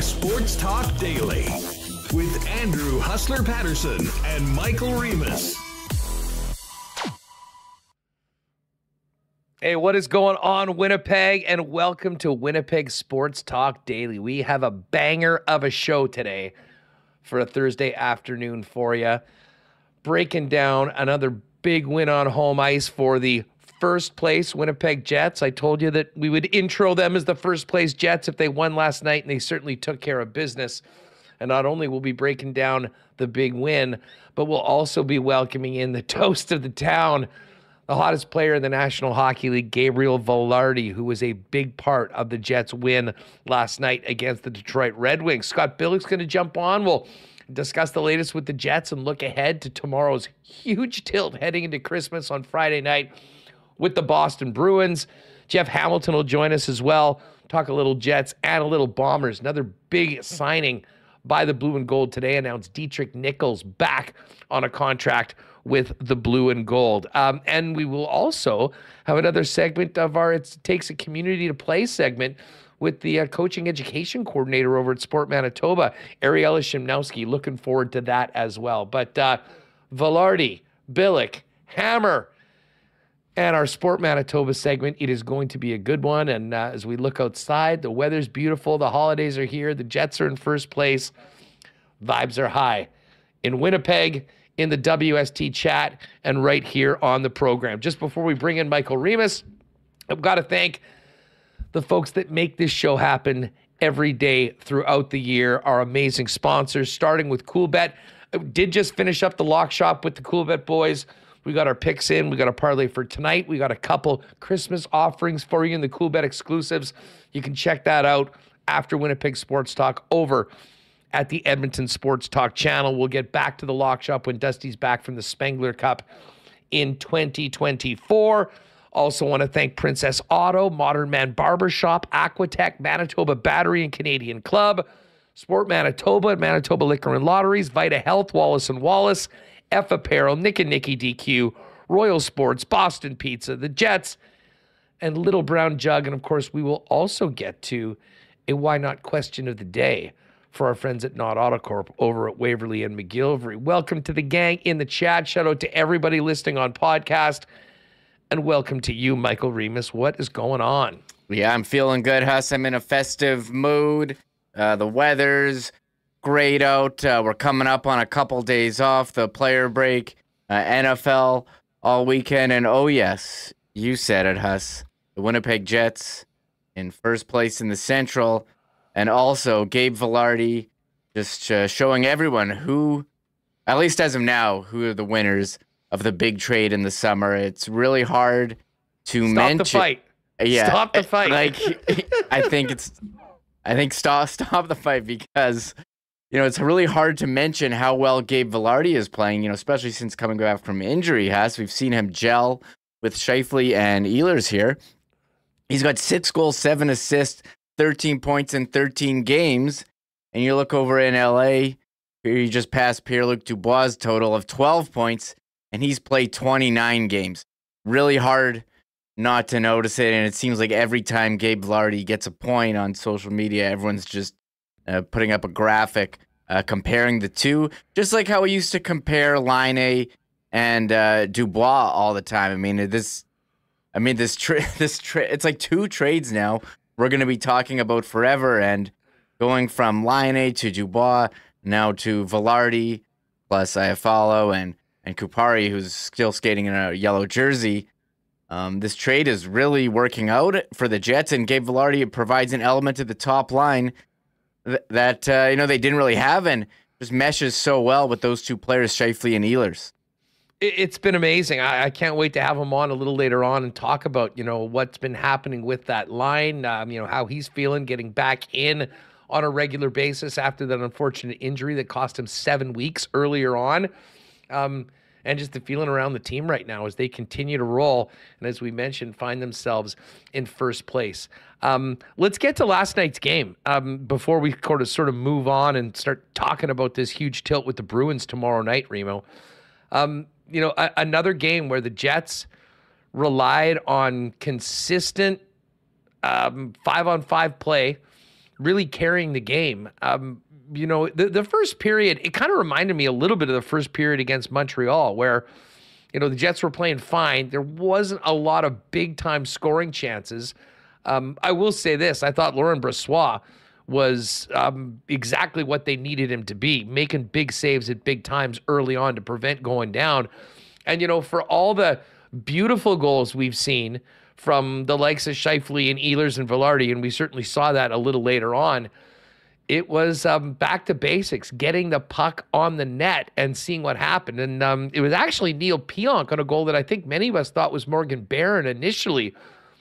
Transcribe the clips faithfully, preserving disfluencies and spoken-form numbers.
Sports Talk Daily with Andrew Hustler Paterson and Michael Remis. Hey, what is going on, Winnipeg? And welcome to Winnipeg Sports Talk Daily. We have a banger of a show today for a Thursday afternoon for you. Breaking down another big win on home ice for the first place Winnipeg Jets. I told you that we would intro them as the first place Jets if they won last night, and they certainly took care of business. And not only will we be breaking down the big win, but we'll also be welcoming in the toast of the town, the hottest player in the National Hockey League, Gabriel Vilardi, who was a big part of the Jets' win last night against the Detroit Red Wings. Scott Billeck's going to jump on. We'll discuss the latest with the Jets and look ahead to tomorrow's huge tilt heading into Christmas on Friday night with the Boston Bruins. Jeff Hamilton will join us as well. Talk a little Jets and a little Bombers. Another big signing by the Blue and Gold today. Announced Dietrich Nichols back on a contract with the Blue and Gold. Um, and we will also have another segment of our It Takes a Community to Play segment with the uh, coaching education coordinator over at Sport Manitoba, Ariella Shimnowski. Looking forward to that as well. But uh, Vilardi, Billeck, Hammer, and our Sport Manitoba segment, it is going to be a good one. And uh, as we look outside, the weather's beautiful. The holidays are here. The Jets are in first place. Vibes are high in Winnipeg, in the W S T chat, and right here on the program. Just before we bring in Michael Remis, I've got to thank the folks that make this show happen every day throughout the year, our amazing sponsors, starting with Coolbet. I did just finish up the lock shop with the Coolbet boys. We got our picks in. We got a parlay for tonight. We got a couple Christmas offerings for you in the Coolbet exclusives. You can check that out after Winnipeg Sports Talk over at the Edmonton Sports Talk channel. We'll get back to the lock shop when Dusty's back from the Spengler Cup in twenty twenty-four. Also want to thank Princess Auto, Modern Man Barbershop, Aquatech, Manitoba Battery and Canadian Club, Sport Manitoba, Manitoba Liquor and Lotteries, Vita Health, Wallace and Wallace, F Apparel, Nick and Nicky D Q, Royal Sports, Boston Pizza, the Jets, and Little Brown Jug. And, of course, we will also get to a Why Not question of the day for our friends at Not Autocorp over at Waverly and McGillivray. Welcome to the gang in the chat. Shout out to everybody listening on podcast. And welcome to you, Michael Remis. What is going on? Yeah, I'm feeling good, Huss. I'm in a festive mood. Uh, the weather's great out. Uh, we're coming up on a couple days off, the player break, uh, N F L all weekend. And oh, yes, you said it, Huss. The Winnipeg Jets in first place in the Central. And also Gabe Vilardi just uh, showing everyone who, at least as of now, who are the winners of the big trade in the summer. It's really hard to Stop mention. Stop the fight. Yeah, Stop the fight. Like, I think it's, I think stop, stop the fight because, you know, it's really hard to mention how well Gabe Vilardi is playing, you know, especially since coming back from injury, Huss. We've seen him gel with Scheifele and Ehlers here. He's got six goals, seven assists, thirteen points in thirteen games. And you look over in L A, he just passed Pierre-Luc Dubois' total of twelve points, and he's played twenty-nine games. Really hard not to notice it, and it seems like every time Gabe Vilardi gets a point on social media, everyone's just Uh, putting up a graphic uh, comparing the two, just like how we used to compare Line A and uh, Dubois all the time. I mean, this, I mean, this, tra this, tra it's like two trades now we're going to be talking about forever. And going from Line A to Dubois now to Vilardi plus Iafallo and and Kupari, who's still skating in a yellow jersey. Um, this trade is really working out for the Jets, and Gabe Vilardi provides an element to the top line that, uh, you know, they didn't really have, and just meshes so well with those two players, Scheifele and Ehlers. It's been amazing. I, I can't wait to have him on a little later on and talk about, you know, what's been happening with that line, um, you know, how he's feeling, getting back in on a regular basis after that unfortunate injury that cost him seven weeks earlier on. Um, and just the feeling around the team right now as they continue to roll and, as we mentioned, find themselves in first place. Um, let's get to last night's game um, before we sort of, sort of move on and start talking about this huge tilt with the Bruins tomorrow night, Remo. Um, you know, a, another game where the Jets relied on consistent um, five-on-five play, really carrying the game. Um, you know, the, the first period, it kind of reminded me a little bit of the first period against Montreal where, you know, the Jets were playing fine. There wasn't a lot of big-time scoring chances. Um, I will say this. I thought Laurent Brossoit was um, exactly what they needed him to be, making big saves at big times early on to prevent going down. And, you know, for all the beautiful goals we've seen from the likes of Scheifele and Ehlers and Vilardi, and we certainly saw that a little later on, it was um, back to basics, getting the puck on the net and seeing what happened. And um, it was actually Neil Pionk on a goal that I think many of us thought was Morgan Barron initially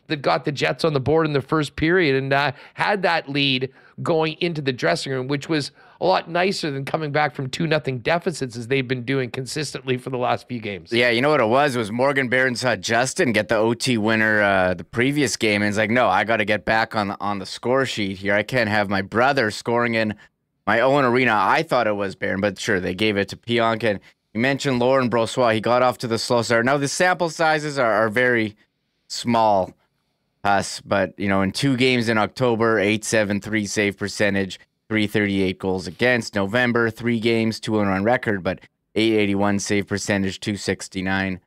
that got the Jets on the board in the first period and uh, had that lead going into the dressing room, which was a lot nicer than coming back from two nothing deficits as they've been doing consistently for the last few games. Yeah, you know what it was? It was Morgan Barron saw Justin get the O T winner uh, the previous game, and it's like, no, I got to get back on the, on the score sheet here. I can't have my brother scoring in my own arena. I thought it was Barron, but sure, they gave it to Pionk. And you mentioned Laurent Brossoit. He got off to the slow start. Now, the sample sizes are, are very small. Us, but you know, in two games in October, eight seventy-three save percentage, three thirty-eight goals against. November, three games, two oh on record, but eight eighty-one save percentage, two sixty-nine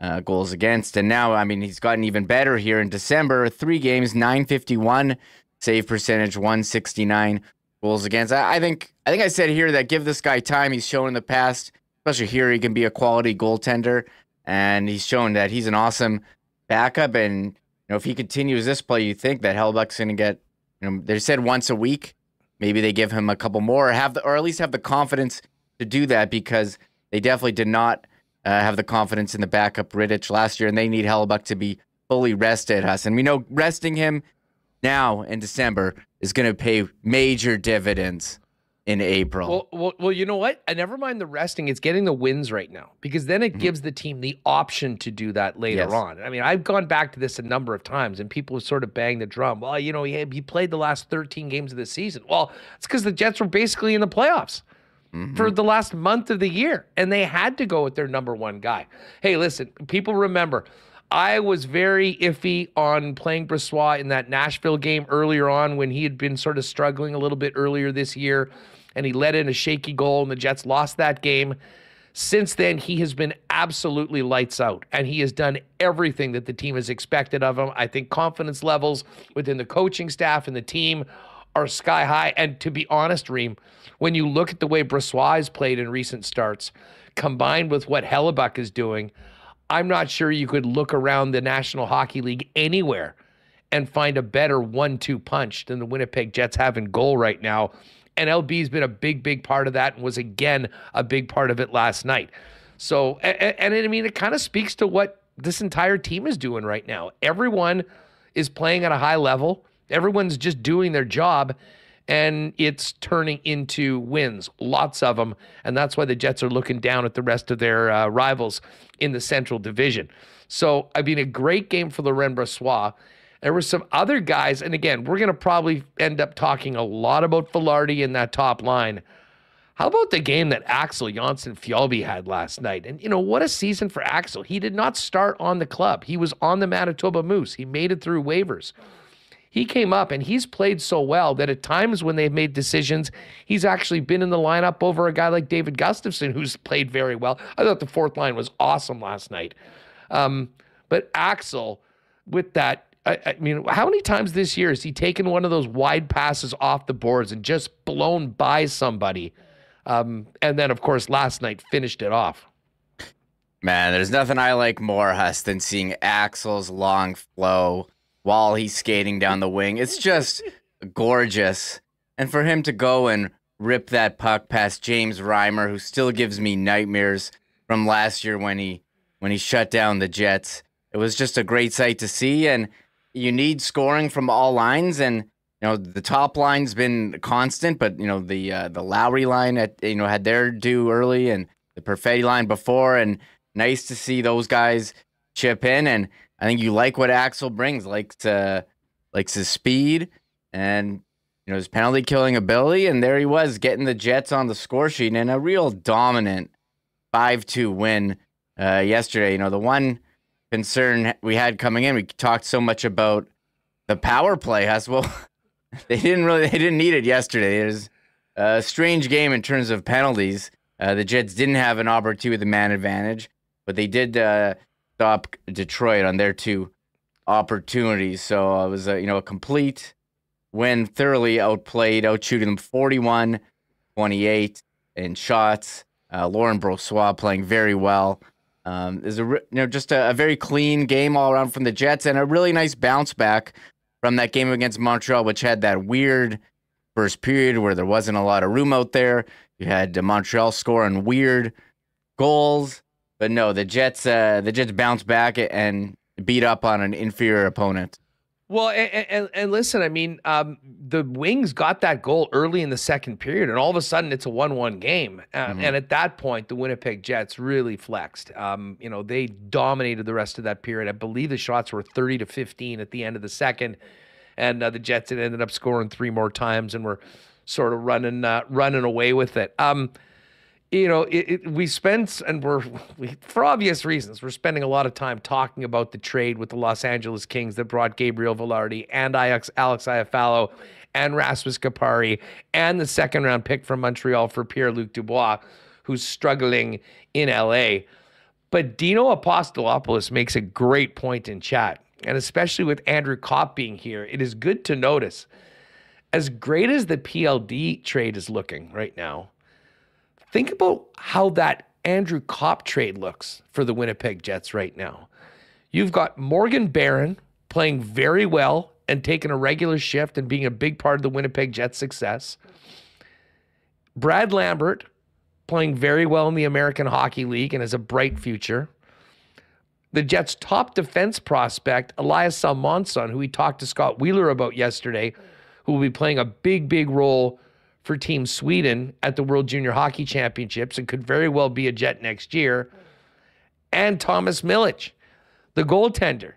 uh, goals against. And now, I mean, he's gotten even better here in December, three games, nine fifty-one save percentage, one sixty-nine goals against. I, I think, I think I said here that give this guy time. He's shown in the past, especially here, he can be a quality goaltender, and he's shown that he's an awesome backup. And you know, if he continues this play, you think that Hellebuyck's going to get, you know, they said once a week, maybe they give him a couple more, or have the, or at least have the confidence to do that, because they definitely did not uh, have the confidence in the backup Rittich last year, and they need Hellebuyck to be fully rested, us. And we know resting him now in December is going to pay major dividends in April. Well, well, well, you know what? I never mind the resting. It's getting the wins right now, because then it mm-hmm. gives the team the option to do that later yes. on. I mean, I've gone back to this a number of times, and people have sort of banged the drum. Well, you know, he, he played the last thirteen games of the season. Well, it's because the Jets were basically in the playoffs mm-hmm. for the last month of the year, and they had to go with their number one guy. Hey, listen, people remember, I was very iffy on playing Brossoit in that Nashville game earlier on when he had been sort of struggling a little bit earlier this year, and he let in a shaky goal, and the Jets lost that game. Since then, he has been absolutely lights out, and he has done everything that the team has expected of him. I think confidence levels within the coaching staff and the team are sky high. And to be honest, Reem, when you look at the way Brossoit has played in recent starts, combined with what Hellebuyck is doing, I'm not sure you could look around the National Hockey League anywhere and find a better one two punch than the Winnipeg Jets have in goal right now. And L B's been a big, big part of that, and was, again, a big part of it last night. So, and, and I mean, it kind of speaks to what this entire team is doing right now. Everyone is playing at a high level. Everyone's just doing their job, and it's turning into wins, lots of them. And that's why the Jets are looking down at the rest of their uh, rivals in the Central Division. So, I mean, a great game for Laurent Brossoit. There were some other guys, and again, we're going to probably end up talking a lot about Vilardi in that top line. How about the game that Axel Jonsson-Fjällby had last night? And, you know, what a season for Axel. He did not start on the club. He was on the Manitoba Moose. He made it through waivers. He came up, and he's played so well that at times when they've made decisions, he's actually been in the lineup over a guy like David Gustafsson, who's played very well. I thought the fourth line was awesome last night. Um, but Axel, with that, I, I mean, how many times this year has he taken one of those wide passes off the boards and just blown by somebody? Um, and then, of course, last night finished it off. Man, there's nothing I like more, Huss, than seeing Axel's long flow while he's skating down the wing. It's just gorgeous. And for him to go and rip that puck past James Reimer, who still gives me nightmares, from last year when he when he shut down the Jets. It was just a great sight to see, and you need scoring from all lines. And you know, the top line's been constant, but you know, the uh, the Lowry line at you know had their due early, and the Perfetti line before, and nice to see those guys chip in. And I think you like what Axel brings, likes uh, likes his speed and you know his penalty killing ability. And there he was, getting the Jets on the score sheet in a real dominant five two win uh, yesterday. You know, the one concern we had coming in, we talked so much about the power play. As well, they didn't really, they didn't need it yesterday. It was a strange game in terms of penalties. Uh, the Jets didn't have an opportunity with the man advantage, but they did uh, stop Detroit on their two opportunities. So it was a, you know, a complete win, thoroughly outplayed, outshooting them forty-one twenty-eight in shots. Uh, Laurent Brossoit playing very well. Um, is a you know just a, a very clean game all around from the Jets, and a really nice bounce back from that game against Montreal, which had that weird first period where there wasn't a lot of room out there. You had Montreal scoring weird goals, but no, the Jets uh, the Jets bounced back and beat up on an inferior opponent. Well, and, and, and listen, I mean, um, the Wings got that goal early in the second period, and all of a sudden it's a one one game. Uh, mm-hmm. And at that point, the Winnipeg Jets really flexed. Um, you know, they dominated the rest of that period. I believe the shots were thirty to fifteen at the end of the second, and uh, the Jets had ended up scoring three more times and were sort of running uh, running away with it. Um, you know, it, it, we spent, and we're, we, for obvious reasons, we're spending a lot of time talking about the trade with the Los Angeles Kings that brought Gabriel Vilardi and Alex Iafallo and Rasmus Kupari and the second-round pick from Montreal for Pierre-Luc Dubois, who's struggling in L A. But Dino Apostolopoulos makes a great point in chat, and especially with Andrew Kopp being here, it is good to notice, as great as the P L D trade is looking right now, think about how that Andrew Kopp trade looks for the Winnipeg Jets right now. You've got Morgan Barron playing very well and taking a regular shift and being a big part of the Winnipeg Jets' success. Brad Lambert playing very well in the American Hockey League and has a bright future. The Jets' top defense prospect, Elias Salomonsson, who we talked to Scott Wheeler about yesterday, who will be playing a big, big role for Team Sweden at the World Junior Hockey Championships and could very well be a Jet next year. And Thomas Milic, the goaltender,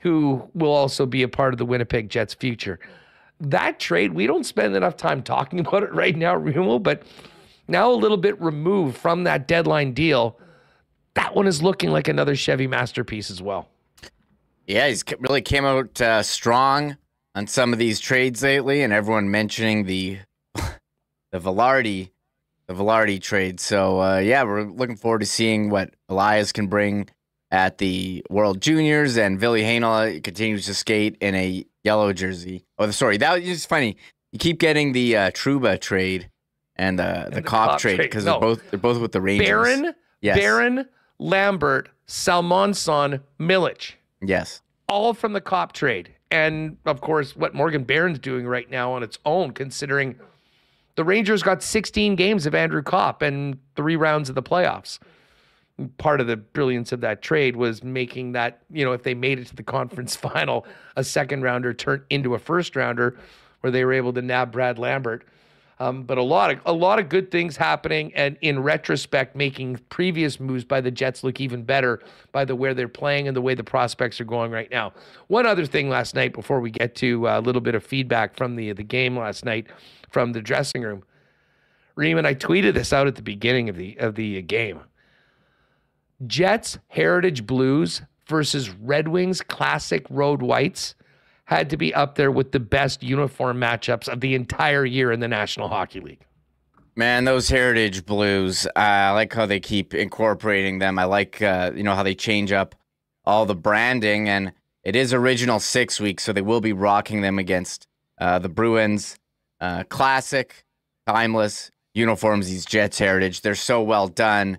who will also be a part of the Winnipeg Jets' future. That trade, we don't spend enough time talking about it right now, Remo, but now a little bit removed from that deadline deal, that one is looking like another Chevy masterpiece as well. Yeah, he's really came out uh, strong on some of these trades lately, and everyone mentioning the The Vilardi, the Vilardi trade. So, uh, yeah, we're looking forward to seeing what Elias can bring at the World Juniors. And Ville Heinola continues to skate in a yellow jersey. Oh, sorry, that was just funny. You keep getting the uh, Trouba trade and the, the, the Kopp trade because no. they're, both, they're both with the Rangers. Barron, yes. Barron, Lambert, Salomonsson, Milic. Yes. All from the Kopp trade. And, of course, what Morgan Barron's doing right now on its own, considering the Rangers got sixteen games of Andrew Kopp and three rounds of the playoffs. Part of the brilliance of that trade was making that, you know, if they made it to the conference final, a second rounder turned into a first rounder where they were able to nab Brad Lambert. Um, but a lot of, a lot of good things happening, and in retrospect, making previous moves by the Jets look even better by the where they're playing and the way the prospects are going right now. One other thing last night before we get to a little bit of feedback from the, the game last night, from the dressing room. Reem, I tweeted this out at the beginning of the of the game. Jets Heritage Blues versus Red Wings Classic Road Whites had to be up there with the best uniform matchups of the entire year in the National Hockey League. Man, those Heritage Blues, uh, I like how they keep incorporating them. I like uh, you know how they change up all the branding, and it is original six weeks, so they will be rocking them against uh, the Bruins. Uh, classic, timeless uniforms, these Jets Heritage. They're so well done,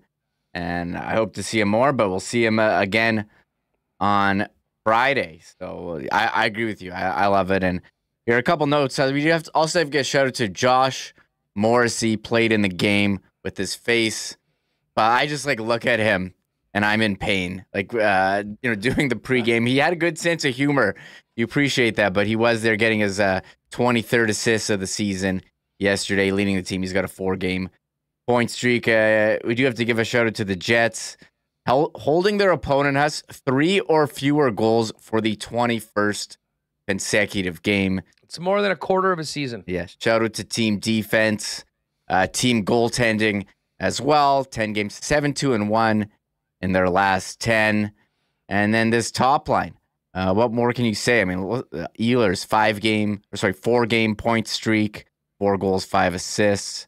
and I hope to see them more, but we'll see them uh, again on Friday. So I, I agree with you. I, I love it. And here are a couple notes. We do have to also have to get a shout out to Josh Morrissey, played in the game with his face But I just like look at him and I'm in pain. Like, uh, you know, doing the pregame, he had a good sense of humor. You appreciate that, but he was there getting his uh, twenty-third assist of the season yesterday, leading the team. He's got a four-game point streak. Uh, we do have to give a shout out to the Jets. Hel- holding their opponent has three or fewer goals for the twenty-first consecutive game. It's more than a quarter of a season. Yeah. Shout out to team defense, uh, team goaltending as well. ten games, seven two and one in their last ten. And then this top line. Uh, what more can you say? I mean, Ehlers, five game, or sorry, four game point streak, four goals, five assists.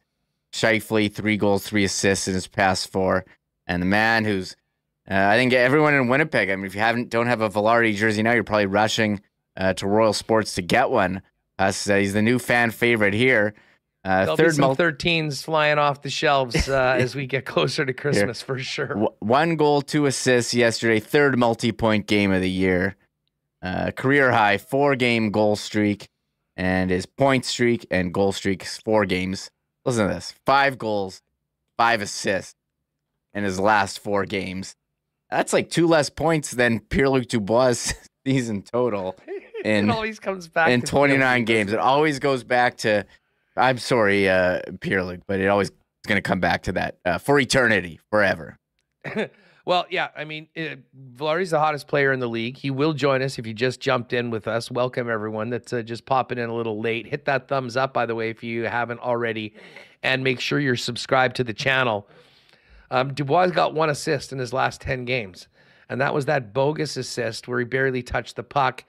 Scheifele, three goals, three assists in his past four. And the man who's, uh, I think everyone in Winnipeg, I mean, if you haven't, don't have a Vilardi jersey now, you're probably rushing uh, to Royal Sports to get one. Uh, so he's the new fan favorite here. Uh, There'll third be some thirteens flying off the shelves uh, as we get closer to Christmas, here. For sure. W- one goal, two assists yesterday, third multi-point game of the year. Uh, career high, four-game goal streak, and his point streak and goal streak is four games. Listen to this. Five goals, five assists in his last four games. That's like two less points than Pierre-Luc Dubois' season total in, it always comes back in twenty-nine games. It always goes back to, I'm sorry, uh, Pierre-Luc, but it always is going to come back to that uh, for eternity, forever. Well, yeah, I mean, it, Vilardi's the hottest player in the league. He will join us if you just jumped in with us. Welcome, everyone that's uh, just popping in a little late. Hit that thumbs up, by the way, if you haven't already, and make sure you're subscribed to the channel. Um, Dubois got one assist in his last ten games, and that was that bogus assist where he barely touched the puck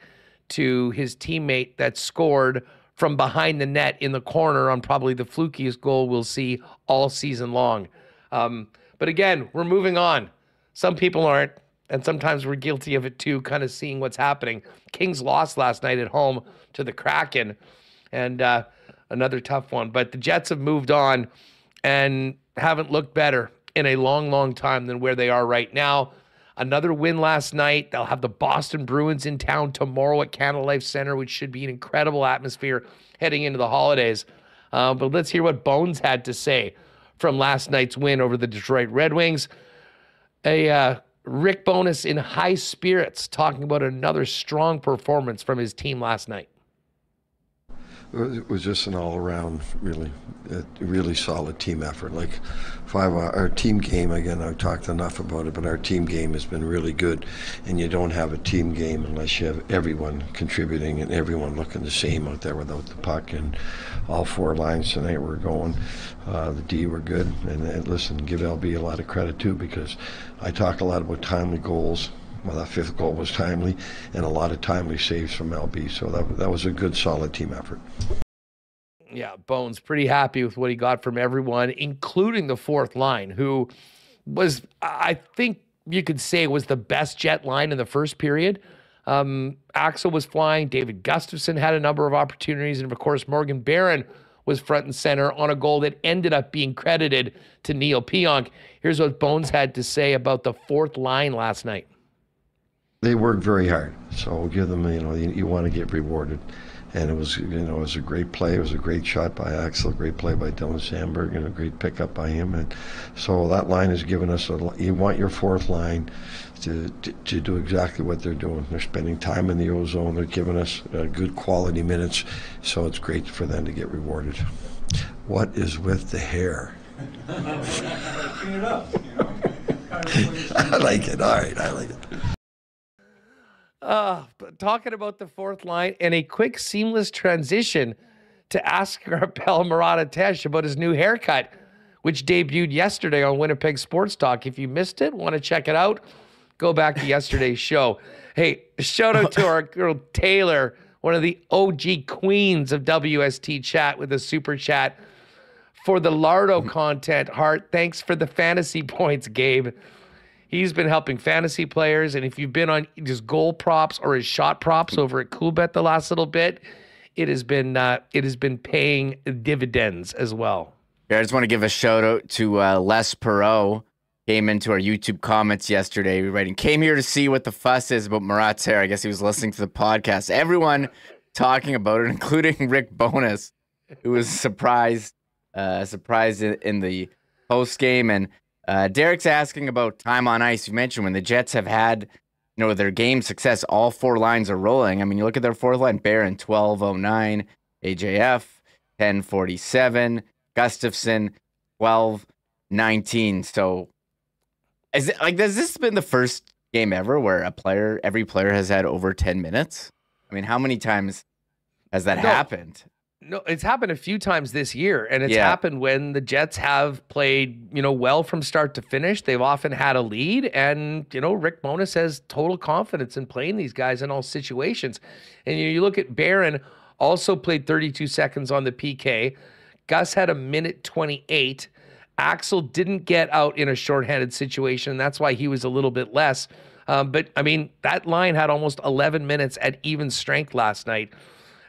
to his teammate that scored from behind the net in the corner on probably the flukiest goal we'll see all season long. Um, but again, we're moving on. Some people aren't, and sometimes we're guilty of it too, kind of seeing what's happening. Kings lost last night at home to the Kraken, and uh, another tough one. But the Jets have moved on and haven't looked better in a long, long time than where they are right now. Another win last night. They'll have the Boston Bruins in town tomorrow at Canada Life Center, which should be an incredible atmosphere heading into the holidays. Uh, but let's hear what Bones had to say from last night's win over the Detroit Red Wings. A uh, Rick Bowness in high spirits, talking about another strong performance from his team last night. It was just an all-around, really, really solid team effort. Like five, our team game again. I've talked enough about it, but our team game has been really good. And you don't have a team game unless you have everyone contributing and everyone looking the same out there without the puck. And all four lines tonight were going. Uh, the D were good. And, and listen, give L B a lot of credit too, because I talk a lot about timely goals. Well, that fifth goal was timely, and a lot of timely saves from L B. So that that was a good, solid team effort. Yeah, Bones pretty happy with what he got from everyone, including the fourth line, who was, I think you could say, was the best Jet line in the first period. Um, Axel was flying. David Gustafson had a number of opportunities. And, of course, Morgan Barron was front and center on a goal that ended up being credited to Neil Pionk. Here's what Bones had to say about the fourth line last night. They worked very hard, so give them, you know, you, you want to get rewarded. And it was, you know, it was a great play. It was a great shot by Axel, great play by Dylan Sandberg, and a great pickup by him. And so that line has given us, a, you want your fourth line to, to to do exactly what they're doing. They're spending time in the O-zone. They're giving us uh, good quality minutes, so it's great for them to get rewarded. What is with the hair? Clean it up, you know. I like it. All right, I like it. Uh, but talking about the fourth line and a quick, seamless transition to asking our pal Murat Atesh about his new haircut, which debuted yesterday on Winnipeg Sports Talk. If you missed it, want to check it out, go back to yesterday's show. Hey, shout out to our girl Taylor, one of the O G queens of W S T Chat, with a super chat for the Lardo content. Heart, thanks for the fantasy points, Gabe. He's been helping fantasy players, and if you've been on his goal props or his shot props over at Coolbet the last little bit, it has been uh, it has been paying dividends as well. Yeah, I just want to give a shout out to uh, Les Perot. Came into our YouTube comments yesterday. We were writing, came here to see what the fuss is about Murat's hair. I guess he was listening to the podcast. Everyone talking about it, including Rick Bowness, who was surprised, uh, surprised in, in the post game and. Uh, Derek's asking about time on ice. You mentioned when the Jets have had, you know, their game success, all four lines are rolling. I mean, you look at their fourth line: Barron, twelve oh nine, A J F, ten forty-seven, Gustafson, twelve nineteen. So, is it, like, has this been the first game ever where a player, every player has had over ten minutes? I mean, how many times has that no, happened? No, it's happened a few times this year, and it's yeah. happened when the Jets have played, you know, well from start to finish. They've often had a lead, and, you know, Rick Bowness has total confidence in playing these guys in all situations. And you, you look at Barron, also played thirty-two seconds on the P K. Gus had a minute twenty-eight. Axel didn't get out in a shorthanded situation, and that's why he was a little bit less. Um, but, I mean, that line had almost eleven minutes at even strength last night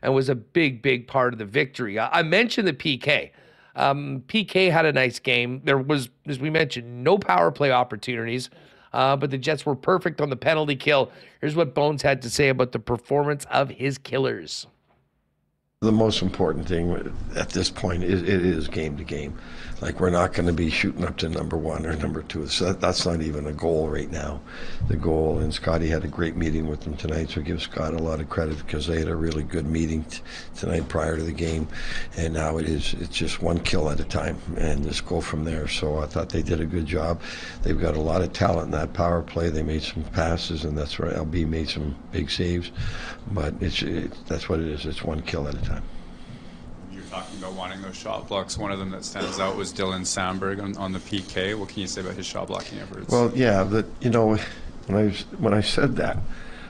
and was a big, big part of the victory. I, I mentioned the P K. Um, P K had a nice game. There was, as we mentioned, no power play opportunities, uh, but the Jets were perfect on the penalty kill. Here's what Bones had to say about the performance of his killers. The most important thing at this point is it is game to game. Like, we're not going to be shooting up to number one or number two. So that, that's not even a goal right now. The goal, and Scotty had a great meeting with them tonight, so give Scott a lot of credit because they had a really good meeting t tonight prior to the game. And now it is, it's just one kill at a time and just go from there. So I thought they did a good job. They've got a lot of talent in that power play. They made some passes, and that's where L B made some big saves. But it's it, that's what it is. It's one kill at a time. You're talking about wanting those shot blocks. One of them that stands out was Dylan Sandberg on, on the P K. What can you say about his shot blocking efforts? Well, yeah, that, you know, when I was, when I said that,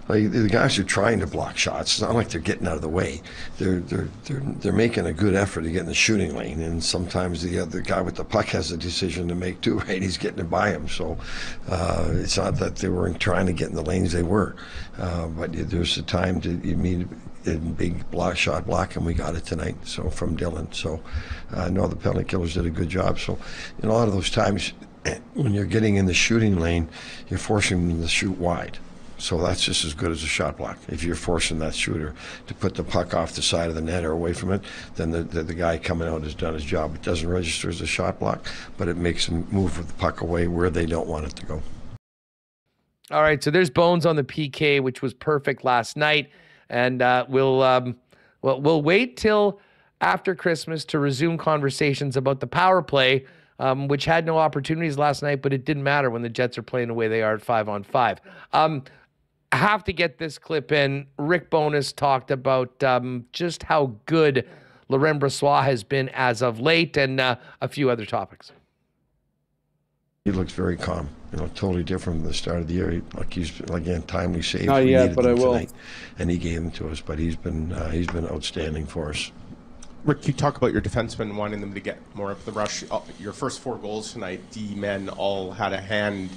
like, the guys are trying to block shots. It's not like they're getting out of the way. They're they're they're they're making a good effort to get in the shooting lane. And sometimes the other guy with the puck has a decision to make too, right? He's getting it by him. So uh, it's not that they weren't trying to get in the lanes. They were, uh, but there's a time to you mean. In big block shot block, and we got it tonight. So from Dylan. So I uh, know the penalty killers did a good job. So in a lot of those times when you're getting in the shooting lane, you're forcing them to shoot wide. So that's just as good as a shot block. If you're forcing that shooter to put the puck off the side of the net or away from it, then the, the, the guy coming out has done his job. It doesn't register as a shot block, but it makes them move with the puck away where they don't want it to go. All right, so there's Bones on the P K, which was perfect last night. And uh, we'll, um, we'll, we'll wait till after Christmas to resume conversations about the power play, um, which had no opportunities last night, but it didn't matter when the Jets are playing the way they are at five on five. Um, I have to get this clip in. Rick Bowness talked about um, just how good Laurent Brossoit has been as of late and uh, a few other topics. He looks very calm, you know, totally different from the start of the year. He, like he's again, timely saves. Not yet, but I will. And he gave them to us, but he's been uh, he's been outstanding for us. Rick, you talk about your defensemen wanting them to get more up the rush. Your first four goals tonight, the men all had a hand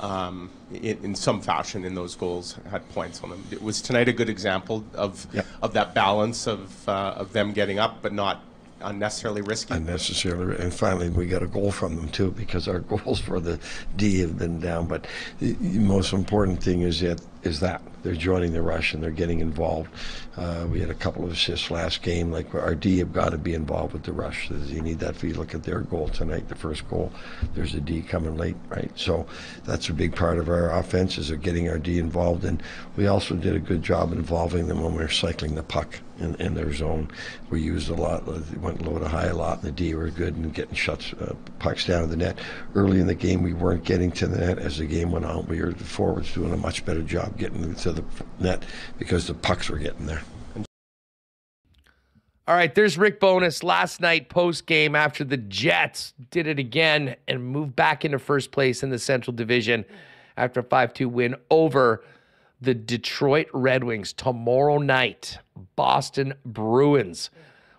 um, in, in some fashion in those goals, had points on them. It was tonight a good example of yeah. of that balance of uh, of them getting up, but not. Unnecessarily risky. Unnecessarily, and finally we got a goal from them too, because our goals for the D have been down. But the most important thing is that is that they're joining the rush and they're getting involved. Uh, we had a couple of assists last game. Like, our D have got to be involved with the rush. You need that. If you look at their goal tonight, the first goal, there's a D coming late, right? So that's a big part of our offense, is of getting our D involved. And we also did a good job involving them when we were cycling the puck in, in their zone. We used a lot, went low to high a lot, and the D were good in getting shots, uh, pucks down to the net. Early in the game, we weren't getting to the net. As the game went on, we were the forwards doing a much better job getting to the net because the pucks were getting there. All right, there's Rick Bowness last night post game after the Jets did it again and moved back into first place in the Central Division after a five two win over the Detroit Red Wings. Tomorrow night, Boston Bruins.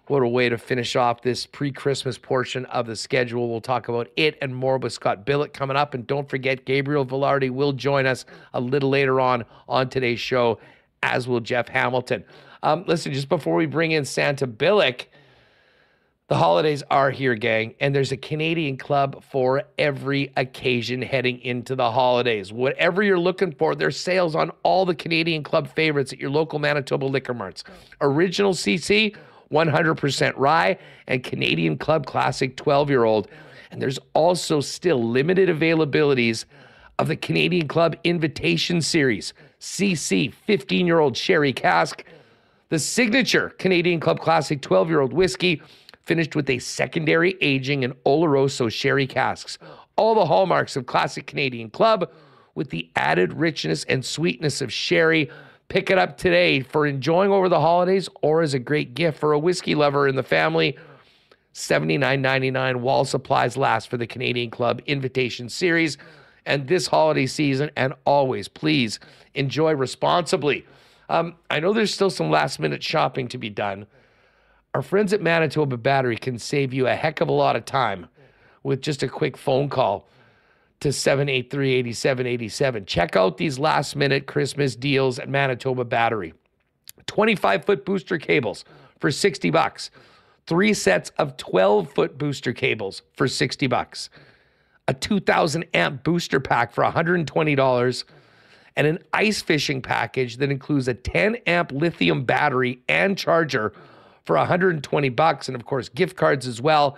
What a way to finish off this pre-Christmas portion of the schedule. We'll talk about it and more with Scott Billeck coming up. And don't forget, Gabriel Vilardi will join us a little later on on today's show, as will Jeff Hamilton. Um, listen, just before we bring in Santa Billeck, the holidays are here, gang, and there's a Canadian Club for every occasion heading into the holidays. Whatever you're looking for, there's sales on all the Canadian Club favorites at your local Manitoba liquor marts. Original C C, one hundred percent rye, and Canadian Club Classic twelve-year-old. And there's also still limited availabilities of the Canadian Club Invitation Series, C C fifteen-year-old Sherry Cask, the signature Canadian Club Classic twelve-year-old whiskey, finished with a secondary aging in Oloroso Sherry Casks. All the hallmarks of Classic Canadian Club with the added richness and sweetness of sherry. Pick it up today for enjoying over the holidays or as a great gift for a whiskey lover in the family. seventy-nine ninety-nine while supplies last for the Canadian Club Invitation Series. And this holiday season, and always, please enjoy responsibly. Um, I know there's still some last-minute shopping to be done. Our friends at Manitoba Battery can save you a heck of a lot of time with just a quick phone call to seven eight three, eight seven eight seven. Check out these last-minute Christmas deals at Manitoba Battery. twenty-five foot booster cables for sixty bucks. Three sets of twelve foot booster cables for sixty bucks. A two thousand amp booster pack for one hundred twenty dollars. And an ice fishing package that includes a ten amp lithium battery and charger for one hundred twenty bucks, and of course, gift cards as well.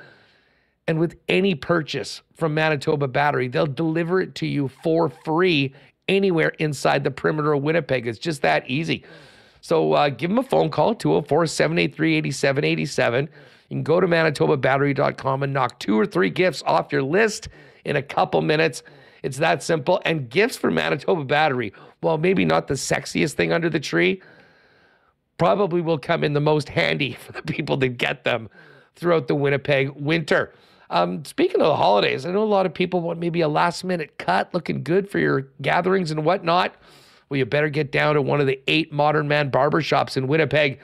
And with any purchase from Manitoba Battery, they'll deliver it to you for free anywhere inside the perimeter of Winnipeg. It's just that easy. So uh, give them a phone call, two oh four, seven eight three, eight seven eight seven. You can go to manitoba battery dot com and knock two or three gifts off your list in a couple minutes. It's that simple. And gifts for Manitoba Battery, well, maybe not the sexiest thing under the tree, probably will come in the most handy for the people that get them throughout the Winnipeg winter. Um, speaking of the holidays, I know a lot of people want maybe a last-minute cut, looking good for your gatherings and whatnot. Well, you better get down to one of the eight Modern Man barbershops in Winnipeg,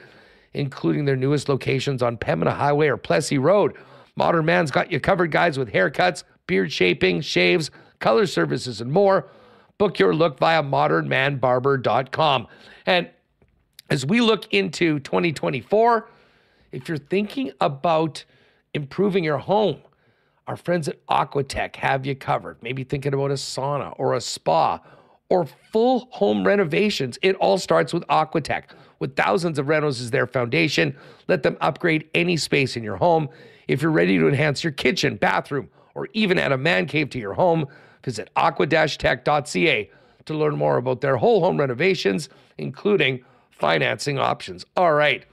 including their newest locations on Pembina Highway or Plessis Road. Modern Man's got you covered, guys, with haircuts, beard shaping, shaves, color services, and more. Book your look via modern man barber dot com. And as we look into twenty twenty-four, if you're thinking about improving your home, our friends at Aquatech have you covered. Maybe thinking about a sauna or a spa or full home renovations. It all starts with Aquatech. With thousands of rentals as their foundation, let them upgrade any space in your home. If you're ready to enhance your kitchen, bathroom, or even add a man cave to your home, visit aqua dash tech dot c a to learn more about their whole home renovations, including financing options. All right.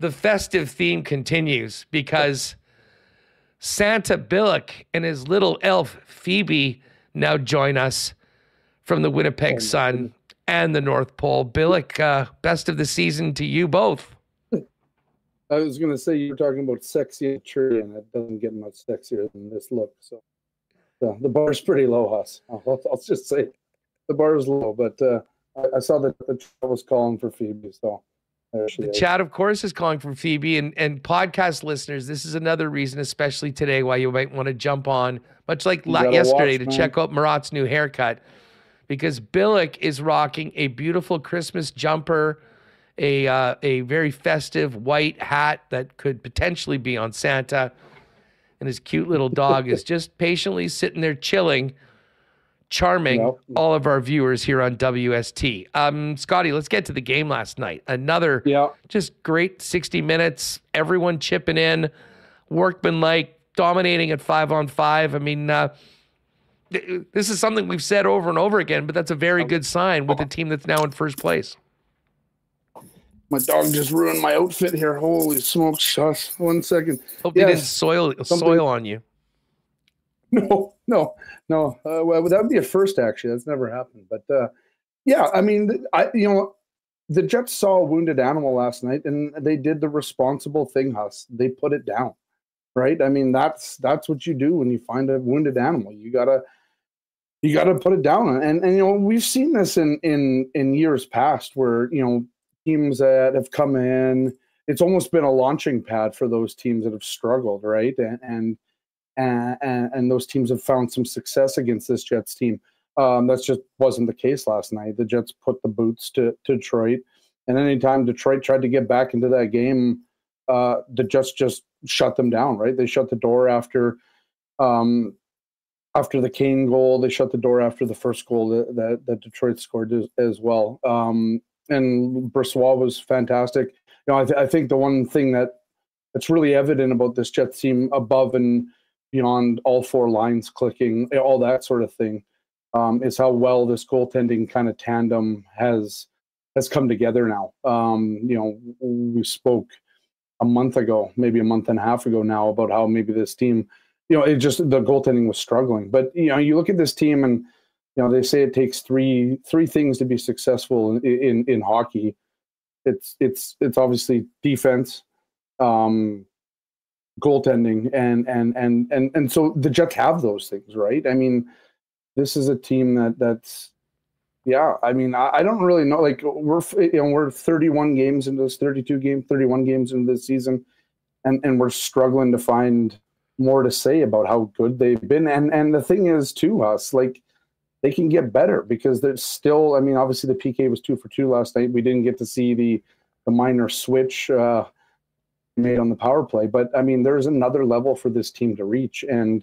The festive theme continues because Santa Billeck and his little elf Phoebe now join us from the Winnipeg Sun and the North Pole. Billeck, uh, best of the season to you both. I was going to say you were talking about sexy tree, and that doesn't get much sexier than this look. So, so the bar's pretty low, Huss. I'll, I'll just say the bar is low, but uh, I saw that the chat was calling for Phoebe, so there she is. The chat, of course, is calling for Phoebe, and, and podcast listeners, this is another reason, especially today, why you might want to jump on, much like yesterday, watch, to check out Marat's new haircut, because Billeck is rocking a beautiful Christmas jumper, a, uh, a very festive white hat that could potentially be on Santa, and his cute little dog is just patiently sitting there chilling, charming no. all of our viewers here on W S T. Um, Scotty, let's get to the game last night. Another yeah. just great sixty minutes, everyone chipping in, workmanlike, dominating at five on five. I mean, uh, th this is something we've said over and over again, but that's a very good sign with a team that's now in first place. My dog just ruined my outfit here. Holy smokes, Huss. One second. Hope yes. they didn't soil, soil on you. No, no, no. Uh, well, that would be a first, actually. That's never happened. But, uh, yeah, I mean, I you know, the Jets saw a wounded animal last night, and they did the responsible thing, Huss. They put it down, right? I mean, that's that's what you do when you find a wounded animal. You gotta you gotta put it down. And and you know, we've seen this in in in years past where you know teams that have come in, it's almost been a launching pad for those teams that have struggled, right? And and And, and, and those teams have found some success against this Jets team. Um, that just wasn't the case last night. The Jets put the boots to, to Detroit, and anytime Detroit tried to get back into that game, uh, the Jets just shut them down, right? They shut the door after um, after the Kane goal. They shut the door after the first goal that, that, that Detroit scored as, as well. Um, and Brossoit was fantastic. You know, I, th I think the one thing that, that's really evident about this Jets team above and beyond all four lines clicking, all that sort of thing, um, is how well this goaltending kind of tandem has has come together now. Um, you know, we spoke a month ago, maybe a month and a half ago now, about how maybe this team, you know, it just, the goaltending was struggling. But, you know, you look at this team and, you know, they say it takes three three things to be successful in in, in hockey. It's it's it's obviously defense, um, goaltending, and and and and and so the Jets have those things, right? I mean, this is a team that that's, yeah. I mean, I, I don't really know. Like, we're you know we're thirty-one games into this, thirty-two game, thirty-one games into this season, and and we're struggling to find more to say about how good they've been. And and the thing is, to us, like, they can get better because there's still, I mean, obviously the P K was two for two last night. We didn't get to see the, the minor switch uh, made on the power play, but I mean, there's another level for this team to reach. And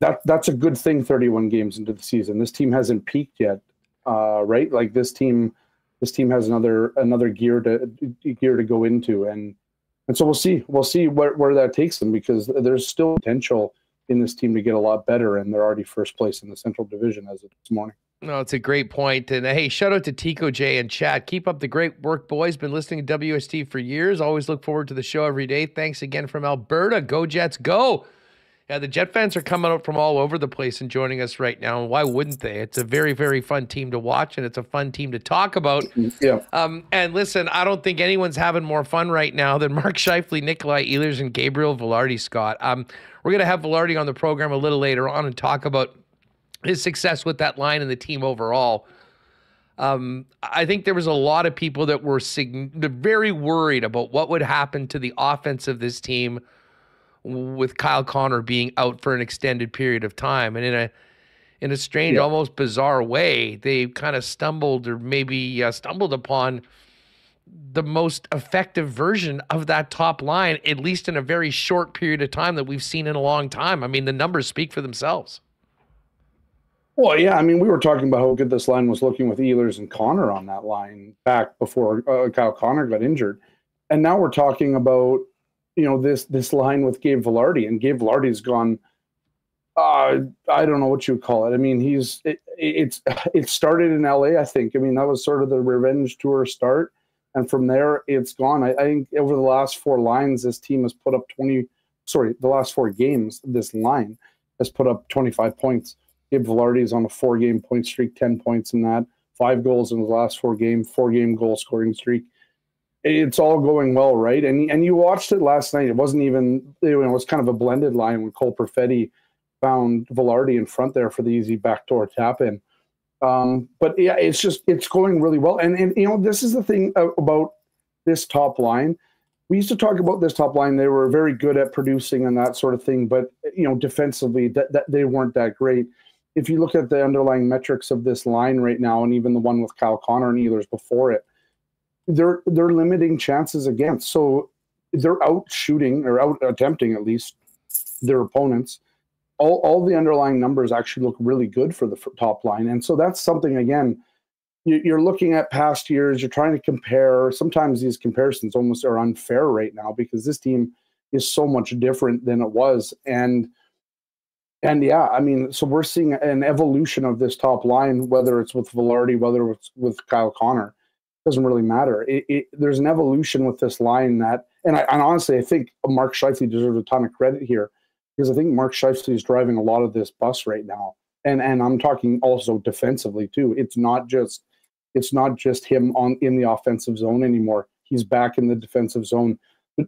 that that's a good thing. thirty-one games into the season, this team hasn't peaked yet. Uh, right. Like this team, this team has another, another gear to gear to go into. And, and so we'll see, we'll see where, where that takes them, because there's still potential in this team to get a lot better, and they're already first place in the Central Division as of this morning. No, it's a great point. And hey, shout out to Tico J and chat. Keep up the great work, boys. Been listening to W S T for years. Always look forward to the show every day. Thanks again from Alberta. Go Jets, go! Yeah, the Jet fans are coming out from all over the place and joining us right now. And why wouldn't they? It's a very, very fun team to watch, and it's a fun team to talk about. Yeah. Um, and listen, I don't think anyone's having more fun right now than Mark Scheifele, Nikolaj Ehlers, and Gabriel Vilardi, Scott. Um, we're going to have Vilardi on the program a little later on and talk about his success with that line and the team overall. Um, I think there was a lot of people that were very worried about what would happen to the offense of this team with Kyle Connor being out for an extended period of time. And in a in a strange, yeah. almost bizarre way, they kind of stumbled or maybe uh, stumbled upon the most effective version of that top line, at least in a very short period of time that we've seen in a long time. I mean, the numbers speak for themselves. Well, yeah, I mean, we were talking about how good this line was looking with Ehlers and Connor on that line back before uh, Kyle Connor got injured. And now we're talking about, you know, this this line with Gabe Vilardi, and Gabe Vilardi's gone, uh, I don't know what you would call it. I mean, he's it, it's it started in L A, I think. I mean, that was sort of the revenge tour start, and from there it's gone. I, I think over the last four lines, this team has put up twenty. Sorry, the last four games, this line has put up twenty-five points. Gabe Vilardi is on a four-game point streak, ten points in that, five goals in the last four game, four-game goal scoring streak. It's all going well, right? And and you watched it last night. It wasn't even, you know, it was kind of a blended line when Cole Perfetti found Vilardi in front there for the easy backdoor tap in. Um, but yeah, it's just, it's going really well. And, and, you know, this is the thing about this top line. We used to talk about this top line. They were very good at producing and that sort of thing. But, you know, defensively, that, that they weren't that great. If you look at the underlying metrics of this line right now, and even the one with Kyle Connor and Ehlers before it, they're they're limiting chances against. So they're out shooting, or out attempting at least, their opponents. All all the underlying numbers actually look really good for the top line. And so that's something, again, you're looking at past years, you're trying to compare. Sometimes these comparisons almost are unfair right now, because this team is so much different than it was. And and yeah, I mean, so we're seeing an evolution of this top line, whether it's with Vilardi, whether it's with Kyle Connor. Doesn't really matter. It, it, there's an evolution with this line that, and, I, and honestly, I think Mark Scheifele deserves a ton of credit here, because I think Mark Scheifele is driving a lot of this bus right now, and and I'm talking also defensively too. It's not just it's not just him on in the offensive zone anymore. He's back in the defensive zone.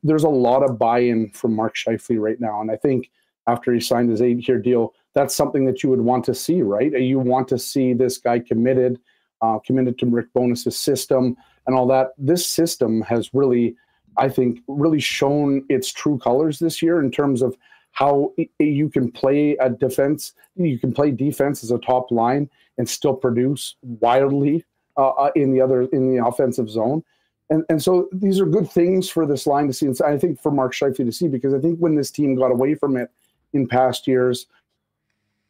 There's a lot of buy-in from Mark Scheifele right now, and I think after he signed his eight-year deal, that's something that you would want to see, right? You want to see this guy committed. Uh, committed to Rick Bowness's system and all that. This system has really, I think, really shown its true colors this year in terms of how it, you can play a defense, you can play defense as a top line and still produce wildly uh, in the other in the offensive zone. And and so these are good things for this line to see. And I think for Mark Scheifele to see, because I think when this team got away from it in past years,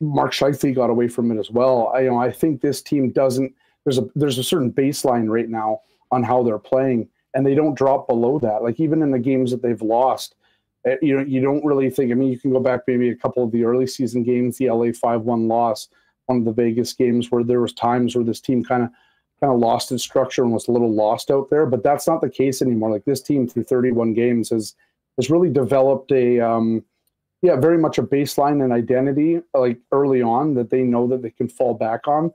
Mark Scheifele got away from it as well. I, you know, I think this team doesn't. There's a there's a certain baseline right now on how they're playing, and they don't drop below that. Like even in the games that they've lost, you know, you don't really think, I mean, you can go back maybe a couple of the early season games, the L A five one loss, one of the Vegas games, where there was times where this team kind of kind of lost its structure and was a little lost out there. But that's not the case anymore. Like, this team through thirty-one games has has really developed a, um, yeah, very much a baseline and identity, like early on, that they know that they can fall back on.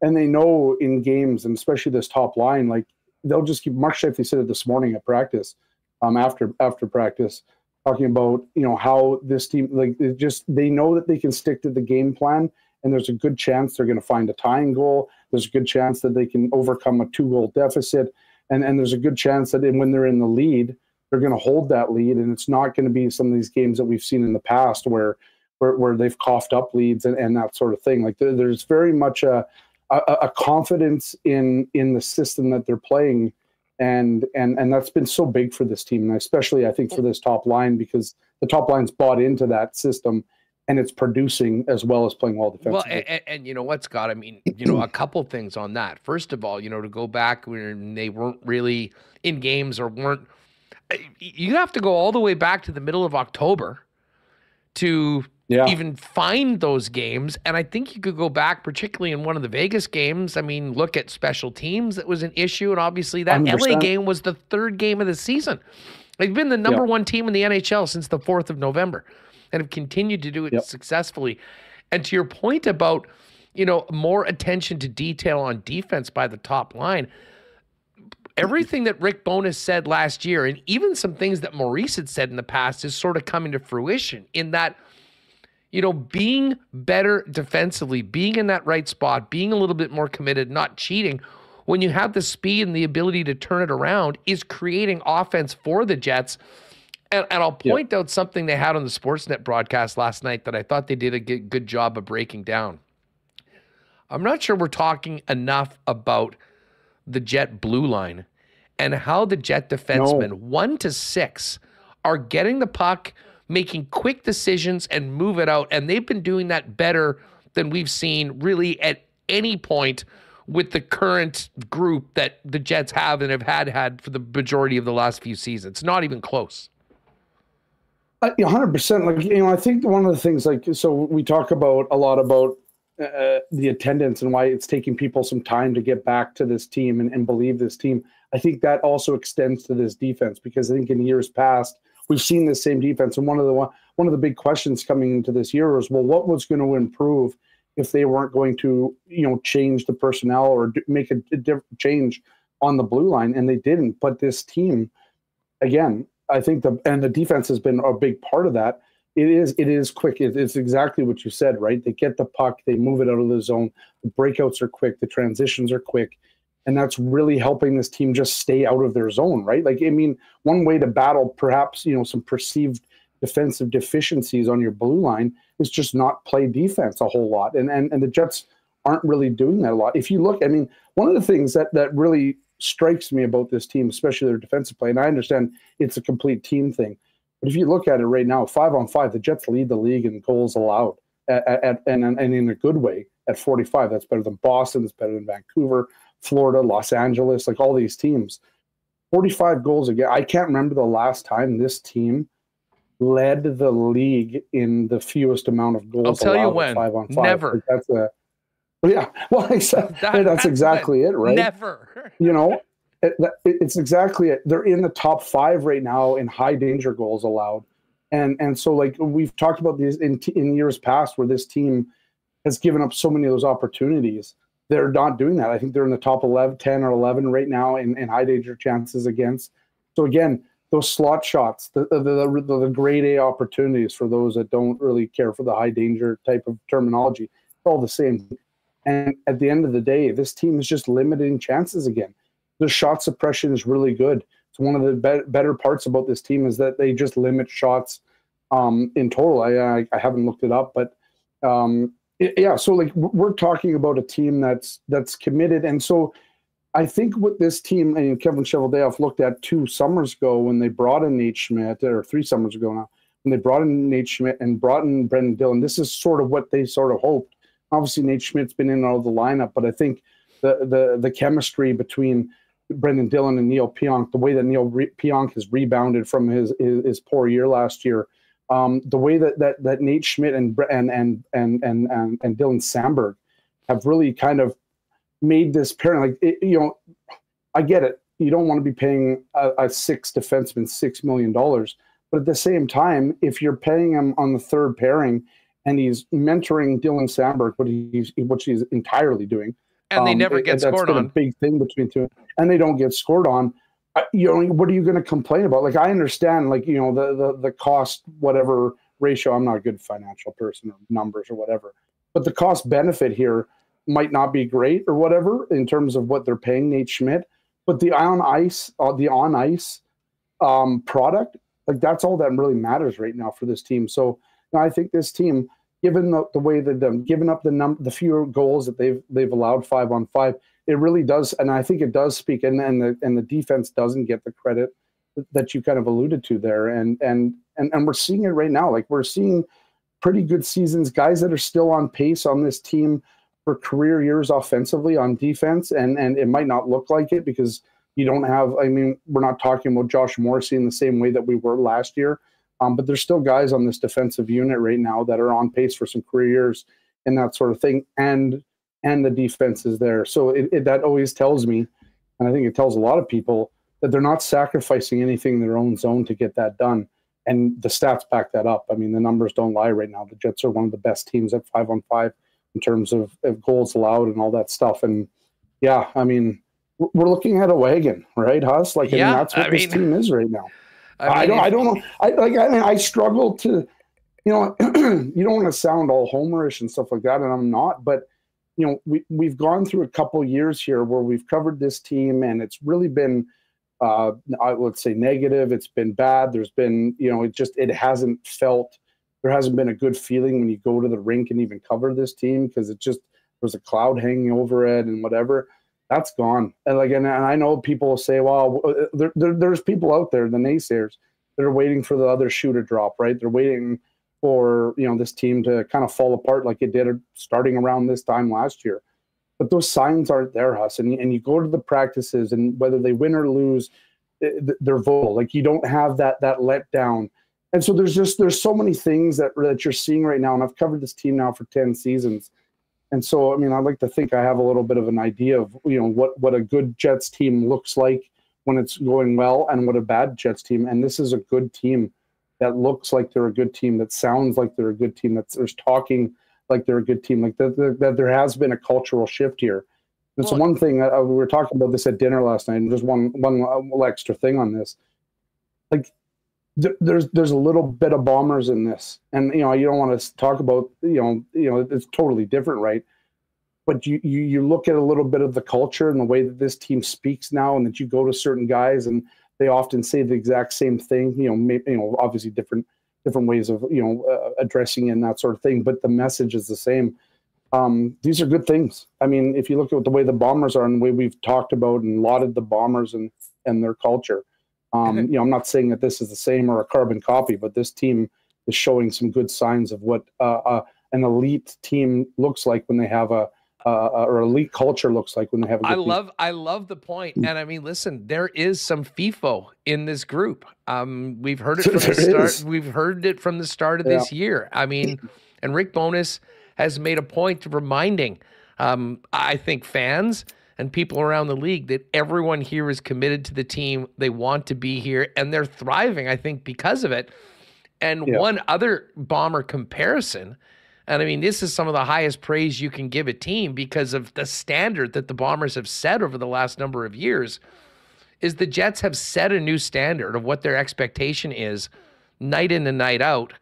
And they know in games, and especially this top line, like, they'll just keep, Mark Scheifele said it this morning at practice, um, after after practice, talking about, you know, how this team, like, it just, they know that they can stick to the game plan, and there's a good chance they're going to find a tying goal. There's a good chance that they can overcome a two-goal deficit, and, and there's a good chance that when they're in the lead, they're going to hold that lead, and it's not going to be some of these games that we've seen in the past where where, where they've coughed up leads and, and that sort of thing. Like, there, there's very much a A, a confidence in in the system that they're playing, and and and that's been so big for this team, and especially I think for this top line, because the top line's bought into that system, and it's producing as well as playing well defensively. Well, and, and, and you know what, Scott? I mean, you know, a couple things on that. First of all, you know, to go back when they weren't really in games or weren't, you have to go all the way back to the middle of October to. Yeah. Even find those games. And I think you could go back, particularly in one of the Vegas games. I mean, look at special teams. That was an issue. And obviously that one hundred percent L A game was the third game of the season. They've been the number yeah. one team in the N H L since the fourth of November and have continued to do it yep. successfully. And to your point about, you know, more attention to detail on defense by the top line, everything that Rick Bowness said last year, and even some things that Maurice had said in the past, is sort of coming to fruition in that, you know, being better defensively, being in that right spot, being a little bit more committed, not cheating, when you have the speed and the ability to turn it around, is creating offense for the Jets. And, and I'll point yeah. out something they had on the Sportsnet broadcast last night that I thought they did a good job of breaking down. I'm not sure we're talking enough about the Jet blue line and how the Jet defensemen, no. one to six, are getting the puck, making quick decisions and move it out. And they've been doing that better than we've seen really at any point with the current group that the Jets have and have had had for the majority of the last few seasons. It's not even close. Uh, one hundred percent. Like, you know, I think one of the things, like, so we talk about a lot about uh, the attendance and why it's taking people some time to get back to this team and, and believe this team. I think that also extends to this defense, because I think in years past, we've seen the same defense, and one of the one, one of the big questions coming into this year was, well, what was going to improve if they weren't going to, you know, change the personnel or do, make a, a diff- change on the blue line, and they didn't. But this team, again, I think the and the defense has been a big part of that. It is it is quick. It, it's exactly what you said, right? They get the puck, they move it out of the zone. The breakouts are quick, the transitions are quick. And that's really helping this team just stay out of their zone, right? Like, I mean, one way to battle perhaps, you know, some perceived defensive deficiencies on your blue line is just not play defense a whole lot. And and, and the Jets aren't really doing that a lot. If you look, I mean, one of the things that, that really strikes me about this team, especially their defensive play, and I understand it's a complete team thing, but if you look at it right now, five on five, the Jets lead the league in goals allowed, at, at, at, and, and in a good way, at forty-five. That's better than Boston, it's better than Vancouver, Florida, Los Angeles, like all these teams. forty-five goals again. I can't remember the last time this team led the league in the fewest amount of goals. I'll tell you when. Five on five. Never. Like, that's a, yeah. Well, that, that's, that's exactly it, right? Never. You know, it, that, it, it's exactly it. They're in the top five right now in high danger goals allowed, and and so like we've talked about these in in years past where this team has given up so many of those opportunities. They're not doing that. I think they're in the top eleven, ten or eleven right now in, in high danger chances against. So again, those slot shots, the, the, the, the grade A opportunities for those that don't really care for the high danger type of terminology, it's all the same. And at the end of the day, this team is just limiting chances again. The shot suppression is really good. It's one of the be- better parts about this team is that they just limit shots um, in total. I, I, I haven't looked it up, but um, yeah, so like we're talking about a team that's that's committed, and so I think what this team, I mean, Kevin Cheveldayoff looked at two summers ago when they brought in Nate Schmidt, or three summers ago now, when they brought in Nate Schmidt and brought in Brendan Dillon. This is sort of what they sort of hoped. Obviously, Nate Schmidt's been in and out of the lineup, but I think the the the chemistry between Brendan Dillon and Neil Pionk, the way that Neil Re- Pionk has rebounded from his, his his poor year last year, um, the way that that that Nate Schmidt and and and and and and, and Dylan Samberg have really kind of made this parent, like it, you know, I get it. You don't want to be paying a, a six defenseman six million dollars, but at the same time, if you're paying him on the third pairing and he's mentoring Dylan Samberg, what he's what he's entirely doing. And they never um, get scored on. That's a big thing between two. And they don't get scored on. Uh, you know, what are you going to complain about? Like, I understand, like, you know, the, the the cost, whatever ratio. I'm not a good financial person or numbers or whatever. But the cost benefit here might not be great or whatever in terms of what they're paying Nate Schmidt. But the on ice, uh, the on ice um, product, like, that's all that really matters right now for this team. So you know, I think this team, given the, the way that they've given up the num the fewer goals that they've they've allowed five on five, it really does, and I think it does speak. And and the and the defense doesn't get the credit that you kind of alluded to there. And and and and we're seeing it right now. Like, we're seeing pretty good seasons, guys that are still on pace on this team for career years offensively on defense. And and it might not look like it because you don't have. I mean, we're not talking about Josh Morrissey in the same way that we were last year. Um, but there's still guys on this defensive unit right now that are on pace for some career years and that sort of thing, and and the defense is there. So it, it, that always tells me, and I think it tells a lot of people, that they're not sacrificing anything in their own zone to get that done. And the stats back that up. I mean, the numbers don't lie right now. The Jets are one of the best teams at five on five in terms of, of goals allowed and all that stuff. And, yeah, I mean, we're looking at a wagon, right, Huss? Like, yeah, I mean, that's what I this mean... team is right now. I, mean, I don't. I don't know. I like. I mean, I struggle to, you know, you don't want to sound all homerish and stuff like that, and I'm not. But you know, we we've gone through a couple years here where we've covered this team, and it's really been, uh, I would say, negative. It's been bad. There's been, you know, it just it hasn't felt. There hasn't been a good feeling when you go to the rink and even cover this team because it just there's a cloud hanging over it and whatever. That's gone. And like, and I know people will say, well, there, there, there's people out there, the naysayers, that are waiting for the other shoe to drop, right? They're waiting for, you know, this team to kind of fall apart like it did starting around this time last year. But those signs aren't there, Huss. And, and you go to the practices, and whether they win or lose, they're vocal. Like, you don't have that that letdown. And so there's just, there's so many things that, that you're seeing right now. And I've covered this team now for ten seasons. And so, I mean, I like to think I have a little bit of an idea of, you know, what, what a good Jets team looks like when it's going well and what a bad Jets team. And this is a good team that looks like they're a good team, that sounds like they're a good team, that's there's talking like they're a good team, like that, that, that there has been a cultural shift here. And so one thing, uh, we were talking about this at dinner last night, and there's one, one extra thing on this. Like, There's there's a little bit of Bombers in this, and you know you don't want to talk about you know you know it's totally different, right? But you you you look at a little bit of the culture and the way that this team speaks now, and that you go to certain guys and they often say the exact same thing. You know, maybe, you know, obviously different different ways of you know uh, addressing it and that sort of thing, but the message is the same. Um, these are good things. I mean, if you look at the way the Bombers are and the way we've talked about and lauded the Bombers and and their culture. Um, you know, I'm not saying that this is the same or a carbon copy, but this team is showing some good signs of what uh, uh, an elite team looks like when they have a uh, or elite culture looks like when they have. A good I love, team. I love the point, and I mean, listen, there is some FIFO in this group. Um, we've heard it from the start. Is. We've heard it from the start of yeah. this year. I mean, and Rick Bowness has made a point of reminding, um, I think, fans. And people around the league that everyone here is committed to the team. They want to be here and they're thriving, I think, because of it. And yeah. one other Bomber comparison, and I mean, this is some of the highest praise you can give a team because of the standard that the Bombers have set over the last number of years, is the Jets have set a new standard of what their expectation is night in and night out.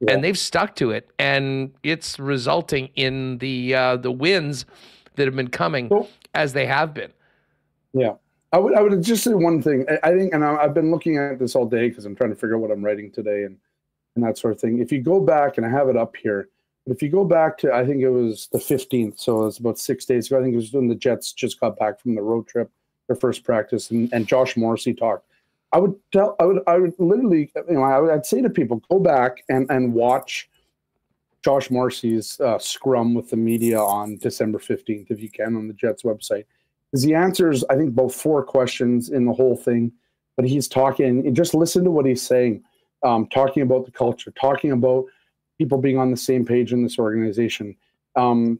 Yeah. And they've stuck to it. And it's resulting in the, uh, the wins that have been coming. Cool. As they have been. Yeah. I would, I would just say one thing. I, I think, and I, I've been looking at this all day because I'm trying to figure out what I'm writing today and, and that sort of thing. If you go back, and I have it up here, but if you go back to, I think it was the fifteenth, so it was about six days ago. I think it was when the Jets just got back from the road trip, their first practice, and, and Josh Morrissey talked. I would tell, I would, I would literally, you know, I would, I'd say to people, go back and, and watch Josh Morrissey's uh, scrum with the media on December fifteenth, if you can, on the Jets website. is he answers, I think, both four questions in the whole thing, but he's talking, and just listen to what he's saying, um, talking about the culture, talking about people being on the same page in this organization. Um,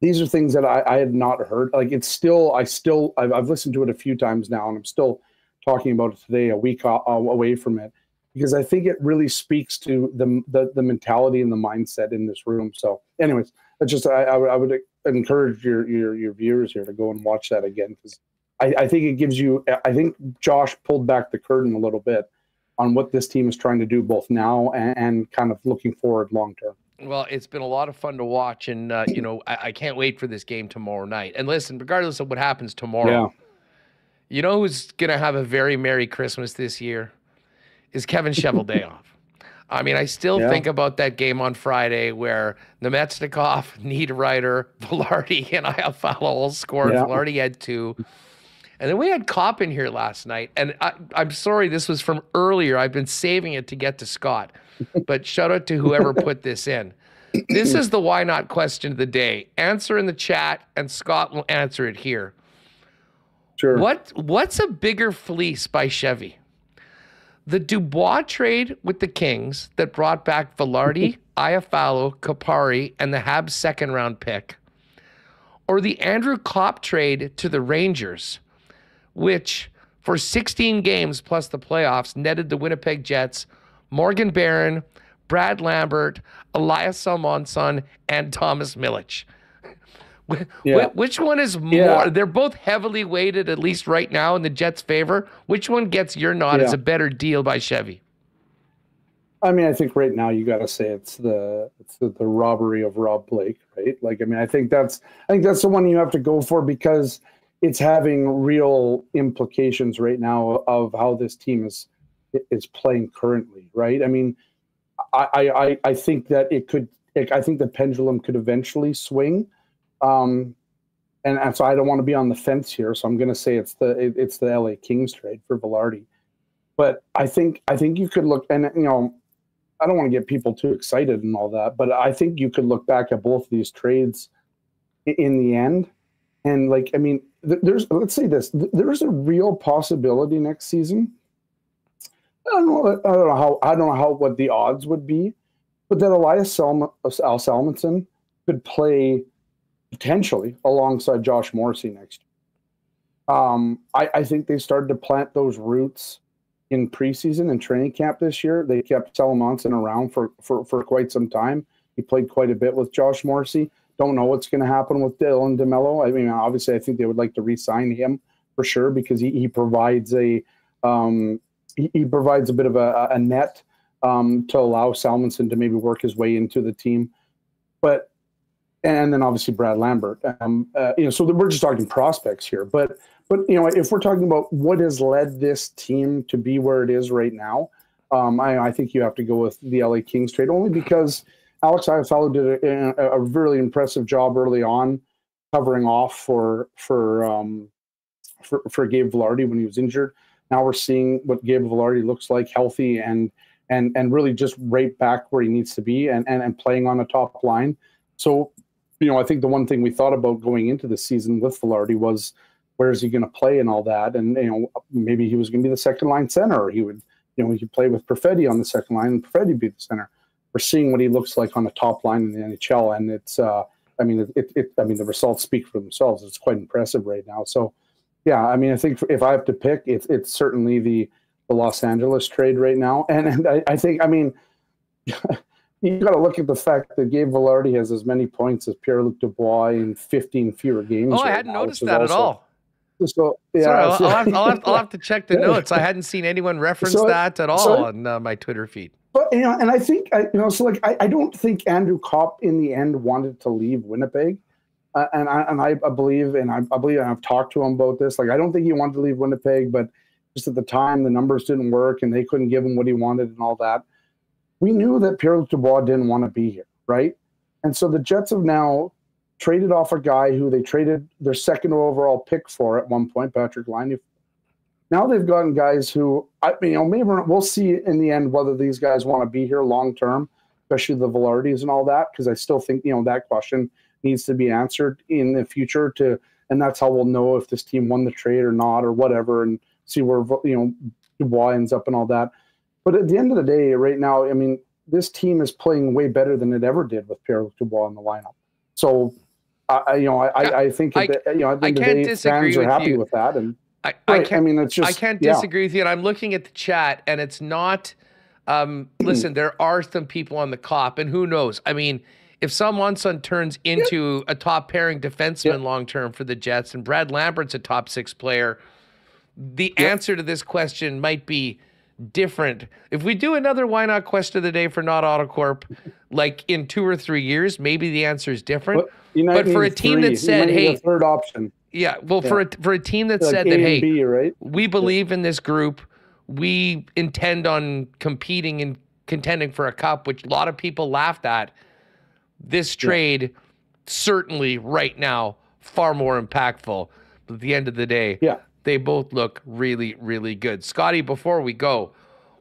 these are things that I, I had not heard. Like it's still, I still, I've, I've listened to it a few times now, and I'm still talking about it today, a week away from it, because I think it really speaks to the the, the mentality and the mindset in this room. So anyways, that's just, I, I, I would encourage your, your, your viewers here to go and watch that again, because I, I think it gives you, I think Josh pulled back the curtain a little bit on what this team is trying to do both now and, and kind of looking forward long term. Well, it's been a lot of fun to watch, and uh, you know, I, I can't wait for this game tomorrow night. And listen, regardless of what happens tomorrow, yeah. you know who's gonna have a very Merry Christmas this year is Kevin Cheveldayoff. I mean, I still yeah. think about that game on Friday where Namestnikov, Niederreiter, Vilardi, and Iafallo all scored. Yeah. Vilardi had two. And then we had Kopp in here last night. And I, I'm sorry, this was from earlier. I've been saving it to get to Scott. But shout out to whoever put this in. This is the why not question of the day. Answer in the chat, and Scott will answer it here. Sure. What, what's a bigger fleece by Chevy? The Dubois trade with the Kings that brought back Vilardi, Iafallo, Kupari, and the Habs second-round pick, or the Andrew Kopp trade to the Rangers, which for sixteen games plus the playoffs netted the Winnipeg Jets Morgan Barron, Brad Lambert, Elias Salomonsson, and Thomas Milic. Yeah. Which one is more? Yeah. They're both heavily weighted, at least right now, in the Jets' favor. Which one gets your nod yeah. as a better deal by Chevy? I mean, I think right now you got to say it's the it's the, the robbery of Rob Blake, right? Like, I mean, I think that's I think that's the one you have to go for, because it's having real implications right now of how this team is is playing currently, right? I mean, I I I think that it could. I think the pendulum could eventually swing. Um, and, and so I don't want to be on the fence here, so I'm going to say it's the it, it's the L A Kings trade for Vilardi. But I think I think you could look, and you know, I don't want to get people too excited and all that, but I think you could look back at both of these trades in, in the end, and like I mean, th there's let's say this, th there's a real possibility next season. I don't know, I don't know how I don't know how what the odds would be, but that Elias Salom Al Salomonsson could play potentially alongside Josh Morrissey next year. Um, I, I think they started to plant those roots in preseason and training camp this year. They kept Salomonsson around for, for, for quite some time. He played quite a bit with Josh Morrissey. Don't know what's going to happen with Dylan DeMello. I mean, obviously, I think they would like to re-sign him for sure, because he, he provides a um, he, he provides a bit of a, a net um, to allow Salomonsson to maybe work his way into the team. But and then obviously Brad Lambert. Um, uh, you know, so we're just talking prospects here. But, but you know, if we're talking about what has led this team to be where it is right now, um, I, I think you have to go with the L A Kings trade, only because Alex Iafallo did a, a, a really impressive job early on covering off for for, um, for for Gabe Vilardi when he was injured. Now we're seeing what Gabe Vilardi looks like healthy and and and really just right back where he needs to be and and, and playing on a top line. So, you know, I think the one thing we thought about going into the season with Vilardi was where is he going to play and all that, and you know, maybe he was going to be the second line center, or he would, you know, he could play with Perfetti on the second line, and Perfetti be the center. We're seeing what he looks like on the top line in the N H L, and it's, uh, I mean, it, it, I mean, the results speak for themselves. It's quite impressive right now. So, yeah, I mean, I think if I have to pick, it's it's certainly the the Los Angeles trade right now, and, and I, I think, I mean. You got to look at the fact that Gabe Vilardi has as many points as Pierre-Luc Dubois in fifteen fewer games. Oh, right I hadn't now, noticed that also, at all. So, yeah, Sorry, so, I'll, have, I'll, have, I'll have to check the notes. I hadn't seen anyone reference so, that at all so, on uh, my Twitter feed. But you know, and I think I, you know, so like I, I don't think Andrew Kopp in the end wanted to leave Winnipeg, uh, and I and I believe and I, I believe and I've talked to him about this. Like I don't think he wanted to leave Winnipeg, but just at the time the numbers didn't work and they couldn't give him what he wanted and all that. We knew that Pierre-Luc Dubois didn't want to be here, right? And so the Jets have now traded off a guy who they traded their second overall pick for at one point, Patrick Laine. Now they've gotten guys who, I mean, you know, maybe we'll see in the end whether these guys want to be here long term, especially the Vilardis and all that, because I still think, you know, that question needs to be answered in the future to and that's how we'll know if this team won the trade or not or whatever, and see where, you know, Dubois ends up and all that. But at the end of the day, right now, I mean, this team is playing way better than it ever did with Pierre-Luc Dubois in the lineup. So, I, you know, I, yeah, I think I, that, you know, I think I can't disagree fans with are happy you. with that. And I, I right, can't. I mean, it's just I can't yeah. disagree with you. And I'm looking at the chat, and it's not. Um, listen, there are some people on the cop, and who knows? I mean, if Sam Monson turns into yep. a top pairing defenseman yep. long term for the Jets, and Brad Lambert's a top six player, the yep. answer to this question might be different. If we do another why not question of the day for Not Autocorp, like in two or three years, maybe the answer is different. Well, but for a team three. that said, hey, third option. Yeah. Well, yeah. for a, for a team that like said a that, hey, B, right? we believe yeah. in this group. We intend on competing and contending for a cup, which a lot of people laughed at. This trade yeah. certainly right now far more impactful. But at the end of the day, yeah. they both look really, really good. Scotty, before we go,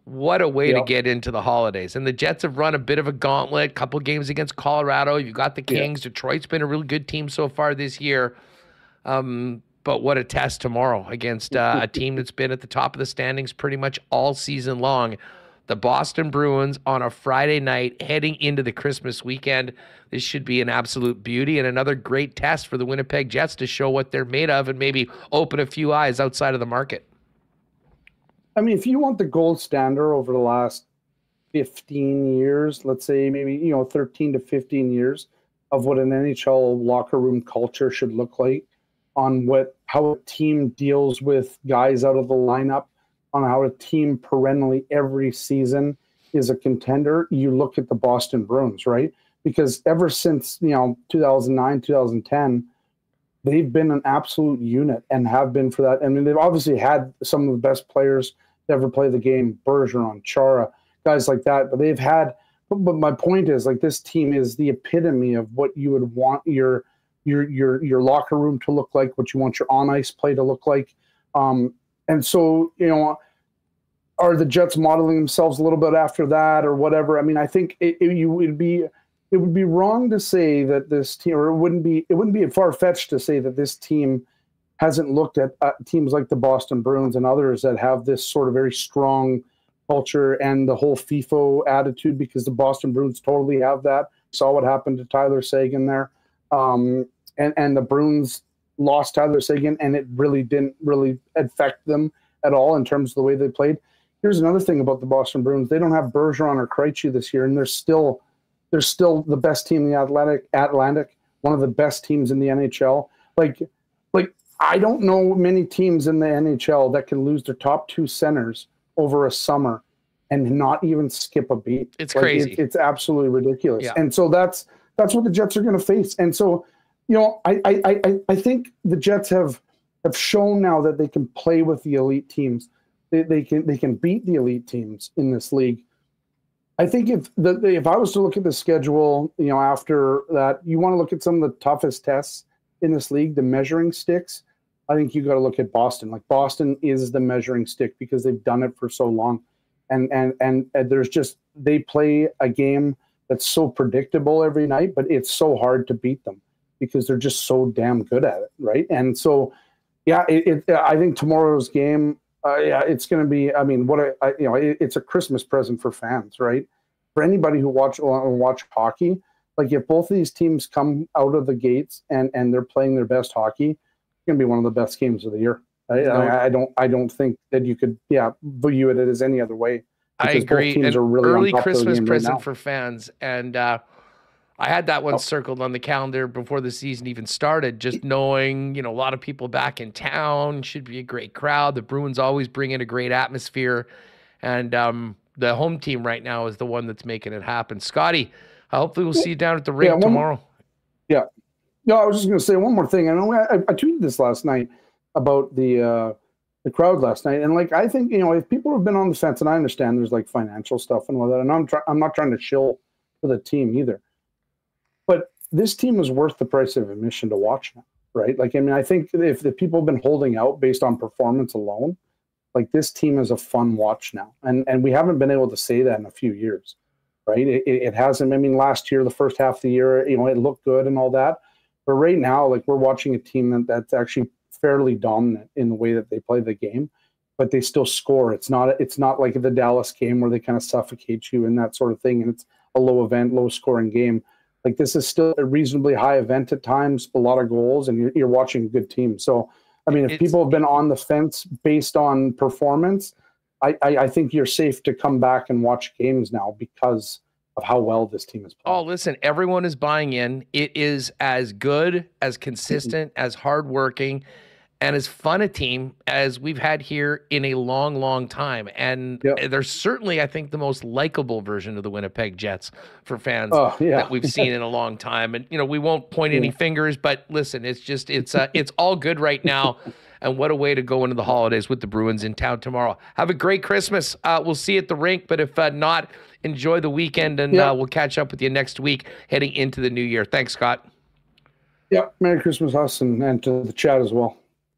what a way yeah. to get into the holidays. And the Jets have run a bit of a gauntlet, a couple games against Colorado. You got the Kings. Yeah. Detroit's been a really good team so far this year. Um, but what a test tomorrow against uh, a team that's been at the top of the standings pretty much all season long. The Boston Bruins on a Friday night heading into the Christmas weekend. This should be an absolute beauty and another great test for the Winnipeg Jets to show what they're made of and maybe open a few eyes outside of the market. I mean, if you want the gold standard over the last fifteen years, let's say maybe, you know, thirteen to fifteen years of what an N H L locker room culture should look like, on what how a team deals with guys out of the lineup, on how a team perennially every season is a contender, you look at the Boston Bruins, right? Because ever since, you know, two thousand nine, two thousand ten, they've been an absolute unit and have been for that. I mean, they've obviously had some of the best players to ever play the game, Bergeron, Chara, guys like that. But they've had, but, but my point is, like, this team is the epitome of what you would want your, your, your, your locker room to look like, what you want your on-ice play to look like. Um, And so, you know, are the Jets modeling themselves a little bit after that or whatever? I mean, I think it, it you would be it would be wrong to say that this team, or it wouldn't be it wouldn't be far-fetched to say that this team hasn't looked at uh, teams like the Boston Bruins and others that have this sort of very strong culture and the whole FIFO attitude, because the Boston Bruins totally have that. Saw what happened to Tyler Seguin there, um, and and the Bruins lost Tyler Seguin, and it really didn't really affect them at all in terms of the way they played. Here's another thing about the Boston Bruins. They don't have Bergeron or Krejci this year, and they're still they're still the best team in the Atlantic, Atlantic, one of the best teams in the N H L. Like, like I don't know many teams in the N H L that can lose their top two centers over a summer and not even skip a beat. It's like, crazy. It, it's absolutely ridiculous. Yeah. And so that's that's what the Jets are going to face. And so, you know, I, I I I think the Jets have have shown now that they can play with the elite teams. They they can they can beat the elite teams in this league. I think if the if I was to look at the schedule, you know, after that, you want to look at some of the toughest tests in this league, the measuring sticks. I think you got to look at Boston. Like, Boston is the measuring stick because they've done it for so long, and and and, and there's just they play a game that's so predictable every night, but it's so hard to beat them, because they're just so damn good at it, right? And so, yeah, it, it, I think tomorrow's game, uh, yeah, it's going to be, I mean, what a, I, you know, it, it's a Christmas present for fans, right? For anybody who watch watch hockey, like, if both of these teams come out of the gates and and they're playing their best hockey, it's going to be one of the best games of the year. I, no. I, I don't, I don't think that you could, yeah, view it as any other way. I agree. Both teams are really early Christmas present right for fans, and uh, I had that one oh. circled on the calendar before the season even started, just knowing, you know, a lot of people back in town, should be a great crowd. The Bruins always bring in a great atmosphere, and um, the home team right now is the one that's making it happen. Scotty, hopefully we'll see you down at the rink yeah, one, tomorrow. Yeah. No, I was just going to say one more thing. I know I, I tweeted this last night about the uh, the crowd last night, and, like, I think, you know, if people have been on the fence, and I understand there's, like, financial stuff and all that, and I'm, try I'm not trying to shill for the team either. But this team is worth the price of admission to watch now, right? Like, I mean, I think if the people have been holding out based on performance alone, like, this team is a fun watch now. And and we haven't been able to say that in a few years, right? It, it hasn't. I mean, last year, the first half of the year, you know, it looked good and all that. But right now, like, we're watching a team that, that's actually fairly dominant in the way that they play the game, but they still score. It's not it's not like the Dallas game where they kind of suffocate you and that sort of thing, and it's a low event, low scoring game. Like, this is still a reasonably high event at times, a lot of goals, and you're, you're watching a good team. So, I mean, if it's, people have been on the fence based on performance, I, I, I think you're safe to come back and watch games now because of how well this team is playing. Oh, listen, everyone is buying in. It is as good, as consistent, as hardworking, and as fun a team as we've had here in a long, long time. And yep. they're certainly, I think, the most likable version of the Winnipeg Jets for fans oh, yeah. that we've seen in a long time. And, you know, we won't point yeah. any fingers, but listen, it's just, it's, uh, it's all good right now. And what a way to go into the holidays with the Bruins in town tomorrow. Have a great Christmas. Uh, we'll see you at the rink, but if uh, not, enjoy the weekend, and yep. uh, we'll catch up with you next week heading into the new year. Thanks, Scott. Yeah. Merry Christmas, us, and, and to the chat as well.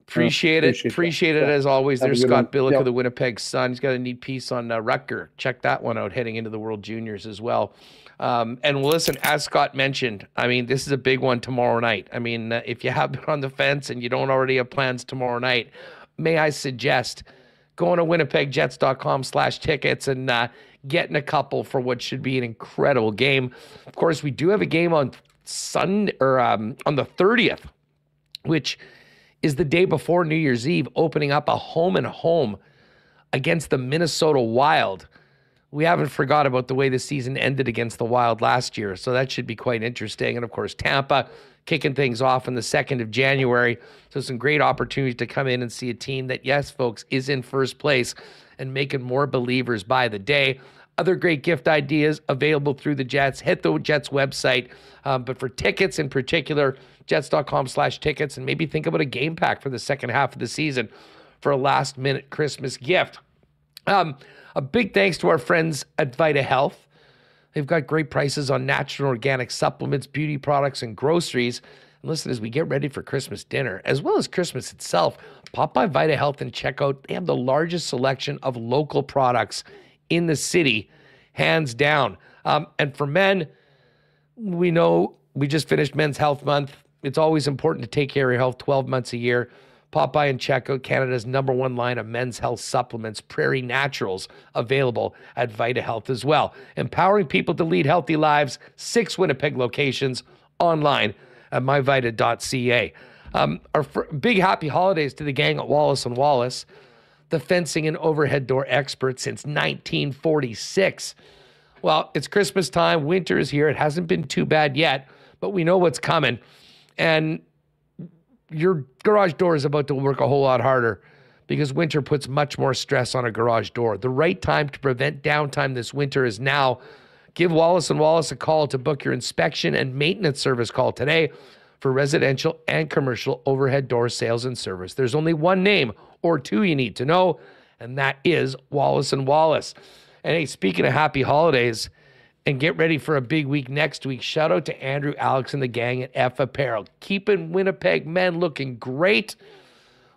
Appreciate it. Appreciate, appreciate it, yeah. as always. Have There's Scott Billeck yep. of the Winnipeg Sun. He's got a neat piece on uh, Rutger. Check that one out heading into the World Juniors as well. Um, and listen, as Scott mentioned, I mean, this is a big one tomorrow night. I mean, uh, if you have been on the fence and you don't already have plans tomorrow night, may I suggest going to winnipegjets dot com slash tickets and uh, getting a couple for what should be an incredible game. Of course, we do have a game on Sunday, or um, on the thirtieth, which is the day before New Year's Eve, opening up a home and home against the Minnesota Wild. We haven't forgot about the way the season ended against the Wild last year, so that should be quite interesting. And, of course, Tampa kicking things off on the second of January. So some great opportunities to come in and see a team that, yes, folks, is in first place and making more believers by the day. Other great gift ideas available through the Jets. Hit the Jets website. Um, but for tickets in particular, jets dot com slash tickets, and maybe think about a game pack for the second half of the season for a last-minute Christmas gift. Um, a big thanks to our friends at Vita Health. They've got great prices on natural organic supplements, beauty products, and groceries. And listen, as we get ready for Christmas dinner, as well as Christmas itself, pop by Vita Health and check out. They have the largest selection of local products in the city, hands down. Um, and for men, we know we just finished Men's Health Month. It's always important to take care of your health twelve months a year. Pop by and check out Canada's number one line of men's health supplements, Prairie Naturals, available at Vita Health as well. Empowering people to lead healthy lives, six Winnipeg locations, online at my vita dot c a. Um, our big happy holidays to the gang at Wallace and Wallace, the fencing and overhead door expert since nineteen forty-six. Well, it's Christmas time. Winter is here. It hasn't been too bad yet, but we know what's coming. And your garage door is about to work a whole lot harder because winter puts much more stress on a garage door. The right time to prevent downtime this winter is now. Give Wallace and Wallace a call to book your inspection and maintenance service call today for residential and commercial overhead door sales and service. There's only one name or two you need to know, and that is Wallace and Wallace. And hey, speaking of happy holidays, and get ready for a big week next week. Shout out to Andrew, Alex, and the gang at F Apparel. Keeping Winnipeg men looking great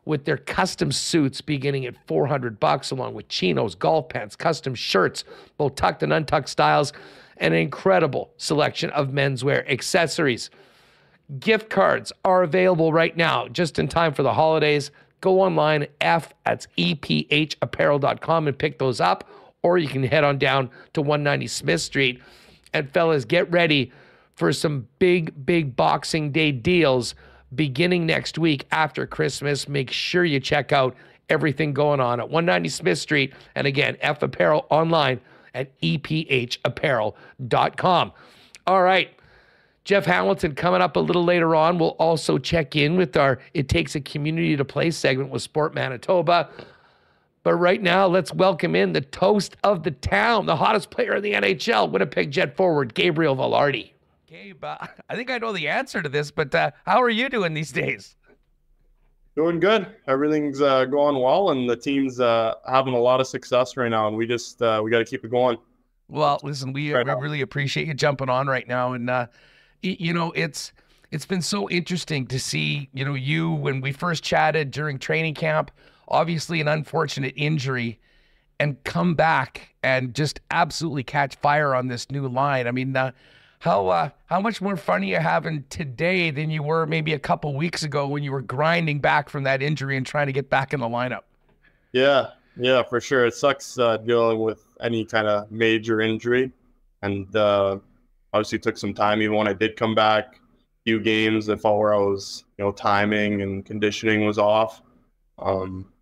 with their custom suits beginning at four hundred bucks, along with chinos, golf pants, custom shirts, both tucked and untucked styles, and an incredible selection of menswear accessories. Gift cards are available right now, just in time for the holidays. Go online, F, that's E P H apparel dot com, and pick those up. Or you can head on down to one ninety Smith Street. And fellas, get ready for some big, big Boxing Day deals beginning next week after Christmas. Make sure you check out everything going on at one ninety Smith Street. And again, F Apparel online at E P H apparel dot com. All right. Jeff Hamilton coming up a little later on. We'll also check in with our It Takes a Community to Play segment with Sport Manitoba. But right now, let's welcome in the toast of the town, the hottest player in the N H L, Winnipeg Jet forward, Gabriel Vilardi. Gabe, uh, I think I know the answer to this, but uh, how are you doing these days? Doing good. Everything's uh, going well, and the team's uh, having a lot of success right now, and we just uh, we got to keep it going. Well, listen, we, right we really appreciate you jumping on right now, and uh, you know it's it's been so interesting to see you know you when we first chatted during training camp. Obviously an unfortunate injury, and come back and just absolutely catch fire on this new line. I mean, uh, How uh, how much more fun are you having today than you were maybe a couple weeks ago when you were grinding back from that injury and trying to get back in the lineup? Yeah, yeah, for sure. It sucks uh, dealing with any kind of major injury, and uh, obviously took some time. Even when I did come back, a few games, I felt where I was, you know, timing and conditioning was off. Um,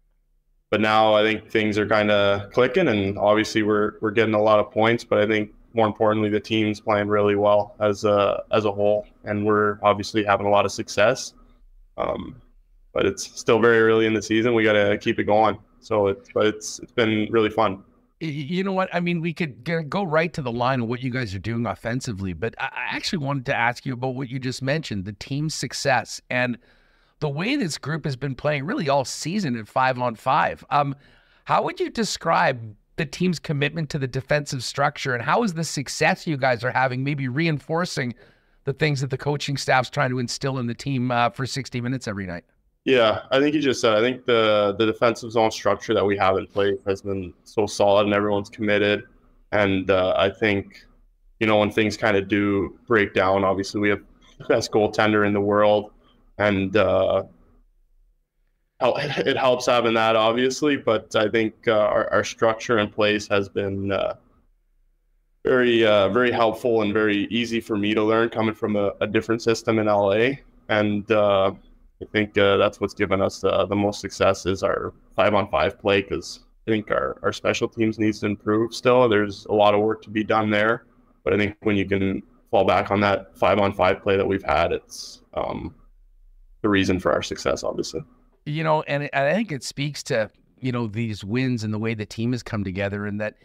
but now I think things are kind of clicking, and obviously we're we're getting a lot of points. But I think, more importantly, the team's playing really well as a as a whole, and we're obviously having a lot of success. Um, but it's still very early in the season. We got to keep it going. So, it's but it's it's been really fun. You know what? I mean, we could get, go right to the line of what you guys are doing offensively. But I actually wanted to ask you about what you just mentioned, the team's success and the way this group has been playing really all season at five on five. Um, how would you describe the team's commitment to the defensive structure, and how is the success you guys are having maybe reinforcing the things that the coaching staff's trying to instill in the team uh, for sixty minutes every night? Yeah, I think you just said, I think the, the defensive zone structure that we have in place has been so solid, and everyone's committed. And uh, I think, you know, when things kind of do break down, obviously we have the best goaltender in the world, and uh, it helps having that, obviously, but I think uh, our, our structure in place has been uh, very, uh, very helpful and very easy for me to learn, coming from a, a different system in L A. And uh, I think uh, that's what's given us uh, the most success is our five-on-five play, because I think our, our special teams needs to improve still. There's a lot of work to be done there, but I think when you can fall back on that five-on-five play that we've had, it's um, the reason for our success, obviously. You know, and I think it speaks to, you know, these wins and the way the team has come together, and that,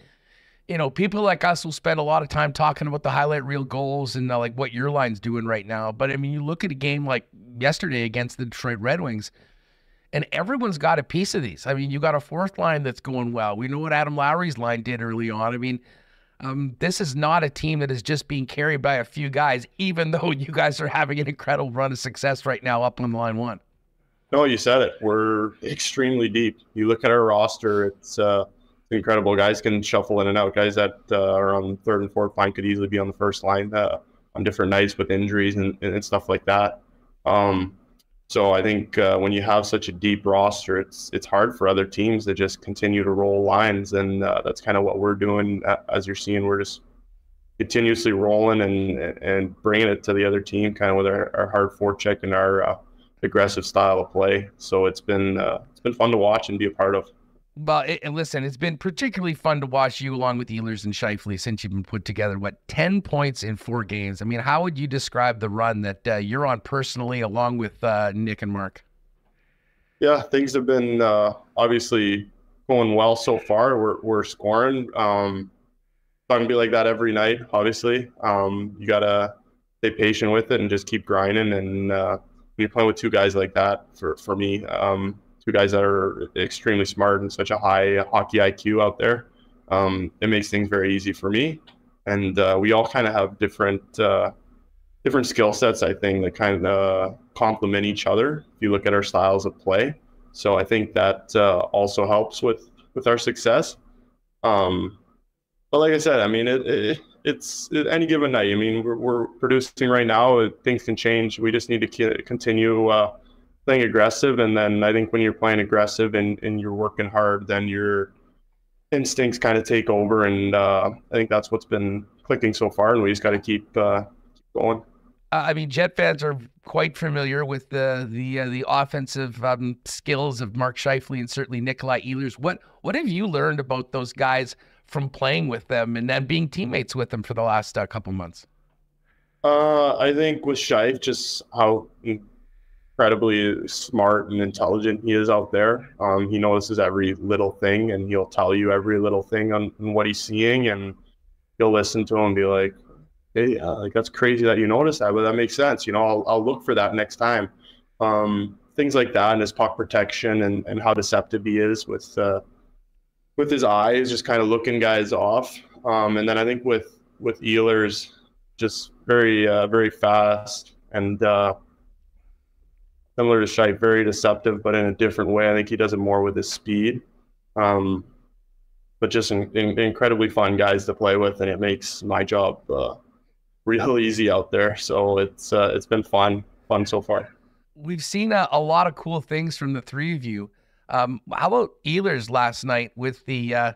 you know, people like us will spend a lot of time talking about the highlight reel goals and uh, like what your line's doing right now. But I mean, you look at a game like yesterday against the Detroit Red Wings, and everyone's got a piece of these. I mean, you got a fourth line that's going well. We know what Adam Lowry's line did early on. I mean, um, this is not a team that is just being carried by a few guys, even though you guys are having an incredible run of success right now up on line one. No, you said it. We're extremely deep. You look at our roster, it's uh, incredible. Guys can shuffle in and out. Guys that uh, are on third and fourth line could easily be on the first line uh, on different nights with injuries and, and stuff like that. Um, so I think uh, when you have such a deep roster, it's it's hard for other teams to just continue to roll lines, and uh, that's kind of what we're doing. As you're seeing, we're just continuously rolling and and bringing it to the other team, kind of with our, our hard forecheck and our uh, aggressive style of play. So it's been uh, it's been fun to watch and be a part of. Well, it, and listen, it's been particularly fun to watch you along with Ehlers and Scheifele since you've been put together, what, ten points in four games. I mean, how would you describe the run that uh, you're on personally along with uh, Nick and Mark? Yeah, things have been uh, obviously going well so far. We're, we're scoring. Um, it's not going to be like that every night, obviously. Um, you got to stay patient with it and just keep grinding, and uh, you're playing with two guys like that, for for me, um, two guys that are extremely smart and such a high hockey I Q out there, um, it makes things very easy for me. And uh, we all kind of have different uh, different skill sets, I think, that kind of uh, complement each other if you look at our styles of play. So I think that uh, also helps with, with our success. Um, but like I said, I mean, it, it it's any given night. I mean, we're, we're producing right now. Things can change. We just need to continue uh, playing aggressive. And then I think when you're playing aggressive and, and you're working hard, then your instincts kind of take over. And uh, I think that's what's been clicking so far. And we just got to keep, uh, keep going. Uh, I mean, Jet fans are quite familiar with the the uh, the offensive um, skills of Mark Scheifele and certainly Nikolaj Ehlers. What what have you learned about those guys from playing with them and then being teammates with them for the last uh, couple months? Uh, I think with Scheif, just how incredibly smart and intelligent he is out there. Um, he notices every little thing, and he'll tell you every little thing on, on what he's seeing, and you'll listen to him and be like, hey, uh, like that's crazy that you noticed that, but that makes sense. You know, I'll, I'll look for that next time. Um, things like that, and his puck protection and, and how deceptive he is with uh, with his eyes, just kind of looking guys off. Um, and then I think with, with Ehlers, just very, uh, very fast and uh, similar to Scheifele, very deceptive, but in a different way. I think he does it more with his speed. Um, but just in, in, incredibly fun guys to play with, and it makes my job uh, real easy out there. So it's uh, it's been fun, fun so far. We've seen a, a lot of cool things from the three of you. Um, how about Ehlers last night with the uh,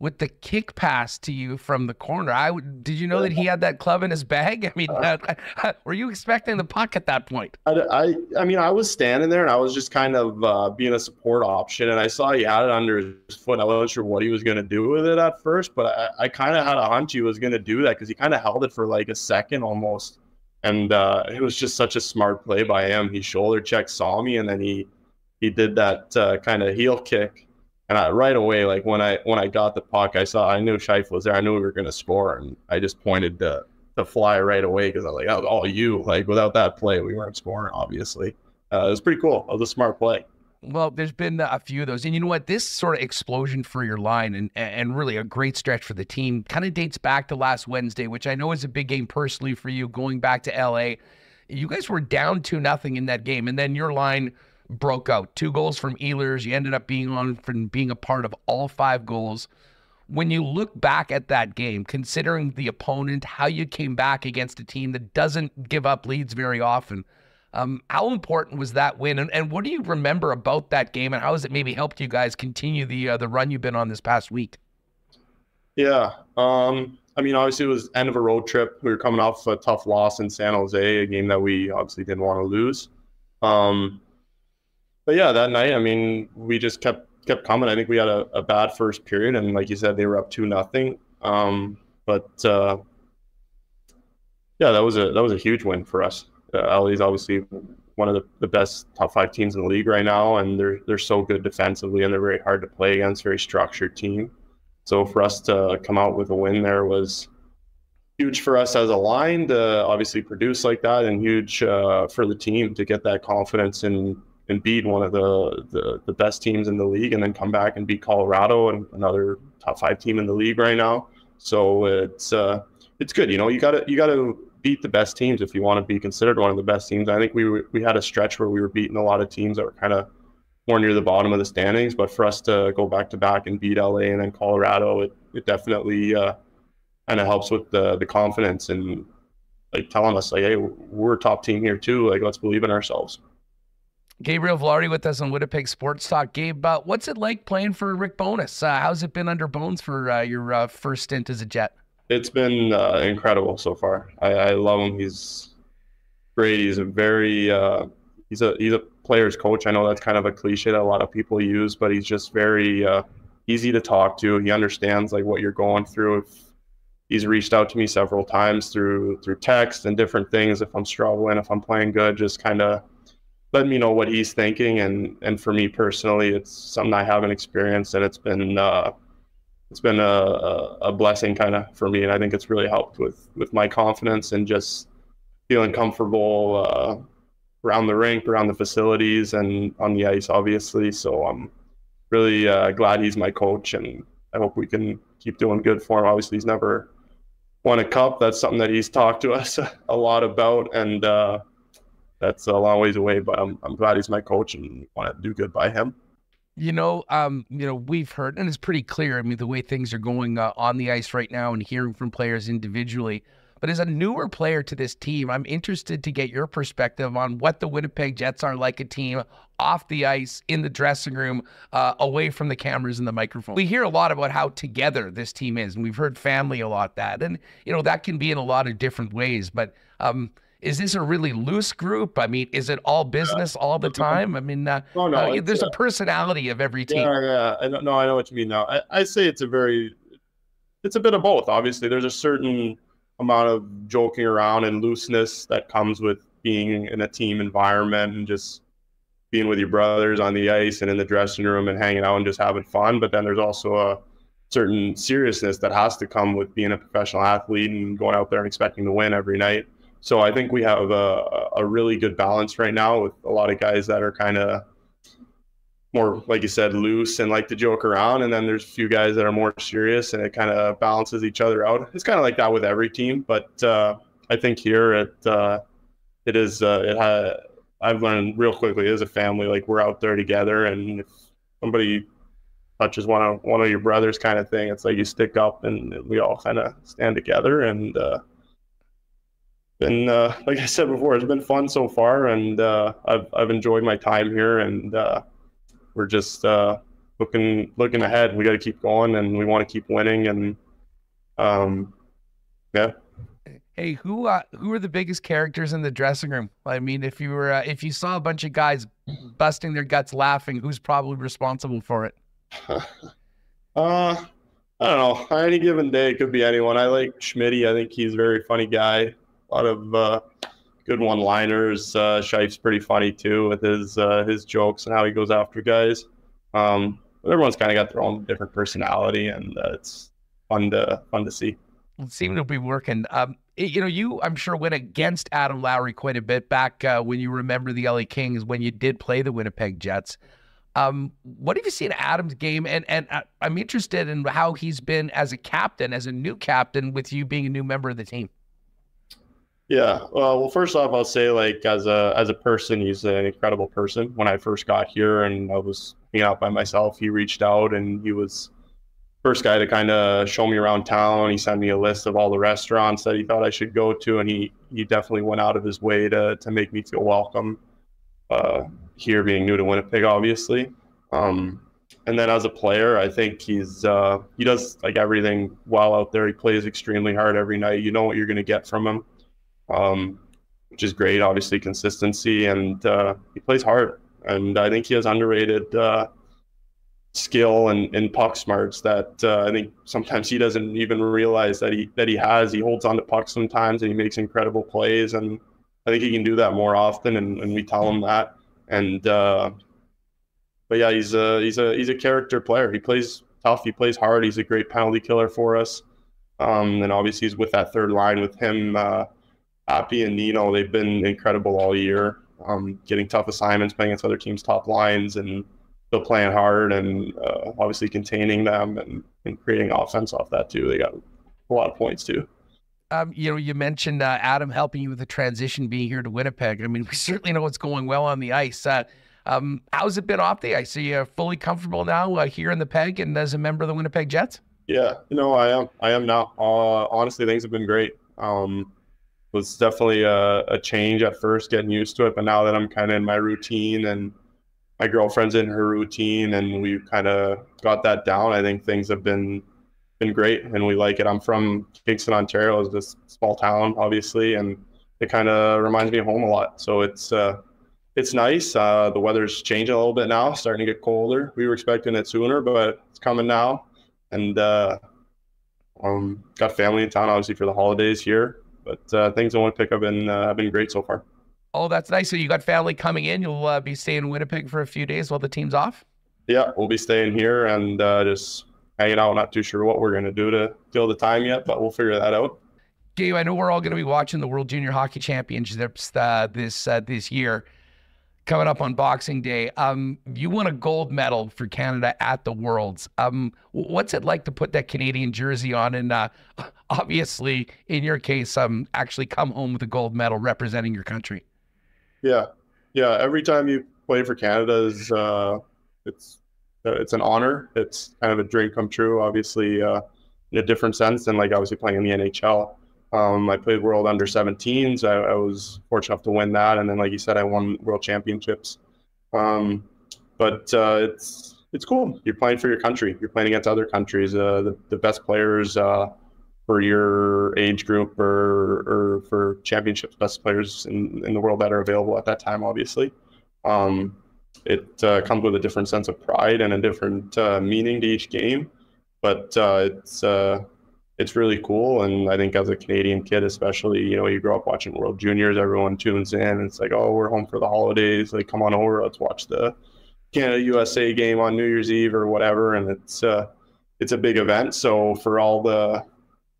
with the kick pass to you from the corner? I did you know that he had that club in his bag? I mean, uh, uh, were you expecting the puck at that point? I, I I mean, I was standing there and I was just kind of uh, being a support option, and I saw he had it under his foot. I wasn't sure what he was going to do with it at first, but I, I kind of had a hunch he was going to do that because he kind of held it for like a second almost. And uh, it was just such a smart play by him. He shoulder checked, saw me, and then he he did that uh, kind of heel kick. And I, right away, like when I when I got the puck, I saw I knew Scheifele was there. I knew we were going to score, and I just pointed to the fly right away because I was like, "That was all you!" Like without that play, we weren't scoring. Obviously, uh, it was pretty cool. It was a smart play. Well, there's been a few of those, and you know what? This sort of explosion for your line and and really a great stretch for the team kind of dates back to last Wednesday, which I know is a big game personally for you. Going back to L A, you guys were down two nothing in that game, and then your line broke out. Two goals from Ehlers. You ended up being on from being a part of all five goals. When you look back at that game, considering the opponent, how you came back against a team that doesn't give up leads very often. Um, how important was that win, and, and what do you remember about that game, and how has it maybe helped you guys continue the uh, the run you've been on this past week? Yeah, um, I mean, obviously it was end of a road trip. We were coming off a tough loss in San Jose, a game that we obviously didn't want to lose. Um, but yeah, that night, I mean, we just kept kept coming. I think we had a, a bad first period, and like you said, they were up two nothing. Um, but uh, yeah, that was a that was a huge win for us. Uh, L A is obviously one of the, the best top five teams in the league right now, and they're they're so good defensively, and they're very hard to play against, very structured team. So for us to come out with a win there was huge for us as a line to obviously produce like that, and huge uh, for the team to get that confidence and, and beat one of the, the, the best teams in the league, and then come back and beat Colorado, and another top five team in the league right now. So it's uh, it's good, you know. You gotta you gotta. beat the best teams if you want to be considered one of the best teams. I think we were, we had a stretch where we were beating a lot of teams that were kind of more near the bottom of the standings, but for us to go back to back and beat L A and then Colorado, it, it definitely uh, kind of helps with the, the confidence and like telling us like, hey, we're a top team here too. Like, let's believe in ourselves. Gabriel Vilardi with us on Winnipeg Sports Talk. Gabe, uh, what's it like playing for Rick Bowness? Uh, how's it been under Bones for uh, your uh, first stint as a Jet? It's been uh, incredible so far. I, I love him. He's great. He's a very uh, he's a he's a player's coach. I know that's kind of a cliche that a lot of people use, but he's just very uh, easy to talk to. He understands like what you're going through. If he's reached out to me several times through through text and different things. If I'm struggling, if I'm playing good, just kind of letting me know what he's thinking. And and for me personally, it's something I haven't experienced, and it's been. Uh, It's been a, a, a blessing kind of for me, and I think it's really helped with, with my confidence and just feeling comfortable uh, around the rink, around the facilities, and on the ice, obviously. So I'm really uh, glad he's my coach, and I hope we can keep doing good for him. Obviously, he's never won a cup. That's something that he's talked to us a lot about, and uh, that's a long ways away, but I'm, I'm glad he's my coach and want to do good by him. You know, um, you know, we've heard, and it's pretty clear, I mean, the way things are going uh, on the ice right now and hearing from players individually. But as a newer player to this team, I'm interested to get your perspective on what the Winnipeg Jets are like a team off the ice, in the dressing room, uh, away from the cameras and the microphone. We hear a lot about how together this team is, and we've heard family a lot that. And, you know, that can be in a lot of different ways. But um, is this a really loose group? I mean, is it all business yeah. all the time? I mean, uh, oh, no, uh, there's uh, a personality of every team. Yeah, yeah. I know, no, I know what you mean now. I, I say it's a very, it's a bit of both, obviously. There's a certain amount of joking around and looseness that comes with being in a team environment and just being with your brothers on the ice and in the dressing room and hanging out and just having fun. But then there's also a certain seriousness that has to come with being a professional athlete and going out there and expecting to win every night. So I think we have a, a really good balance right now with a lot of guys that are kind of more, like you said, loose and like to joke around. And then there's a few guys that are more serious, and it kind of balances each other out. It's kind of like that with every team. But uh, I think here it, uh, it is, uh, it ha I've learned real quickly as a family, like we're out there together, and if somebody touches one of, one of your brothers kind of thing, it's like you stick up and we all kind of stand together and uh, been, uh, like I said before, it's been fun so far, and uh, I've I've enjoyed my time here, and uh, we're just uh, looking looking ahead. We got to keep going, and we want to keep winning, and um, yeah. Hey, who uh, who are the biggest characters in the dressing room? I mean, if you were uh, if you saw a bunch of guys busting their guts laughing, who's probably responsible for it? uh, I don't know. On any given day, it could be anyone. I like Schmitty. I think he's a very funny guy. A lot of uh, good one-liners. Uh, Scheif's pretty funny too with his uh, his jokes and how he goes after guys. Um, but everyone's kind of got their own different personality, and uh, it's fun to fun to see. It seemed to be working. Um, it, you know, you, I'm sure, went against Adam Lowry quite a bit back uh, when you remember the L A Kings, when you did play the Winnipeg Jets. Um, what have you seen Adam's game? And and uh, I'm interested in how he's been as a captain, as a new captain, with you being a new member of the team. Yeah. Well, well, first off, I'll say, like, as a as a person, he's an incredible person. When I first got here and I was hanging out by myself, he reached out and he was first guy to kind of show me around town. He sent me a list of all the restaurants that he thought I should go to, and he he definitely went out of his way to to make me feel welcome uh, here, being new to Winnipeg, obviously. Um, and then as a player, I think he's uh, he does like everything well out there. He plays extremely hard every night. You know what you're going to get from him, um, which is great. Obviously, consistency, and uh, he plays hard. And I think he has underrated Uh, skill and, and puck smarts that uh, I think sometimes he doesn't even realize that he that he has. He holds on to pucks sometimes, and he makes incredible plays, and I think he can do that more often, and, and we tell him that. And uh, but yeah, he's a he's a he's a character player. He plays tough, he plays hard, he's a great penalty killer for us. Um, and obviously he's with that third line with him, uh, Appy and Nino. They've been incredible all year, um, getting tough assignments, playing against other teams' top lines, and still playing hard, and uh, obviously containing them and, and creating offense off that too. They got a lot of points too. Um, you know, you mentioned uh, Adam helping you with the transition being here to Winnipeg. I mean, we certainly know what's going well on the ice. Uh, um, how's it been off the ice? Are you fully comfortable now uh, here in the Peg and as a member of the Winnipeg Jets? Yeah, you know, I am. I am now. Uh, honestly, things have been great. Um, it was definitely a, a change at first, getting used to it, but now that I'm kind of in my routine and my girlfriend's in her routine, and we've kind of got that down, I think things have been been great, and we like it. I'm from Kingston, Ontario. It's this small town, obviously, and it kind of reminds me of home a lot. So it's uh, it's nice. Uh, the weather's changing a little bit now, starting to get colder. We were expecting it sooner, but it's coming now. And uh, um, got family in town, obviously, for the holidays here. But uh, things I want to pick up and uh, have been great so far. Oh, that's nice. So you got family coming in. You'll uh, be staying in Winnipeg for a few days while the team's off? Yeah, we'll be staying here and uh, just hanging out. Not too sure what we're going to do to fill the time yet, but we'll figure that out. Gabe, I know we're all going to be watching the World Junior Hockey Championships uh, this uh, this year, coming up on Boxing Day. Um, you won a gold medal for Canada at the Worlds. Um, what's it like to put that Canadian jersey on and uh, obviously, in your case, um, actually come home with a gold medal representing your country? Yeah, yeah. Every time you play for Canada is uh, it's it's an honor. It's kind of a dream come true, obviously, uh, in a different sense than like obviously playing in the N H L. Um, I played World Under seventeens. I, I was fortunate enough to win that, and then like you said, I won World Championships. Um, but uh, it's it's cool. You're playing for your country. You're playing against other countries. Uh, the the best players uh, for your age group or, or for championships, best players in, in the world that are available at that time, obviously. Um, it uh, comes with a different sense of pride and a different uh, meaning to each game, but uh, it's uh, it's really cool. And I think as a Canadian kid, especially, you know, you grow up watching World Juniors, everyone tunes in and it's like, oh, we're home for the holidays. Like, come on over, let's watch the Canada U S A game on New Year's Eve or whatever. And it's, uh, it's a big event. So for all the,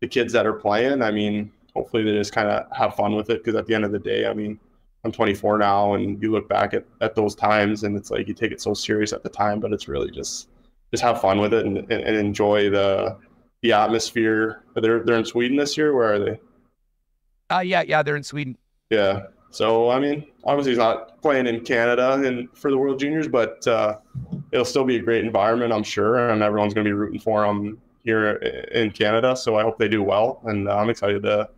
the kids that are playing, I mean, hopefully they just kind of have fun with it, because at the end of the day, I mean, I'm twenty-four now, and you look back at, at those times and it's like you take it so serious at the time, but it's really just just have fun with it and, and, and enjoy the the atmosphere. They're, they're in Sweden this year? Where are they? Uh, yeah, yeah, they're in Sweden. Yeah. So, I mean, obviously he's not playing in Canada and for the World Juniors, but uh, it'll still be a great environment, I'm sure, and everyone's going to be rooting for him here in Canada, so I hope they do well, and I'm excited to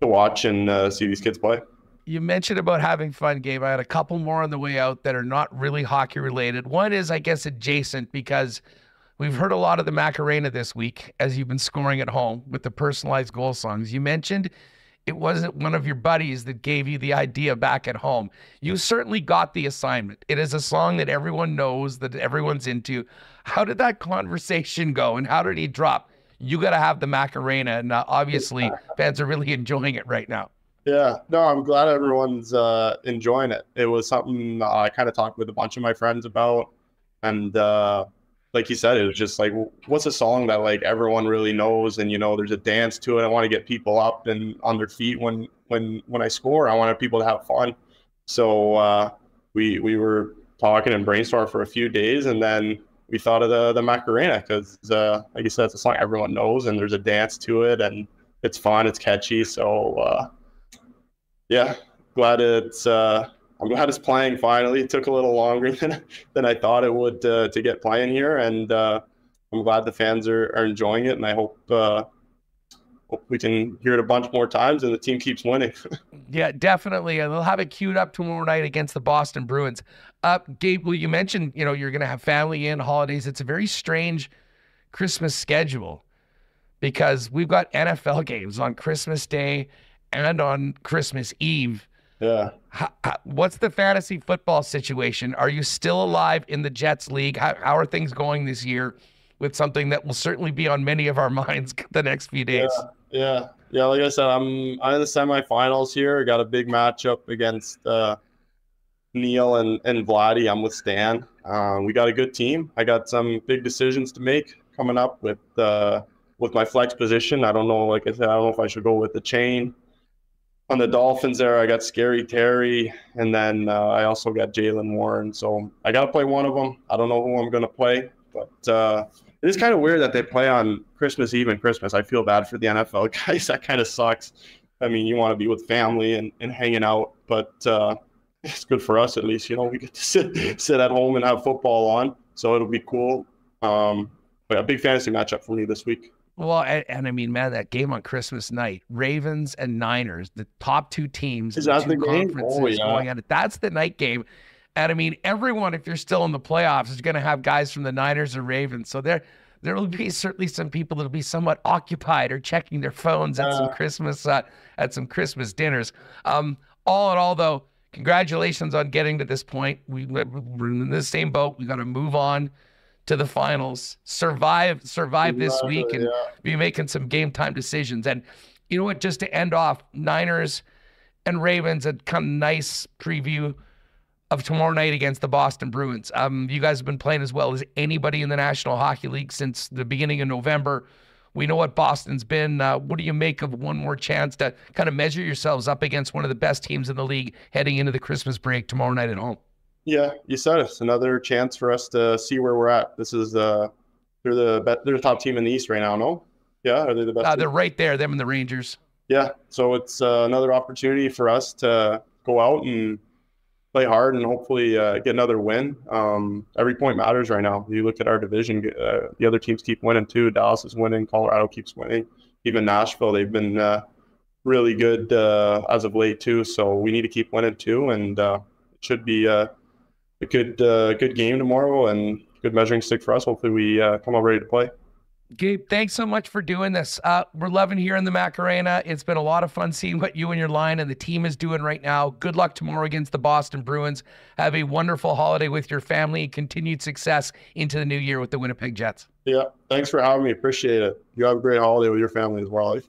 to watch and uh, see these kids play. You mentioned about having fun, Gabe. I had a couple more on the way out that are not really hockey related. One is, I guess, adjacent, because we've heard a lot of the Macarena this week as you've been scoring at home with the personalized goal songs. You mentioned it wasn't one of your buddies that gave you the idea back at home. You certainly got the assignment. It is a song that everyone knows, that everyone's into. How did that conversation go, and how did he drop, you got to have the Macarena? And uh, obviously fans are really enjoying it right now. Yeah, no, I'm glad everyone's uh, enjoying it. It was something I kind of talked with a bunch of my friends about. And uh, like you said, it was just like, what's a song that like everyone really knows? And, you know, there's a dance to it. I want to get people up and on their feet when, when, when I score. I wanted people to have fun. So uh, we, we were talking and brainstorming for a few days, and then we thought of the, the Macarena, because uh, like you said, it's a song everyone knows, and there's a dance to it, and it's fun, it's catchy. So uh, yeah, glad it's uh, I'm glad it's playing finally. It took a little longer than than I thought it would uh, to get playing here, and uh, I'm glad the fans are, are enjoying it, and I hope uh, hope we can hear it a bunch more times and the team keeps winning. Yeah, definitely, and they'll have it queued up tomorrow night against the Boston Bruins. Uh, Gabe, well, you mentioned, you know, you're going to have family in, holidays. It's a very strange Christmas schedule, because we've got N F L games on Christmas Day and on Christmas Eve. Yeah. How, how, what's the fantasy football situation? Are you still alive in the Jets League? How, how are things going this year with something that will certainly be on many of our minds the next few days? Yeah. Yeah, yeah. Like I said, I'm, I'm in the semifinals here. I got a big matchup against uh, Neil and, and Vladdy. I'm with Stan. Uh, we got a good team. I got some big decisions to make coming up with uh, with my flex position. I don't know, like I said, I don't know if I should go with the chain. On the Dolphins there, I got Scary Terry, and then uh, I also got Jaylen Warren. So I got to play one of them. I don't know who I'm going to play, but uh, it is kind of weird that they play on Christmas Eve and Christmas. I feel bad for the N F L guys. That kind of sucks. I mean, you want to be with family and, and hanging out, but uh, it's good for us at least. You know, we get to sit, sit at home and have football on, so it'll be cool. Um, but a big fantasy matchup for me this week. Well, and, and I mean, man, that game on Christmas night, Ravens and Niners, the top two teams in the two conferences. Oh, yeah. Going at it. That's the night game. And I mean, everyone, if you're still in the playoffs, is going to have guys from the Niners or Ravens. So there, there will be certainly some people that'll be somewhat occupied or checking their phones at uh, some Christmas uh, at some Christmas dinners. Um, all in all, though, congratulations on getting to this point. We, we're in the same boat. We got to move on to the finals, survive, survive this week, and yeah, be making some game time decisions. And you know what, just to end off, Niners and Ravens, had come nice preview of tomorrow night against the Boston Bruins. Um, you guys have been playing as well as anybody in the National Hockey League since the beginning of November. We know what Boston's been. Uh, what do you make of one more chance to kind of measure yourselves up against one of the best teams in the league heading into the Christmas break tomorrow night at home? Yeah, you said it's another chance for us to see where we're at. This is uh, they're the they're the top team in the East right now. No, yeah, are they the best? Uh, they're right there, them and the Rangers. Yeah, so it's uh, another opportunity for us to go out and play hard and hopefully uh, get another win. Um, every point matters right now. You look at our division; uh, the other teams keep winning too. Dallas is winning, Colorado keeps winning, even Nashville. They've been uh, really good uh, as of late too. So we need to keep winning too, and uh, it should be Uh, A good, uh, good game tomorrow, and good measuring stick for us. Hopefully we uh, come out ready to play. Gabe, thanks so much for doing this. Uh, we're loving here in the Macarena. It's been a lot of fun seeing what you and your line and the team is doing right now. Good luck tomorrow against the Boston Bruins. Have a wonderful holiday with your family, and continued success into the new year with the Winnipeg Jets. Yeah, thanks for having me. Appreciate it. You have a great holiday with your family as well.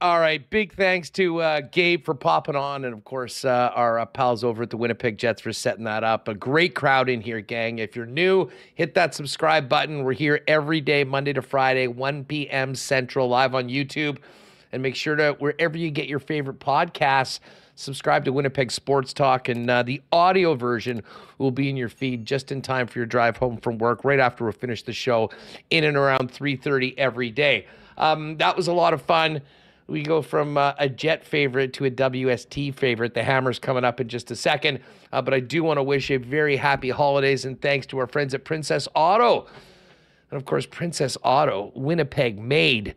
All right, big thanks to uh, Gabe for popping on, and, of course, uh, our uh, pals over at the Winnipeg Jets for setting that up. A great crowd in here, gang. If you're new, hit that subscribe button. We're here every day, Monday to Friday, one p m Central, live on YouTube. And make sure to, wherever you get your favorite podcasts, subscribe to Winnipeg Sports Talk, and uh, the audio version will be in your feed just in time for your drive home from work, right after we finish the show, in and around three thirty every day. Um, that was a lot of fun. We go from uh, a Jet favorite to a W S T favorite. The Hammer's coming up in just a second. Uh, but I do want to wish a very happy holidays, and thanks to our friends at Princess Auto. And of course, Princess Auto, Winnipeg made,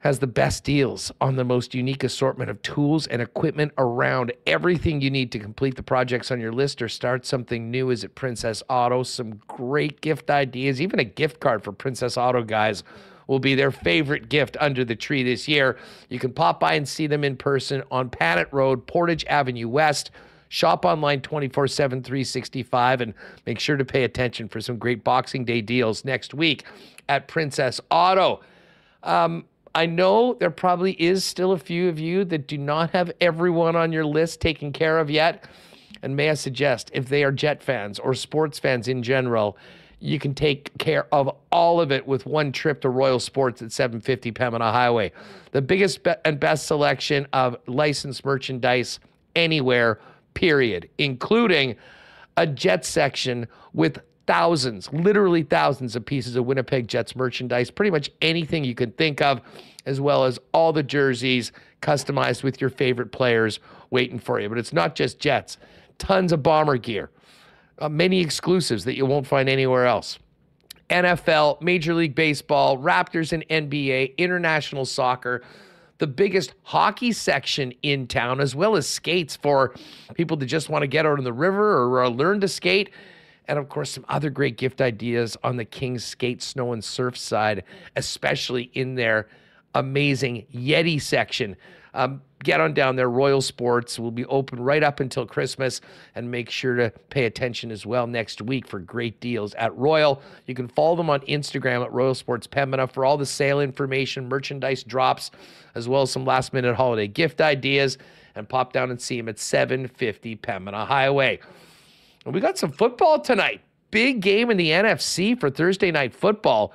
has the best deals on the most unique assortment of tools and equipment around. Everything you need to complete the projects on your list or start something new is at Princess Auto. Some great gift ideas, even a gift card for Princess Auto guys will be their favorite gift under the tree this year. You can pop by and see them in person on Panet Road, Portage Avenue West. Shop online twenty-four seven, three sixty-five, and make sure to pay attention for some great Boxing Day deals next week at Princess Auto. Um, I know there probably is still a few of you that do not have everyone on your list taken care of yet. And may I suggest, if they are Jet fans or sports fans in general, you can take care of all of it with one trip to Royal Sports at seven fifty Pembina Highway. The biggest be and best selection of licensed merchandise anywhere, period, including a Jet section with thousands, literally thousands of pieces of Winnipeg Jets merchandise, pretty much anything you can think of, as well as all the jerseys customized with your favorite players waiting for you. But it's not just Jets. Tons of Bomber gear. Uh, many exclusives that you won't find anywhere else. N F L, Major League Baseball, Raptors and N B A, international soccer, the biggest hockey section in town, as well as skates for people that just want to get out on the river or learn to skate. And, of course, some other great gift ideas on the Kings skate, snow, and surf side, especially in their amazing Yeti section. Um, get on down there. Royal Sports will be open right up until Christmas, and make sure to pay attention as well next week for great deals at Royal. You can follow them on Instagram at Royal Sports Pembina for all the sale information, merchandise drops, as well as some last-minute holiday gift ideas, and pop down and see them at seven fifty Pembina Highway. And we got some football tonight. Big game in the N F C for Thursday night football.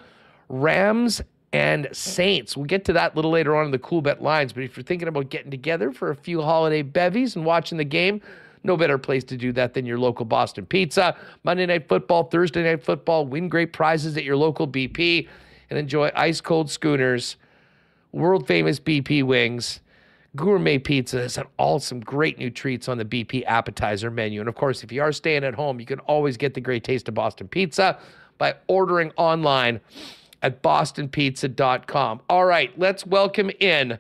Rams and Saints. We'll get to that a little later on in the Coolbet lines, but if you're thinking about getting together for a few holiday bevies and watching the game, no better place to do that than your local Boston Pizza. Monday Night Football, Thursday Night Football, win great prizes at your local B P, and enjoy ice-cold schooners, world-famous B P wings, gourmet pizzas, and all some great new treats on the B P appetizer menu. And, of course, if you are staying at home, you can always get the great taste of Boston Pizza by ordering online at boston pizza dot com. All right, let's welcome in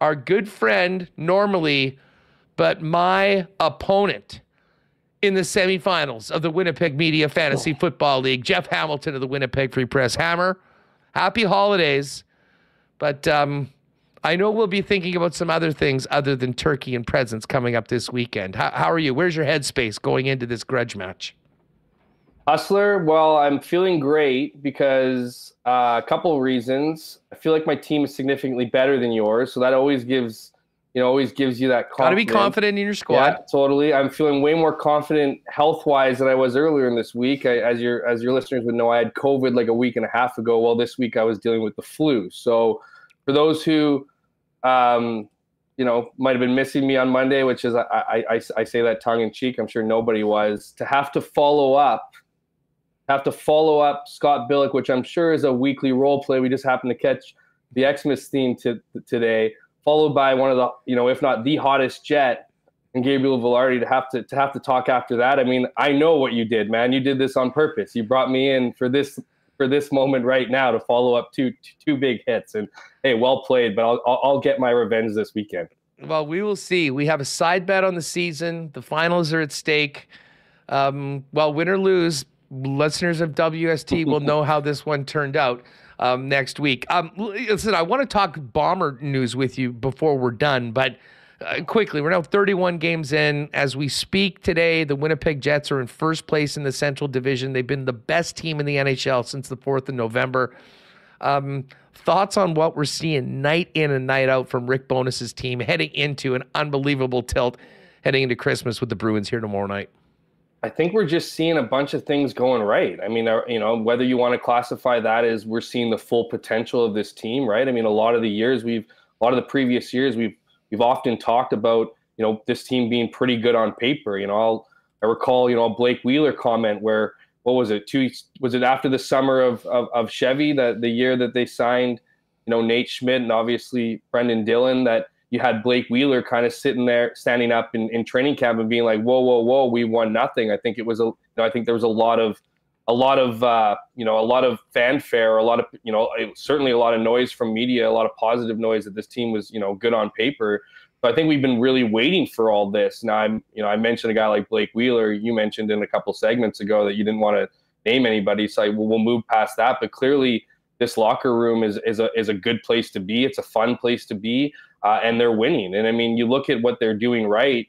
our good friend, normally, but my opponent in the semifinals of the Winnipeg Media Fantasy Football League, Jeff Hamilton of the Winnipeg Free Press Hammer. Happy holidays. But um, I know we'll be thinking about some other things other than turkey and presents coming up this weekend. How, how are you? Where's your headspace going into this grudge match? Hustler, well, I'm feeling great because uh, a couple of reasons. I feel like my team is significantly better than yours, so that always gives, you know, always gives you that confidence. Gotta be confident in your squad. Yeah, totally. I'm feeling way more confident health-wise than I was earlier in this week. I, as your as your listeners would know, I had COVID like a week and a half ago. Well, this week I was dealing with the flu. So for those who, um, you know, might have been missing me on Monday, which is I, I, I, I say that tongue-in-cheek. I'm sure nobody was. To have to follow up have to follow up Scott Billeck, which I'm sure is a weekly role play. We just happened to catch the Xmas theme to, today, followed by one of the, you know, if not the hottest Jet, and Gabriel Vilardi to have to, to have to talk after that. I mean, I know what you did, man. You did this on purpose. You brought me in for this for this moment right now to follow up two two big hits. And hey, well played. But I'll I'll get my revenge this weekend. Well, we will see. We have a side bet on the season. The finals are at stake. Um, well, win or lose. Listeners of W S T will know how this one turned out um, next week. Um, listen, I want to talk Bomber news with you before we're done, but uh, quickly, we're now thirty-one games in. As we speak today, the Winnipeg Jets are in first place in the Central Division. They've been the best team in the N H L since the fourth of November. Um, thoughts on what we're seeing night in and night out from Rick Bowness's team heading into an unbelievable tilt, heading into Christmas with the Bruins here tomorrow night? I think we're just seeing a bunch of things going right. I mean, you know, whether you want to classify that as we're seeing the full potential of this team, right? I mean, a lot of the years we've, a lot of the previous years we've, we've often talked about, you know, this team being pretty good on paper. You know, I'll, I recall, you know, a Blake Wheeler comment where, what was it? Two, was it after the summer of, of, of Chevy, that the year that they signed, you know, Nate Schmidt and obviously Brendan Dillon, that you had Blake Wheeler kind of sitting there, standing up in, in training camp and being like, whoa, whoa, whoa, we won nothing. I think it was, a, you know, I think there was a lot of a lot of, uh, you know, a lot of fanfare, a lot of, you know, certainly a lot of noise from media, a lot of positive noise that this team was, you know, good on paper. But I think we've been really waiting for all this. Now, I'm, you know, I mentioned a guy like Blake Wheeler. You mentioned in a couple segments ago that you didn't want to name anybody. So I, well, we'll move past that. But clearly, this locker room is is a is a good place to be. It's a fun place to be, uh, and they're winning. And I mean, you look at what they're doing right.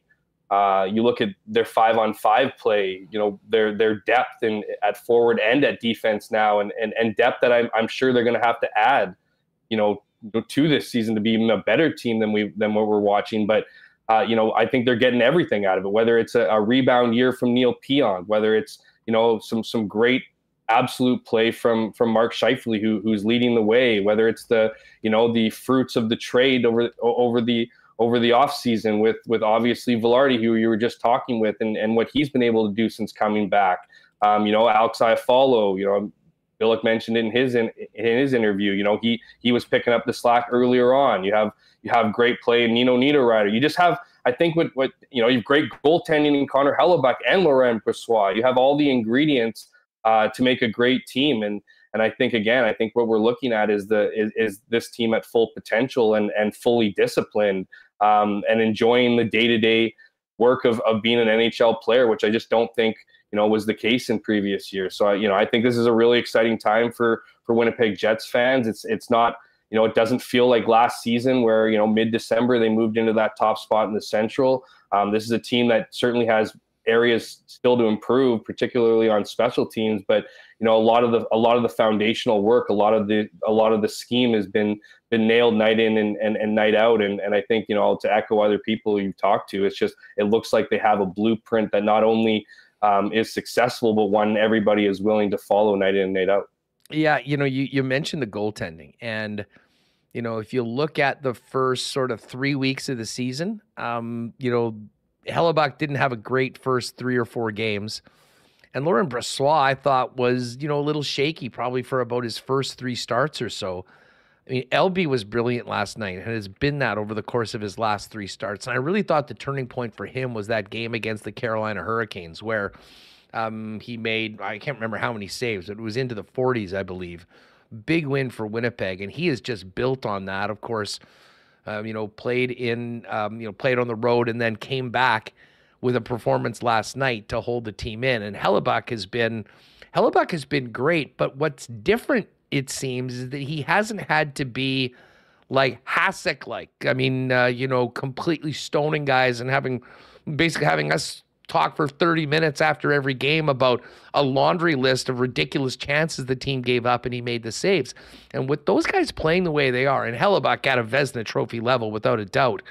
Uh, you look at their five-on-five play, you know, their their depth in, at forward and at defense now, and and, and depth that I'm, I'm sure they're going to have to add, you know, to this season to be even a better team than we than what we're watching. But, uh, you know, I think they're getting everything out of it, whether it's a, a rebound year from Neil Pionk, whether it's, you know, some some great absolute play from from Mark Scheifele, who who's leading the way, whether it's the, you know, the fruits of the trade over over the over the offseason with, with obviously Vilardi, who you were just talking with, and, and what he's been able to do since coming back. Um, you know, Alex Iafallo, you know, Billeck mentioned in his in, in his interview, you know, he he was picking up the slack earlier on. You have you have great play in Nino Niederreiter. You just have, I think, what, what you know, you have great goaltending in Connor Hellebuyck and Laurent Brossoit. You have all the ingredients uh, to make a great team. And and I think, again, I think what we're looking at is the is, is this team at full potential and, and fully disciplined. Um, and enjoying the day-to-day work of, of being an N H L player, which I just don't think, you know, was the case in previous years. So, you know, I think this is a really exciting time for for Winnipeg Jets fans. It's it's not, you know, it doesn't feel like last season where, you know, mid-December they moved into that top spot in the Central. Um, this is a team that certainly has areas still to improve, particularly on special teams. But, you know, a lot of the a lot of the foundational work, a lot of the a lot of the scheme has been been nailed night in and, and, and night out. And and I think, you know, to echo other people you've talked to, it's just it looks like they have a blueprint that not only um, is successful, but one everybody is willing to follow night in and night out. Yeah, you know, you, you mentioned the goaltending, and you know, if you look at the first sort of three weeks of the season, um, you know, Hellebuyck didn't have a great first three or four games. And Laurent Brossoit, I thought, was, you know, a little shaky probably for about his first three starts or so. I mean, L B was brilliant last night, and has been that over the course of his last three starts. And I really thought the turning point for him was that game against the Carolina Hurricanes where um, he made, I can't remember how many saves, but it was into the forties, I believe. Big win for Winnipeg, and he has just built on that, of course. Um, you know, played in, um, you know, played on the road and then came back with a performance last night to hold the team in. And Hellebuyck has been, Hellebuyck has been great. But what's different, it seems, is that he hasn't had to be like Hasek-like. I mean, uh, you know, completely stoning guys and having, basically having us talk for thirty minutes after every game about a laundry list of ridiculous chances the team gave up and he made the saves. And with those guys playing the way they are, and Hellebuyck at a Vezina trophy level without a doubt,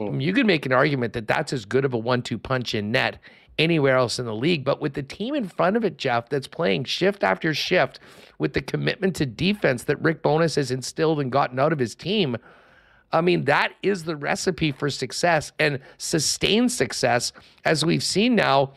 oh. you could make an argument that that's as good of a one two punch in net anywhere else in the league. But with the team in front of it, Jeff, that's playing shift after shift with the commitment to defense that Rick Bowness has instilled and gotten out of his team, I mean, that is the recipe for success and sustained success, as we've seen now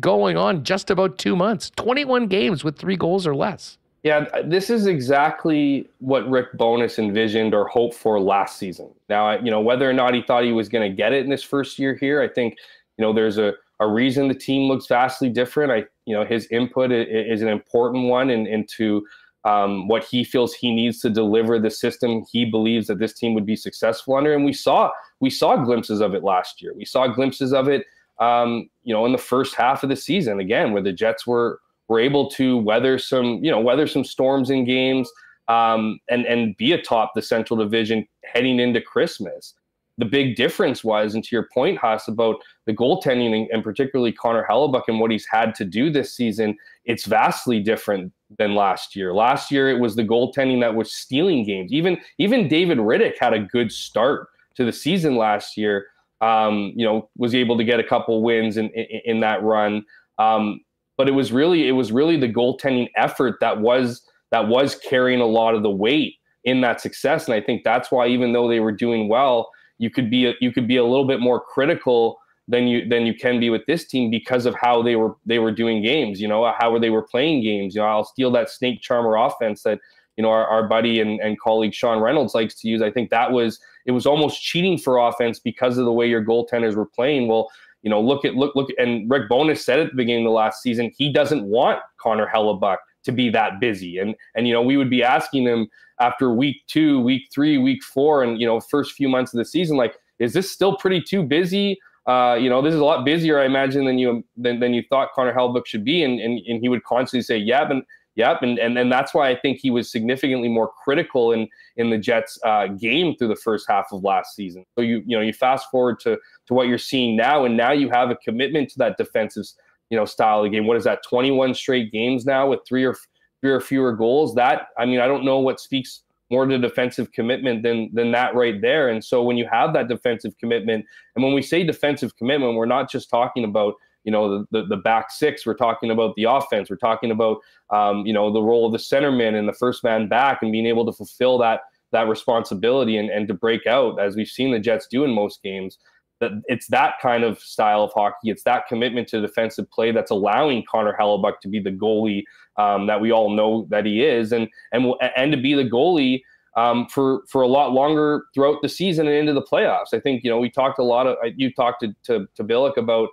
going on just about two months, twenty-one games with three goals or less. Yeah, this is exactly what Rick Bowness envisioned or hoped for last season. Now, you know, whether or not he thought he was going to get it in his first year here, I think, you know, there's a, a reason the team looks vastly different. I, you know, his input is, is an important one in, into – Um, what he feels he needs to deliver the system he believes that this team would be successful under. And we saw we saw glimpses of it last year. We saw glimpses of it, um, you know, in the first half of the season, again, where the Jets were were able to weather some, you know, weather some storms in games um, and, and be atop the Central Division heading into Christmas. The big difference was, and to your point, Haas, about the goaltending and, and particularly Connor Hellebuyck and what he's had to do this season, it's vastly different than last year. Last year, it was the goaltending that was stealing games. Even even David Rittich had a good start to the season last year. Um, you know, was able to get a couple wins in in, in that run. Um, but it was really it was really the goaltending effort that was that was carrying a lot of the weight in that success. And I think that's why, even though they were doing well, you could be a, you could be a little bit more critical than you than you can be with this team because of how they were they were doing games, you know, how they were playing games. You know, I'll steal that snake charmer offense that, you know, our, our buddy and, and colleague Sean Reynolds likes to use. I think that was it was almost cheating for offense because of the way your goaltenders were playing. Well, you know, look at look look and Rick Bowness said at the beginning of the last season, he doesn't want Connor Hellebuyck to be that busy. And, and, you know, we would be asking him after week two, week three, week four, and, you know, first few months of the season, like, is this still pretty too busy? Uh, you know, this is a lot busier, I imagine, than you than, than you thought Connor Hellebuyck should be. And, and, and he would constantly say, yeah, and Yep, and, and and that's why I think he was significantly more critical in in the Jets' uh, game through the first half of last season. So you you know you fast forward to to what you're seeing now, and now you have a commitment to that defensive you know style of the game. What is that? twenty-one straight games now with three or three or fewer goals. That I mean, I don't know what speaks more to defensive commitment than than that right there. And so when you have that defensive commitment, and when we say defensive commitment, we're not just talking about you know, the, the, the back six, we're talking about the offense, we're talking about, um, you know, the role of the centerman and the first man back and being able to fulfill that that responsibility and, and to break out, as we've seen the Jets do in most games. That it's that kind of style of hockey, it's that commitment to defensive play that's allowing Connor Hellebuyck to be the goalie um, that we all know that he is, and and and to be the goalie um, for, for a lot longer throughout the season and into the playoffs. I think, you know, we talked a lot of, you talked to, to, to Billeck about,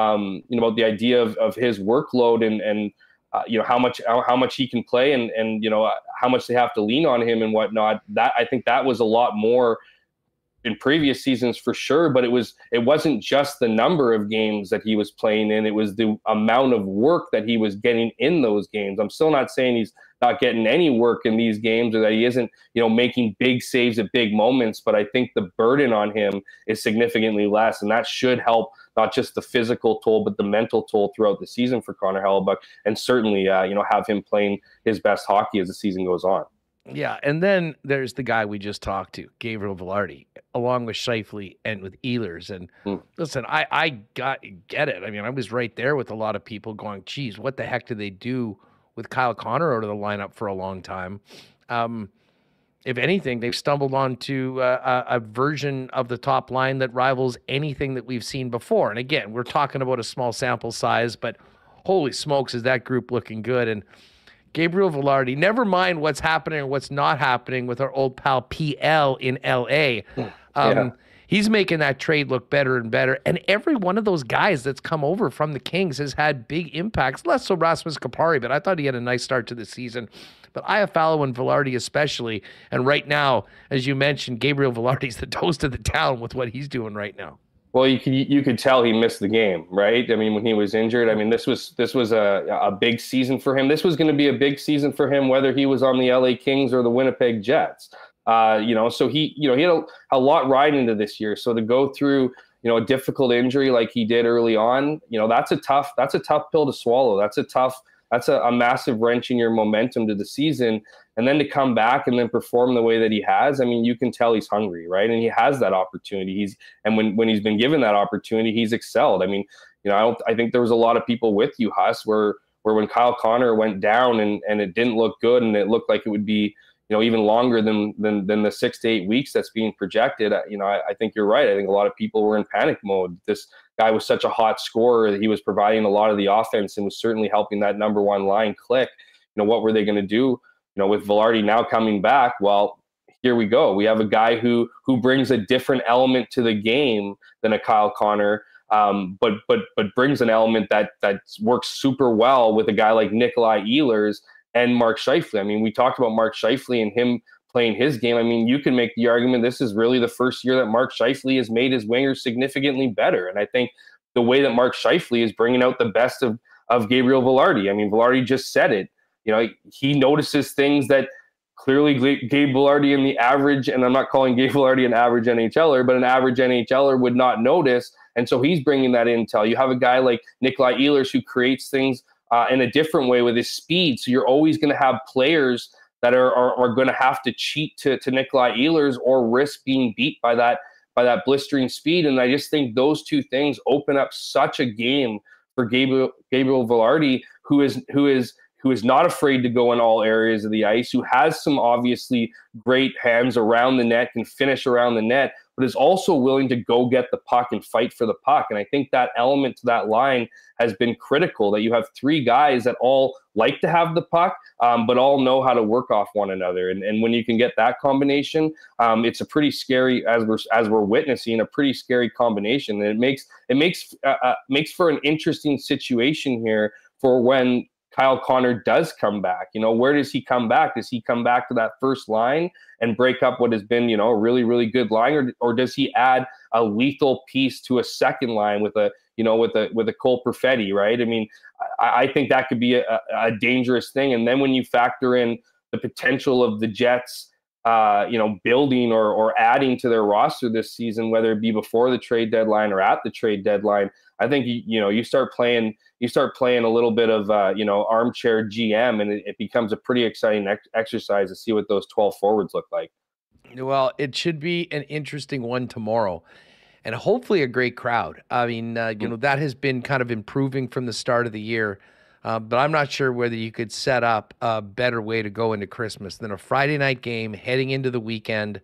Um, you know, about the idea of, of his workload and, and uh, you know, how much how, how much he can play and, and you know, uh, how much they have to lean on him and whatnot. That I think that was a lot more in previous seasons for sure, but it, was, it wasn't just the number of games that he was playing in. It was the amount of work that he was getting in those games. I'm still not saying he's not getting any work in these games or that he isn't, you know, making big saves at big moments, but I think the burden on him is significantly less, and that should help not just the physical toll, but the mental toll throughout the season for Connor Hellebuyck, and certainly, uh, you know, have him playing his best hockey as the season goes on. Yeah, and then there's the guy we just talked to, Gabriel Vilardi, along with Scheifele and with Ehlers. And mm. listen, I, I got get it. I mean, I was right there with a lot of people going, geez, what the heck did they do with Kyle Connor out of the lineup for a long time? Um, if anything, they've stumbled onto uh, a, a version of the top line that rivals anything that we've seen before. And again, we're talking about a small sample size, but holy smokes, is that group looking good. And Gabriel Vilardi, never mind what's happening or what's not happening with our old pal P L in L A. Um, yeah. He's making that trade look better and better. And every one of those guys that's come over from the Kings has had big impacts, less so Rasmus Kupari, but I thought he had a nice start to the season. But Iafallo and Vilardi especially. And right now, as you mentioned, Gabriel Vilardi's the toast of the town with what he's doing right now. Well, you could, you could tell he missed the game, right? I mean, when he was injured, I mean, this was this was a, a big season for him. This was going to be a big season for him, whether he was on the L A Kings or the Winnipeg Jets. Uh, you know, so he, you know, he had a, a lot riding into this year. So to go through, you know, a difficult injury like he did early on, you know, that's a tough, that's a tough pill to swallow. That's a tough, that's a, a massive wrench in your momentum to the season. And then to come back and then perform the way that he has, I mean, you can tell he's hungry, right? And he has that opportunity. He's and when when he's been given that opportunity, he's excelled. I mean, you know, I don't. I think there was a lot of people with you, Huss, where where when Kyle Connor went down and and it didn't look good, and it looked like it would be, you know, even longer than than than the six to eight weeks that's being projected. You know, I, I think you're right. I think a lot of people were in panic mode. This guy was such a hot scorer that he was providing a lot of the offense and was certainly helping that number one line click. You know, what were they going to do? You know, with Vilardi now coming back, well, here we go. We have a guy who who brings a different element to the game than a Kyle Connor, um, but but but brings an element that that works super well with a guy like Nikolaj Ehlers and Mark Scheifele. I mean, we talked about Mark Scheifele and him playing his game. I mean, you can make the argument this is really the first year that Mark Scheifele has made his wingers significantly better, and I think the way that Mark Scheifele is bringing out the best of of Gabriel Vilardi. I mean, Vilardi just said it. You know, he notices things that clearly Gabe Vilardi and the average, and I'm not calling Gabe Vilardi an average N H L er, but an average N H L er would not notice. And so he's bringing that intel. You have a guy like Nikolaj Ehlers who creates things uh, in a different way with his speed. So you're always going to have players that are are, are going to have to cheat to, to Nikolaj Ehlers or risk being beat by that by that blistering speed. And I just think those two things open up such a game for Gabriel, Gabriel Vilardi, who is who is – who is not afraid to go in all areas of the ice, who has some obviously great hands around the net, can finish around the net, but is also willing to go get the puck and fight for the puck. And I think that element to that line has been critical, that you have three guys that all like to have the puck, um, but all know how to work off one another. And, and when you can get that combination, um, it's a pretty scary, as we're, as we're witnessing, a pretty scary combination. And it makes, it makes, uh, uh, makes for an interesting situation here for when Kyle Connor does come back. You know, where does he come back? Does he come back to that first line and break up what has been, you know, a really, really good line? Or, or does he add a lethal piece to a second line with a, you know, with a with a Cole Perfetti, right? I mean, I, I think that could be a, a dangerous thing. And then when you factor in the potential of the Jets, uh, you know, building or or adding to their roster this season, whether it be before the trade deadline or at the trade deadline, I think, you know, you start playing you start playing a little bit of, uh, you know, armchair G M, and it, it becomes a pretty exciting ex- exercise to see what those twelve forwards look like. Well, it should be an interesting one tomorrow, and hopefully a great crowd. I mean, uh, you know, that has been kind of improving from the start of the year. Uh, but I'm not sure whether you could set up a better way to go into Christmas than a Friday night game heading into the weekend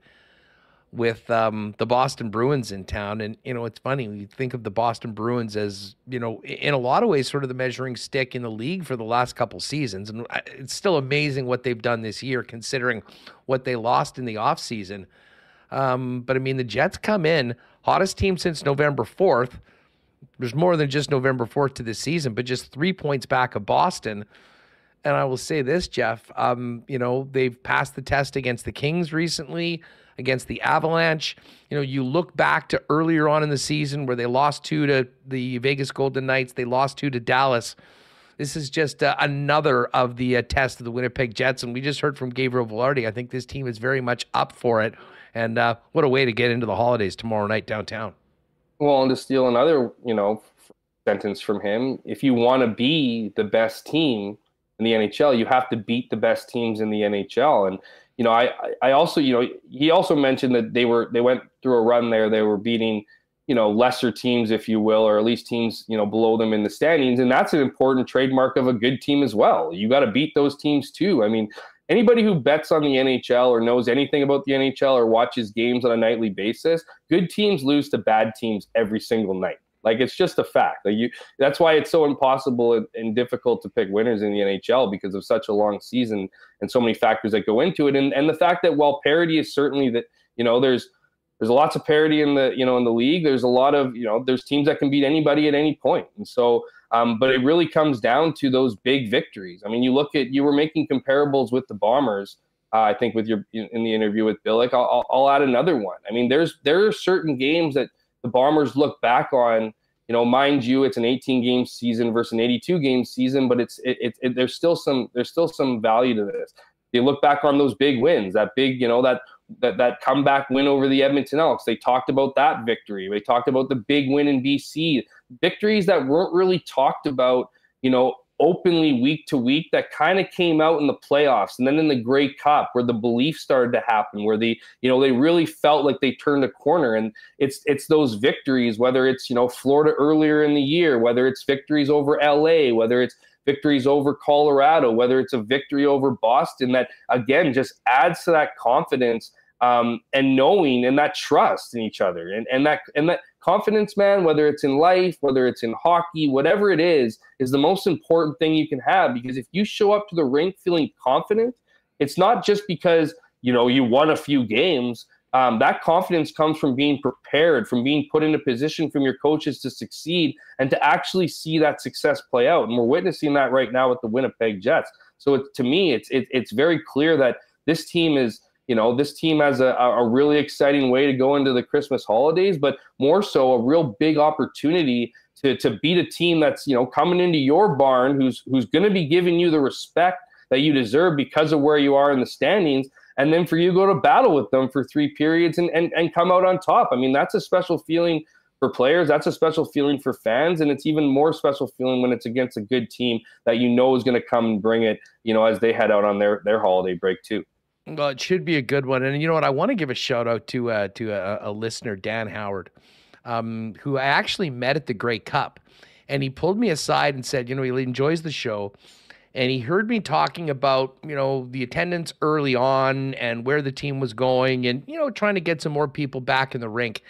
with um, the Boston Bruins in town. And, you know, it's funny. We think of the Boston Bruins as, you know, in a lot of ways, sort of the measuring stick in the league for the last couple seasons. And it's still amazing what they've done this year, considering what they lost in the offseason. Um, but, I mean, the Jets come in, hottest team since November fourth. There's more than just November fourth to this season, but just three points back of Boston. And I will say this, Jeff, um, you know, they've passed the test against the Kings recently, against the Avalanche. You know, you look back to earlier on in the season where they lost two to the Vegas Golden Knights. They lost two to Dallas. This is just uh, another of the uh, test of the Winnipeg Jets. And we just heard from Gabriel Vilardi. I think this team is very much up for it. And uh, what a way to get into the holidays tomorrow night downtown. Well, and to steal another, you know, sentence from him, if you want to be the best team in the N H L, you have to beat the best teams in the N H L. And, you know, I, I also, you know, he also mentioned that they were, they went through a run there. They were beating, you know, lesser teams, if you will, or at least teams, you know, below them in the standings. And that's an important trademark of a good team as well. You got to beat those teams too. I mean, anybody who bets on the N H L or knows anything about the N H L or watches games on a nightly basis, good teams lose to bad teams every single night. Like, it's just a fact. Like you, that's why it's so impossible and, and difficult to pick winners in the N H L because of such a long season and so many factors that go into it. And and the fact that while parity is certainly that, you know, there's there's lots of parity in the, you know, in the league. There's a lot of, you know, there's teams that can beat anybody at any point. And so Um, but it really comes down to those big victories. I mean, you look at, you were making comparables with the Bombers, uh, I think, with your in the interview with Billeck. I'll, I'll add another one. I mean, there's there are certain games that the Bombers look back on. You know, mind you, it's an eighteen-game season versus an eighty-two-game season, but it's it, it, it there's still some there's still some value to this. They look back on those big wins, that big, you know, that that that comeback win over the Edmonton Elks. They talked about that victory. They talked about the big win in B C. Victories that weren't really talked about, you know, openly week to week, that kind of came out in the playoffs and then in the Grey Cup where the belief started to happen, where the, you know, they really felt like they turned a corner. And it's it's those victories, whether it's, you know, Florida earlier in the year, whether it's victories over L A, whether it's victories over Colorado, whether it's a victory over Boston, that, again, just adds to that confidence um, and knowing and that trust in each other. And, and that and that confidence, man, whether it's in life, whether it's in hockey, whatever it is, is the most important thing you can have. Because if you show up to the rink feeling confident, it's not just because, you know, you won a few games. Um, that confidence comes from being prepared, from being put in a position from your coaches to succeed and to actually see that success play out. And we're witnessing that right now with the Winnipeg Jets. So it, to me, it's it, it's very clear that this team is, you know, this team has a, a really exciting way to go into the Christmas holidays, but more so a real big opportunity to to beat a team that's, you know, coming into your barn, who's who's going to be giving you the respect that you deserve because of where you are in the standings. And then for you to go to battle with them for three periods and, and, and come out on top. I mean, that's a special feeling for players. That's a special feeling for fans. And it's even more special feeling when it's against a good team that you know is going to come and bring it, you know, as they head out on their, their holiday break too. Well, it should be a good one. And you know what? I want to give a shout out to, uh, to a, a listener, Dan Howard, um, who I actually met at the Grey Cup. And he pulled me aside and said, you know, he enjoys the show. And he heard me talking about, you know, the attendance early on and where the team was going and, you know, trying to get some more people back in the rink.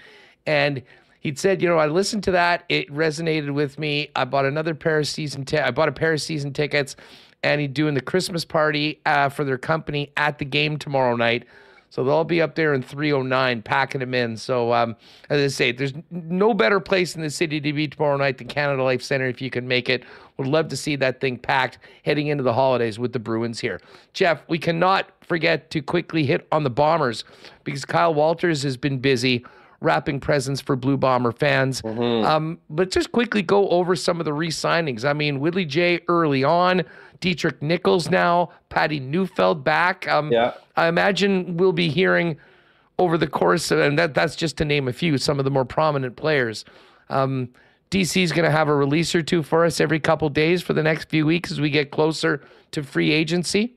And he'd said, you know, I listened to that. It resonated with me. I bought another pair of season t- I bought a pair of season tickets, and he'd doing the Christmas party uh, for their company at the game tomorrow night. So they'll all be up there in three oh nine, packing them in. So um, as I say, there's no better place in the city to be tomorrow night than Canada Life Centre if you can make it. Would love to see that thing packed heading into the holidays with the Bruins here. Jeff, we cannot forget to quickly hit on the Bombers because Kyle Walters has been busy wrapping presents for Blue Bomber fans. Mm-hmm. Um, but just quickly go over some of the re-signings. I mean, Willie J early on, Dietrich Nichols now, Patty Neufeld back. Um, yeah. I imagine we'll be hearing over the course, of, and that, that's just to name a few, some of the more prominent players. Um, D C's going to have a release or two for us every couple days for the next few weeks as we get closer to free agency.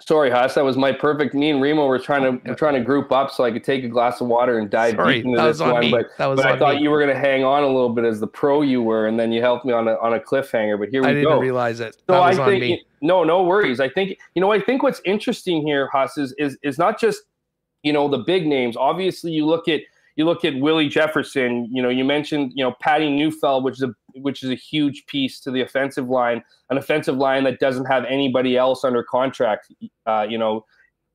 Sorry, Haas, that was my perfect. Me and Remo were trying to we're trying to group up so I could take a glass of water and dive Sorry, deep into this on one. Me. But, but on I thought me. You were going to hang on a little bit as the pro you were, and then you helped me on a on a cliffhanger. But here we go. I didn't go. realize it. So that was I on think me. no, no worries. I think you know. I think what's interesting here, Haas, is is is not just you know the big names. Obviously, you look at you look at Willie Jefferson. You know, you mentioned you know Patty Neufeld, which is a which is a huge piece to the offensive line, an offensive line that doesn't have anybody else under contract, uh, you know,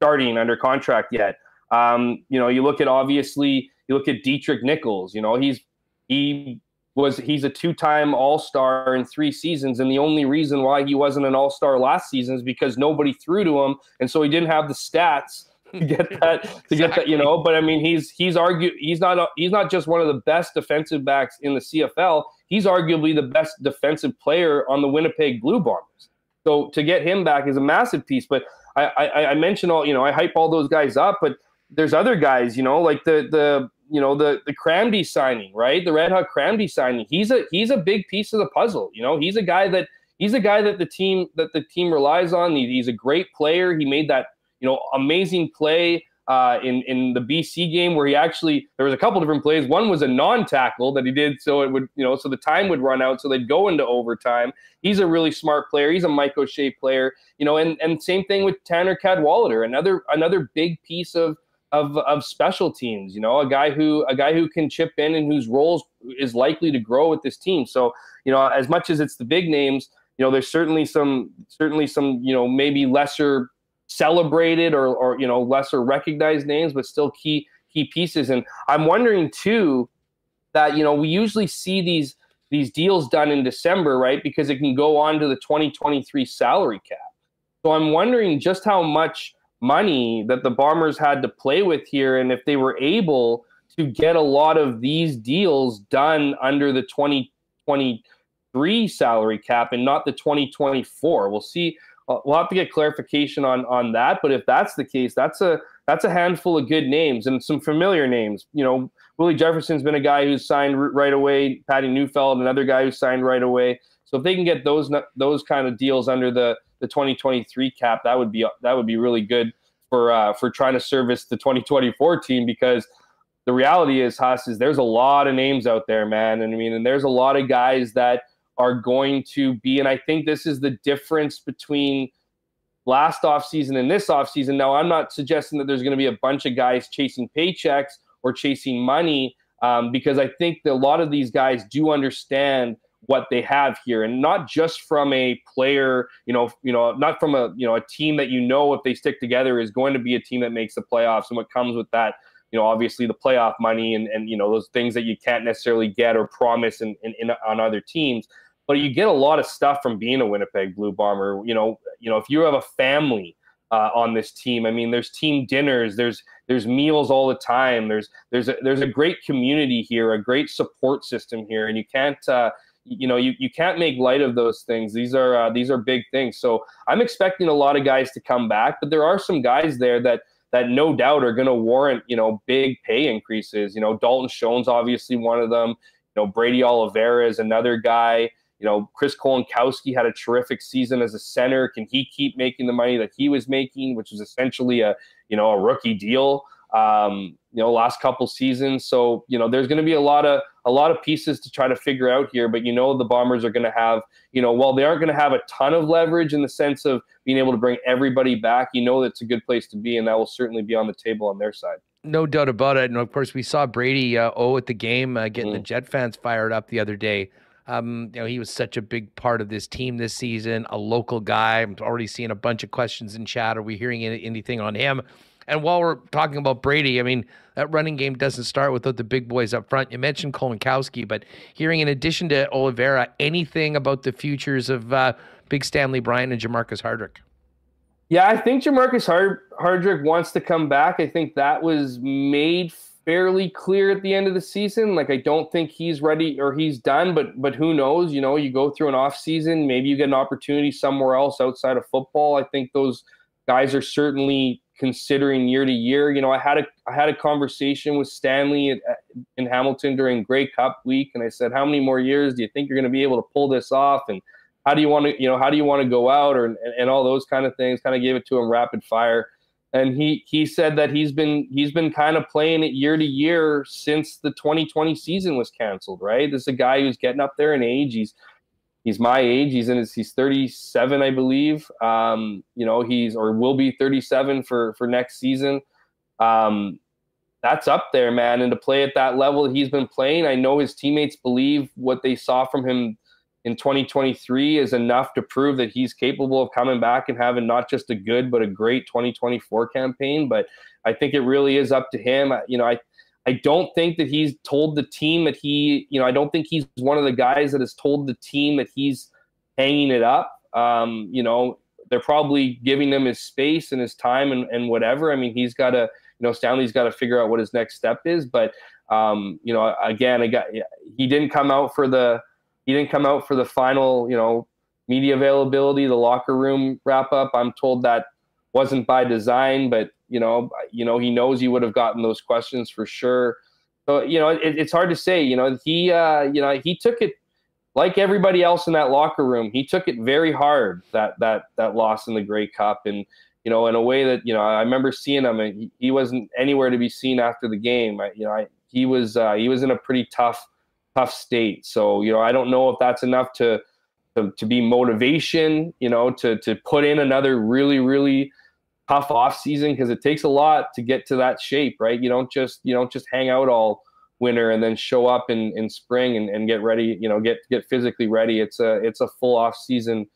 starting under contract yet. Um, you know, you look at obviously, you look at Dietrich Nichols, you know, he's, he was, he's a two-time all-star in three seasons. And the only reason why he wasn't an all-star last season is because nobody threw to him. And so he didn't have the stats to get that, to exactly. get that, you know, but I mean, he's, he's argued, he's not, a, he's not just one of the best defensive backs in the C F L. He's arguably the best defensive player on the Winnipeg Blue Bombers. So to get him back is a massive piece. But I, I, I mentioned all, you know, I hype all those guys up, but there's other guys, you know, like the, the, you know, the, the Cramby signing, right? The Red Hawk Cramby signing. He's a, he's a big piece of the puzzle. You know, he's a guy that, he's a guy that the team, that the team relies on. He, he's a great player. He made that, you know, amazing play Uh, in, in the B C game where he actually, there was a couple different plays. One was a non-tackle that he did so it would, you know, so the time would run out so they'd go into overtime. He's a really smart player. He's a Mike O'Shea player, you know, and, and same thing with Tanner Cadwalader, another another big piece of, of of special teams, you know, a guy who a guy who can chip in and whose roles is likely to grow with this team. So, you know, as much as it's the big names, you know, there's certainly some, certainly some, you know, maybe lesser celebrated or, or, you know, lesser recognized names, but still key, key pieces. And I'm wondering too, that, you know, we usually see these, these deals done in December, right? Because it can go on to the twenty twenty-three salary cap. So I'm wondering just how much money that the Bombers had to play with here. And if they were able to get a lot of these deals done under the twenty twenty-three salary cap and not the twenty twenty-four, we'll see. We'll have to get clarification on on that, but if that's the case, that's a that's a handful of good names and some familiar names. You know, Willie Jefferson's been a guy who's signed right away. Patty Neufeld, another guy who signed right away. So if they can get those those kind of deals under the the twenty twenty-three cap, that would be that would be really good for uh, for trying to service the twenty twenty-four team, because the reality is, Haas, is there's a lot of names out there, man, and I mean, and there's a lot of guys that are going to be, and I think this is the difference between last offseason and this offseason. Now, I'm not suggesting that there's going to be a bunch of guys chasing paychecks or chasing money, um, because I think that a lot of these guys do understand what they have here, and not just from a player, you know, you know, not from a, you know, a team that, you know, if they stick together is going to be a team that makes the playoffs and what comes with that. You know, obviously the playoff money and, and, you know, those things that you can't necessarily get or promise in, in, in on other teams. But you get a lot of stuff from being a Winnipeg Blue Bomber. You know, you know, if you have a family uh, on this team, I mean, there's team dinners, there's there's meals all the time. There's there's a, there's a great community here, a great support system here, and you can't uh, you know you you can't make light of those things. These are uh, these are big things. So I'm expecting a lot of guys to come back, but there are some guys there that that no doubt are going to warrant you know big pay increases. You know, Dalton Schoen's obviously one of them. You know, Brady Oliveira is another guy. You know, Chris Kolonkowski had a terrific season as a center. Can he keep making the money that he was making, which was essentially a, you know, a rookie deal, um, you know, last couple seasons. So, you know, there's going to be a lot of, a lot of pieces to try to figure out here, but you know, the Bombers are going to have, you know, while they aren't going to have a ton of leverage in the sense of being able to bring everybody back, you know, that's a good place to be. And that will certainly be on the table on their side. No doubt about it. And of course we saw Brady uh, O at the game, uh, getting mm. the Jet fans fired up the other day. Um, you know, he was such a big part of this team this season, a local guy. I'm already seeing a bunch of questions in chat. Are we hearing any, anything on him? And while we're talking about Brady, I mean, that running game doesn't start without the big boys up front. You mentioned Kolinkowski, but hearing in addition to Oliveira, anything about the futures of uh, Big Stanley Bryant and Jamarcus Hardrick? Yeah, I think Jamarcus Hard Hardrick wants to come back. I think that was made fairly clear at the end of the season. Like, I don't think he's ready or he's done, but but who knows? You know, you go through an off season, maybe you get an opportunity somewhere else outside of football. I think those guys are certainly considering year to year. You know, I had a I had a conversation with Stanley at, at, in Hamilton during Grey Cup week, and I said, how many more years do you think you're going to be able to pull this off? And how do you want to, you know, how do you want to go out, or and, and all those kind of things? Kind of gave it to him rapid fire. And he he said that he's been he's been kind of playing it year to year since the twenty twenty season was canceled, right? This is a guy who's getting up there in age. He's he's my age. He's in his, he's thirty-seven, I believe. Um, you know, he's or will be thirty-seven for for next season. Um, that's up there, man. And to play at that level he's been playing, I know his teammates believe what they saw from him in twenty twenty-three is enough to prove that he's capable of coming back and having not just a good but a great twenty twenty-four campaign. But I think it really is up to him. You know, I I don't think that he's told the team that he, you know, I don't think he's one of the guys that has told the team that he's hanging it up. Um, you know, they're probably giving him his space and his time and, and whatever. I mean, he's got to, you know, Stanley's got to figure out what his next step is. But, um, you know, again, I got, he didn't come out for the, He didn't come out for the final, you know, media availability, the locker room wrap up. I'm told that wasn't by design, but you know, you know, he knows he would have gotten those questions for sure. So you know, it, it's hard to say. You know, he, uh, you know, he took it like everybody else in that locker room. He took it very hard, that that that loss in the Grey Cup, and you know, in a way that you know, I remember seeing him, and he, he wasn't anywhere to be seen after the game. I, you know, I, he was uh, he was in a pretty tough. tough state. So, you know, I don't know if that's enough to, to, to be motivation, you know, to, to put in another really, really tough off season. Cause it takes a lot to get to that shape, right? You don't just, you don't just hang out all winter and then show up in, in spring and, and get ready, you know, get, get physically ready. It's a, it's a full off season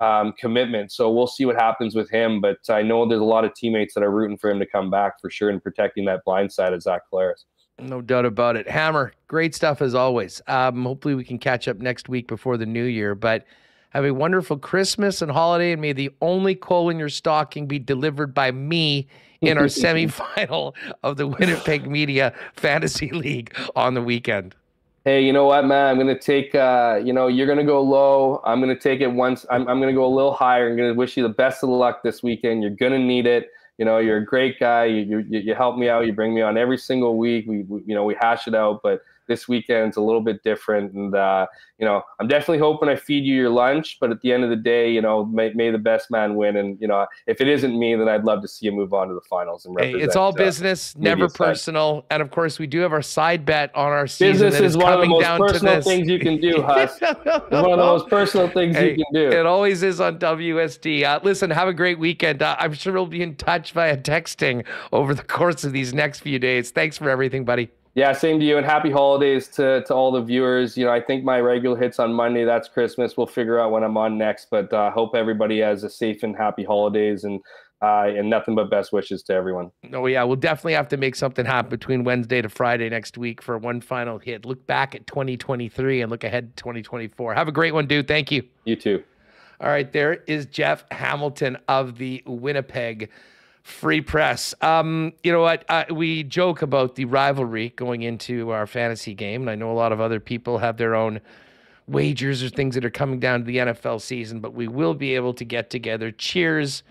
um, commitment. So we'll see what happens with him, but I know there's a lot of teammates that are rooting for him to come back for sure. And protecting that blind side of Zach Collaros. No doubt about it. Hammer, great stuff as always. Um, hopefully we can catch up next week before the new year, but have a wonderful Christmas and holiday, and may the only coal in your stocking be delivered by me in our semifinal of the Winnipeg Media Fantasy League on the weekend. Hey, you know what, man? I'm going to take, uh, you know, you're going to go low. I'm going to take it once. I'm, I'm going to go a little higher. I'm going to wish you the best of luck this weekend. You're going to need it. You know, you're a great guy. You, you you help me out. You bring me on every single week. We, we you know we hash it out. But this weekend's a little bit different. And uh, you know, I'm definitely hoping I feed you your lunch. But at the end of the day, you know, may, may the best man win. And you know, if it isn't me, then I'd love to see you move on to the finals. And hey, it's all business, uh, never personal. Side. And of course, we do have our side bet on our season. Business is, is one of the most personal things you can do, Huss. One of the most personal things hey, you can do. It always is on W S D. Uh, listen, have a great weekend. Uh, I'm sure we'll be in touch via texting over the course of these next few days. Thanks for everything, buddy. Yeah, same to you, and happy holidays to, to all the viewers. You know, I think my regular hits on Monday, that's Christmas. We'll figure out when I'm on next, but I uh, hope everybody has a safe and happy holidays, and uh, and nothing but best wishes to everyone. Oh yeah, we'll definitely have to make something happen between Wednesday to Friday next week for one final hit. Look back at twenty twenty-three and look ahead to twenty twenty-four. Have a great one, dude. Thank you. You too. All right, there is Jeff Hamilton of the Winnipeg Free Press. Um, you know what? Uh, we joke about the rivalry going into our fantasy game, and I know a lot of other people have their own wagers or things that are coming down to the N F L season, but we will be able to get together. Cheers,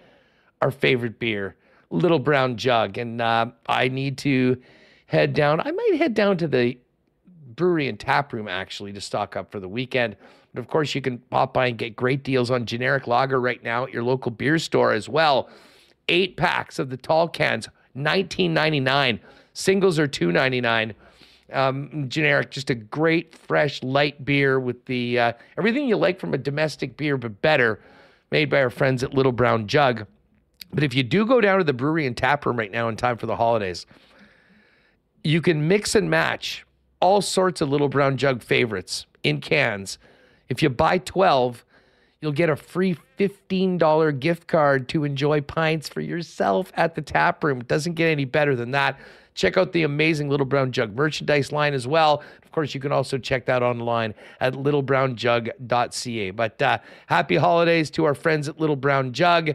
our favorite beer, Little Brown Jug. And uh, I need to head down. I might head down to the brewery and tap room, actually, to stock up for the weekend. But of course, you can pop by and get great deals on generic lager right now at your local beer store as well. Eight packs of the tall cans, nineteen ninety-nine. Singles are two ninety-nine. Um, generic, just a great, fresh, light beer with the uh, everything you like from a domestic beer, but better, made by our friends at Little Brown Jug. But if you do go down to the brewery and tap room right now in time for the holidays, you can mix and match all sorts of Little Brown Jug favorites in cans. If you buy twelve, you'll get a free fifteen dollar gift card to enjoy pints for yourself at the tap room. It doesn't get any better than that. Check out the amazing Little Brown Jug merchandise line as well. Of course, you can also check that online at little brown jug dot c a. But uh, happy holidays to our friends at Little Brown Jug.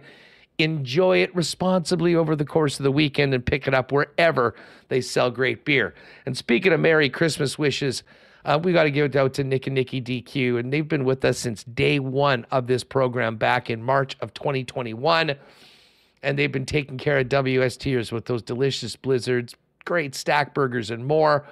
Enjoy it responsibly over the course of the weekend and pick it up wherever they sell great beer. And speaking of Merry Christmas wishes, Uh, we got to give it out to Nick and Nikki D Q, and they've been with us since day one of this program back in March of twenty twenty-one, and they've been taking care of W S Ters with those delicious blizzards, great stack burgers, and more.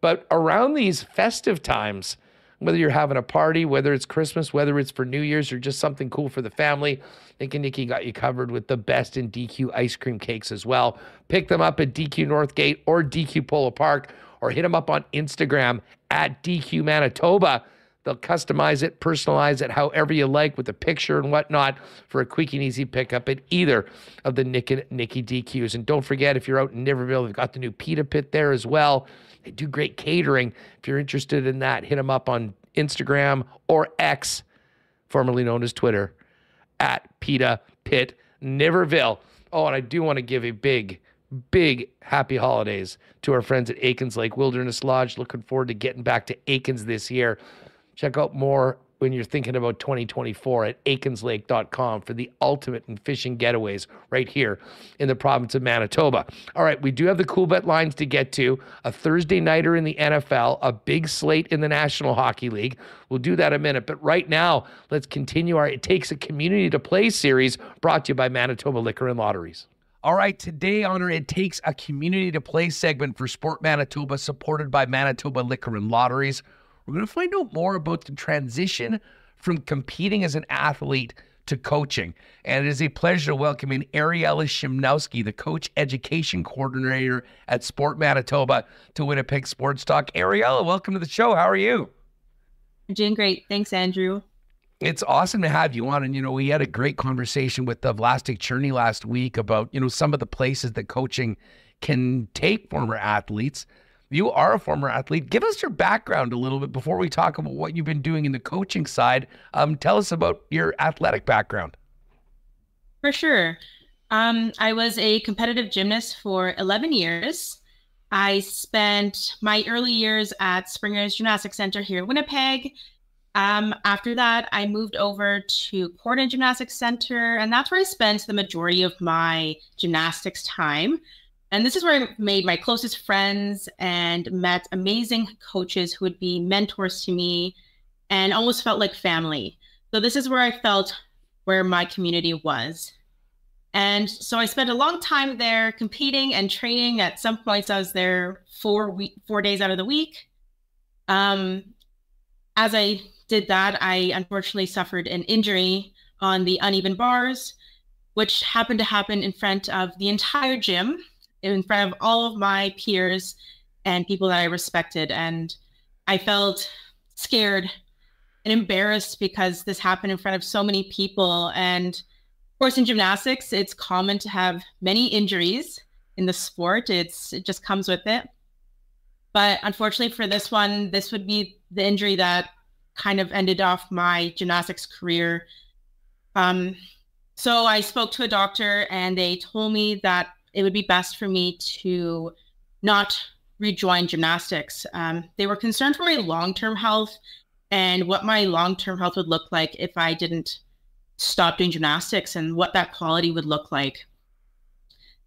But around these festive times, whether you're having a party, whether it's Christmas, whether it's for New Year's, or just something cool for the family, Nick and Nikki got you covered with the best in D Q ice cream cakes as well. Pick them up at D Q Northgate or D Q Polo Park, or hit them up on Instagram at D Q Manitoba. They'll customize it, personalize it however you like with a picture and whatnot for a quick and easy pickup at either of the Nick and Nikki D Qs. And don't forget, if you're out in Niverville, they've got the new pita pit there as well. They do great catering. If you're interested in that, hit them up on Instagram or X, formerly known as Twitter, at Pita Pit Niverville. Oh, and I do want to give a big Big happy holidays to our friends at Aikens Lake Wilderness Lodge. Looking forward to getting back to Aikens this year. Check out more when you're thinking about twenty twenty-four at aikens lake dot com for the ultimate in fishing getaways right here in the province of Manitoba. All right, we do have the Coolbet lines to get to. A Thursday nighter in the N F L, a big slate in the National Hockey League. We'll do that in a minute, but right now, let's continue our It Takes a Community to Play series brought to you by Manitoba Liquor and Lotteries. All right, today on our It Takes a Community to Play segment for Sport Manitoba, supported by Manitoba Liquor and Lotteries, we're going to find out more about the transition from competing as an athlete to coaching. And it is a pleasure to welcome in Ariella Shimnowski, the Coach Education Coordinator at Sport Manitoba, to Winnipeg Sports Talk. Ariella, welcome to the show. How are you? I'm doing great. Thanks, Andrew. It's awesome to have you on. And, you know, we had a great conversation with uh, Vlastik Czerny last week about, you know, some of the places that coaching can take former athletes. You are a former athlete. Give us your background a little bit before we talk about what you've been doing in the coaching side. Um, tell us about your athletic background. For sure. Um, I was a competitive gymnast for eleven years. I spent my early years at Springer's Gymnastics Center here in Winnipeg. Um, after that, I moved over to Cordon Gymnastics Center, and that's where I spent the majority of my gymnastics time. And this is where I made my closest friends and met amazing coaches who would be mentors to me and almost felt like family. So this is where I felt where my community was. And so I spent a long time there competing and training. At some points, I was there four, week, four days out of the week. Um, as I... did that, I unfortunately suffered an injury on the uneven bars, which happened to happen in front of the entire gym, in front of all of my peers and people that I respected. And I felt scared and embarrassed because this happened in front of so many people. And of course, in gymnastics, it's common to have many injuries in the sport. It's, it just comes with it. But unfortunately for this one, this would be the injury that kind of ended off my gymnastics career. Um, so I spoke to a doctor and they told me that it would be best for me to not rejoin gymnastics. Um, they were concerned for my long-term health and what my long-term health would look like if I didn't stop doing gymnastics and what that quality would look like.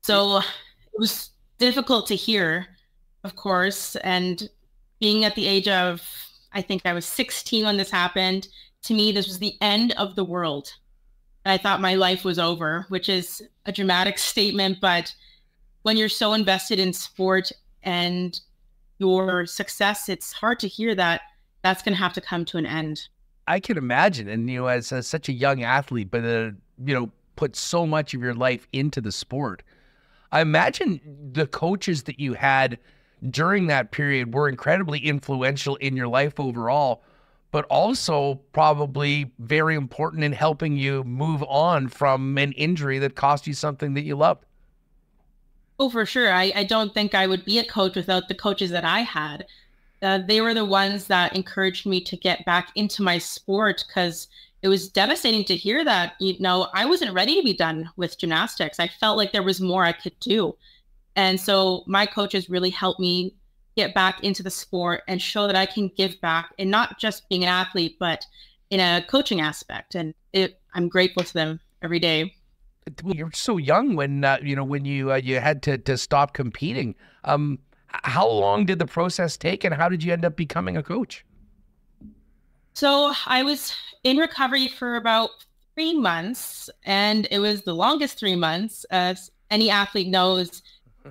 So it was difficult to hear, of course, and being at the age of, I think I was sixteen when this happened. To me, this was the end of the world. I thought my life was over, which is a dramatic statement, but when you're so invested in sport and your success, it's hard to hear that that's going to have to come to an end. I can imagine. And, you know, as, as such a young athlete, but, uh, you know, put so much of your life into the sport, I imagine the coaches that you had during that period were incredibly influential in your life overall, but also probably very important in helping you move on from an injury that cost you something that you loved. Oh, for sure. I, I don't think I would be a coach without the coaches that I had. uh, they were the ones that encouraged me to get back into my sport, because it was devastating to hear that, you know, I wasn't ready to be done with gymnastics. I felt like there was more I could do. And so my coaches really helped me get back into the sport and show that I can give back, and not just being an athlete, but in a coaching aspect. And it, I'm grateful to them every day. You're so young when, uh, you know, when you, uh, you had to, to stop competing. Um, how long did the process take, and how did you end up becoming a coach? So I was in recovery for about three months, and it was the longest three months. As any athlete knows,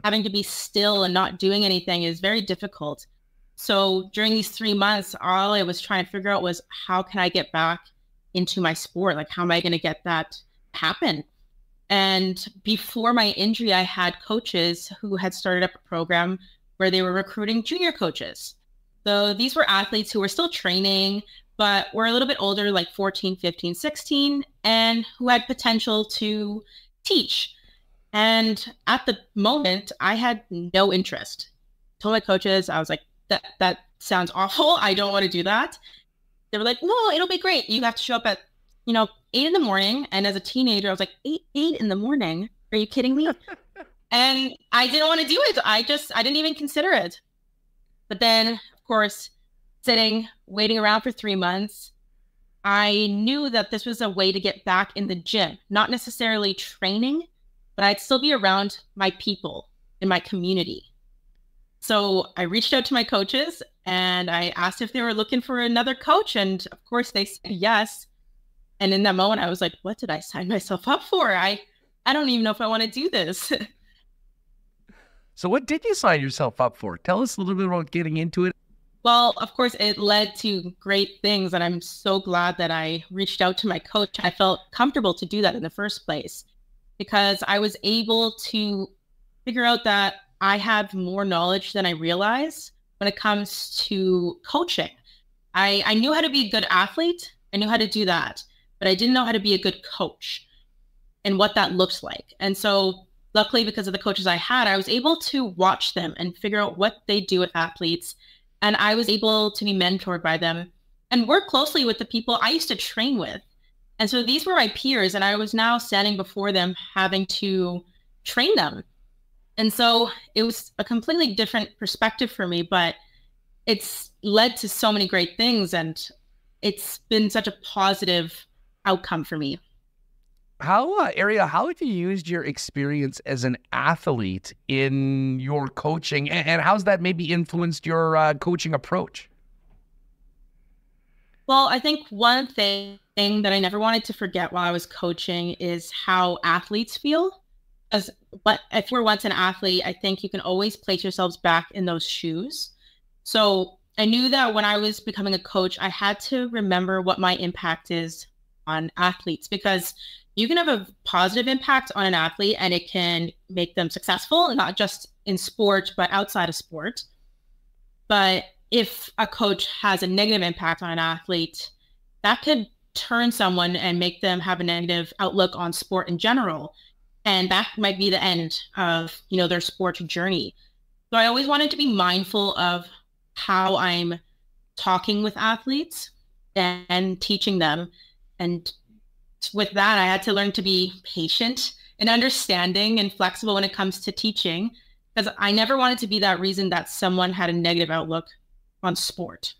having to be still and not doing anything is very difficult. So during these three months, all I was trying to figure out was, how can I get back into my sport? Like, how am I going to get that happen? And before my injury, I had coaches who had started up a program where they were recruiting junior coaches. So these were athletes who were still training, but were a little bit older, like fourteen, fifteen, sixteen, and who had potential to teach. And at the moment, I had no interest. I told my coaches, I was like, that that sounds awful. I don't want to do that. They were like, no, it'll be great. You have to show up at, you know, eight in the morning. And as a teenager, I was like, eight, eight in the morning? Are you kidding me? And I didn't want to do it. I just, I didn't even consider it. But then, of course, sitting, waiting around for three months, I knew that this was a way to get back in the gym, not necessarily training, but I'd still be around my people in my community. So I reached out to my coaches and I asked if they were looking for another coach. And of course they said yes. And in that moment, I was like, what did I sign myself up for? I, I don't even know if I want to do this. So what did you sign yourself up for? Tell us a little bit about getting into it. Well, of course, it led to great things. And I'm so glad that I reached out to my coach. I felt comfortable to do that in the first place, because I was able to figure out that I have more knowledge than I realized when it comes to coaching. I, I knew how to be a good athlete. I knew how to do that, but I didn't know how to be a good coach and what that looked like. And so luckily, because of the coaches I had, I was able to watch them and figure out what they do with athletes. And I was able to be mentored by them and work closely with the people I used to train with. And so these were my peers, and I was now standing before them having to train them. And so it was a completely different perspective for me, but it's led to so many great things, and it's been such a positive outcome for me. How, uh, Ariella, how have you used your experience as an athlete in your coaching, and how's that maybe influenced your uh, coaching approach? Well, I think one thing thing that I never wanted to forget while I was coaching is how athletes feel. As but if we're once an athlete, I think you can always place yourselves back in those shoes. So I knew that when I was becoming a coach, I had to remember what my impact is on athletes, because you can have a positive impact on an athlete and it can make them successful, not just in sport, but outside of sport. But if a coach has a negative impact on an athlete, that could turn someone and make them have a negative outlook on sport in general. And that might be the end of, you know, their sport journey. So I always wanted to be mindful of how I'm talking with athletes and, and teaching them. And with that, I had to learn to be patient and understanding and flexible when it comes to teaching, because I never wanted to be that reason that someone had a negative outlook on sport.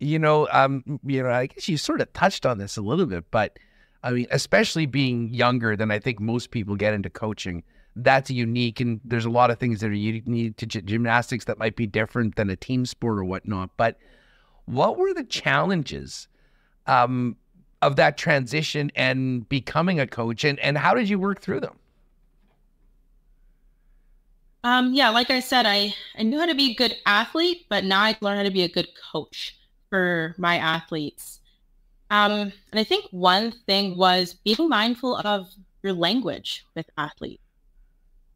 You know, um, you know, I guess you sort of touched on this a little bit, but I mean, especially being younger than I think most people get into coaching, that's unique. And there's a lot of things that are unique to gymnastics that might be different than a team sport or whatnot. But what were the challenges um, of that transition and becoming a coach, and, and how did you work through them? Um, yeah, like I said, I, I knew how to be a good athlete, but now I learned how to be a good coach for my athletes. Um, and I think one thing was being mindful of your language with athletes.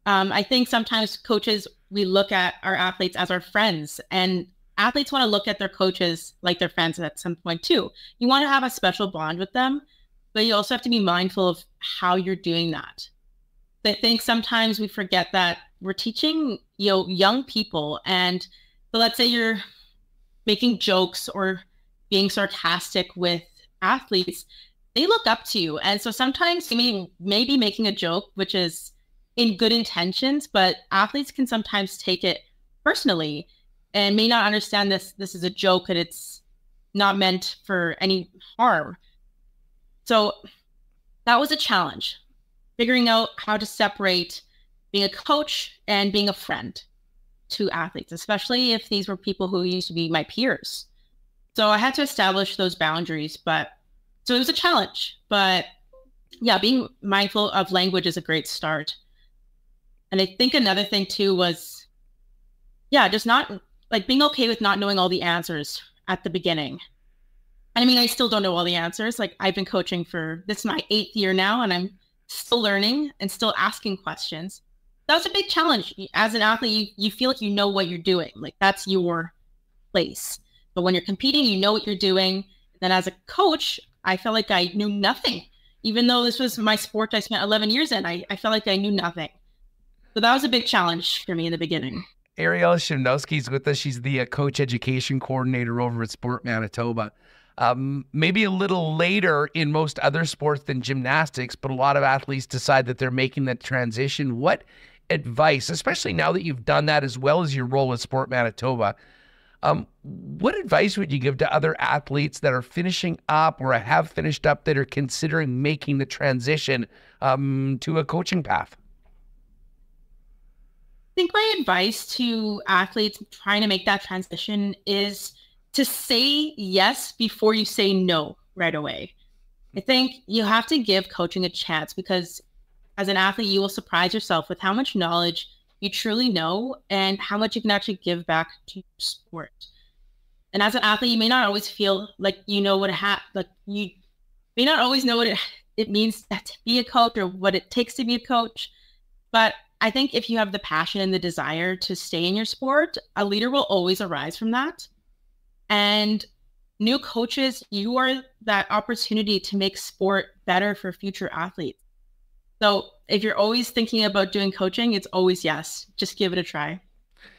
Um, I think sometimes coaches, we look at our athletes as our friends, and athletes want to look at their coaches like their friends at some point too. You want to have a special bond with them, but you also have to be mindful of how you're doing that. But I think sometimes we forget that we're teaching, you know, young people, and But let's say you're making jokes or being sarcastic with athletes, they look up to you. And so sometimes you may, may be making a joke, which is in good intentions, but athletes can sometimes take it personally and may not understand this. This is a joke and it's not meant for any harm. So that was a challenge, figuring out how to separate being a coach and being a friend to athletes, especially if these were people who used to be my peers. So I had to establish those boundaries, but so it was a challenge, but yeah, being mindful of language is a great start. And I think another thing too was, yeah, just not like being okay with not knowing all the answers at the beginning. I mean, I still don't know all the answers. Like I've been coaching for, this is my eighth year now, and I'm still learning and still asking questions. That was a big challenge. As an athlete, you, you feel like you know what you're doing. Like that's your place. But when you're competing, you know what you're doing. Then as a coach, I felt like I knew nothing. Even though this was my sport I spent eleven years in, I, I felt like I knew nothing. So that was a big challenge for me in the beginning. Ariella Shimnowski's with us. She's the uh, coach education coordinator over at Sport Manitoba. Um, maybe a little later in most other sports than gymnastics, but a lot of athletes decide that they're making that transition. What advice, especially now that you've done that as well as your role with Sport Manitoba, Um, what advice would you give to other athletes that are finishing up or have finished up that are considering making the transition um, to a coaching path? I think my advice to athletes trying to make that transition is to say yes before you say no right away. I think you have to give coaching a chance, because as an athlete, you will surprise yourself with how much knowledge you truly know and how much you can actually give back to your sport. And as an athlete, you may not always feel like you know what it ha like you may not always know what it, it means to be a coach or what it takes to be a coach. But I think if you have the passion and the desire to stay in your sport, a leader will always arise from that. And new coaches, you are that opportunity to make sport better for future athletes. So if you're always thinking about doing coaching, it's always yes. Just give it a try.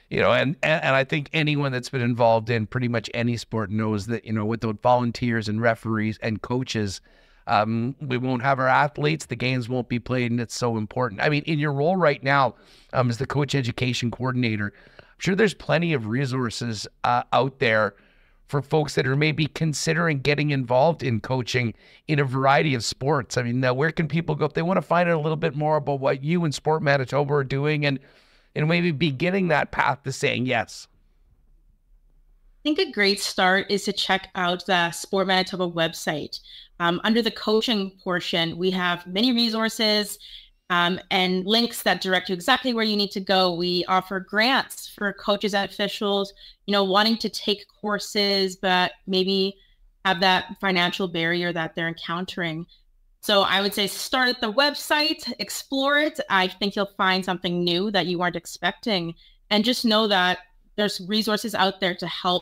You know, and, and, and I think anyone that's been involved in pretty much any sport knows that, you know, with the volunteers and referees and coaches, um, we won't have our athletes, the games won't be played, and it's so important. I mean, in your role right now um, as the coach education coordinator, I'm sure there's plenty of resources uh, out there for folks that are maybe considering getting involved in coaching in a variety of sports. I mean, now where can people go if they want to find out a little bit more about what you and Sport Manitoba are doing and, and maybe beginning that path to saying yes? I think a great start is to check out the Sport Manitoba website. Um, under the coaching portion, we have many resources um, and links that direct you exactly where you need to go. We offer grants for coaches and officials, you know, wanting to take courses, but maybe have that financial barrier that they're encountering. So I would say start at the website, explore it. I think you'll find something new that you weren't expecting. And just know that there's resources out there to help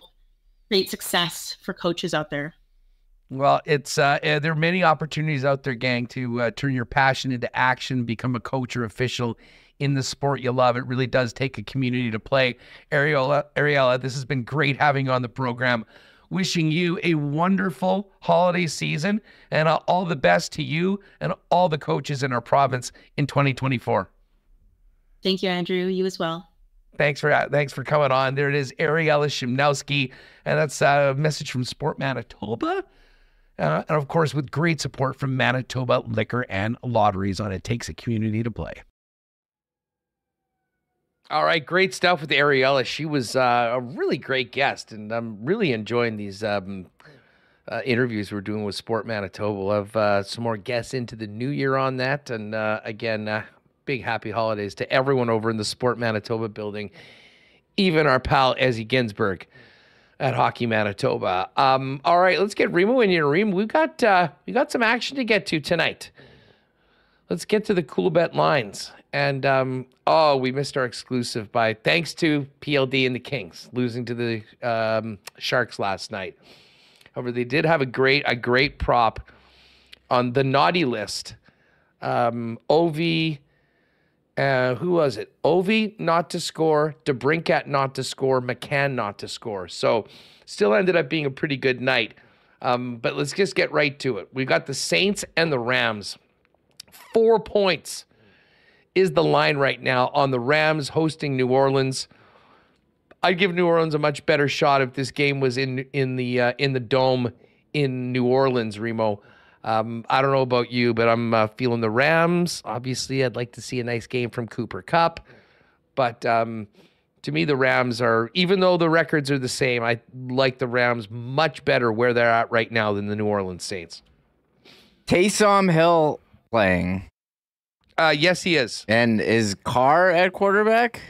create success for coaches out there. Well, it's uh, there are many opportunities out there, gang, to uh, turn your passion into action, become a coach or official in the sport you love. It really does take a community to play. Ariella, Ariella, this has been great having you on the program. Wishing you a wonderful holiday season and uh, all the best to you and all the coaches in our province in twenty twenty-four. Thank you, Andrew. You as well. Thanks for uh, thanks for coming on. There it is, Ariella Shimnowski, and that's a message from Sport Manitoba. Uh, and of course, with great support from Manitoba Liquor and Lotteries on It Takes a Community to Play. All right, great stuff with Ariella. She was uh, a really great guest, and I'm really enjoying these um, uh, interviews we're doing with Sport Manitoba. We'll have uh, some more guests into the new year on that. And uh, again, uh, big happy holidays to everyone over in the Sport Manitoba building, even our pal Ezzie Ginsberg at Hockey Manitoba. Um, all right, let's get Remo in here. Remo, we've got uh, we got some action to get to tonight. Let's get to the Coolbet lines. And um, oh, we missed our exclusive by thanks to P L D and the Kings losing to the um, Sharks last night. However, they did have a great a great prop on the naughty list. Um, Ovi Uh, who was it? Ovi not to score, DeBrincat not to score, McCann not to score. So still ended up being a pretty good night. Um, but let's just get right to it. We've got the Saints and the Rams. Four points is the line right now on the Rams hosting New Orleans. I'd give New Orleans a much better shot if this game was in in the uh, in the Dome in New Orleans, Remo. Um, I don't know about you, but I'm uh, feeling the Rams. Obviously, I'd like to see a nice game from Cooper Cup. But um, to me, the Rams are, even though the records are the same, I like the Rams much better where they're at right now than the New Orleans Saints. Taysom Hill playing. Uh, yes, he is. And is Carr at quarterback?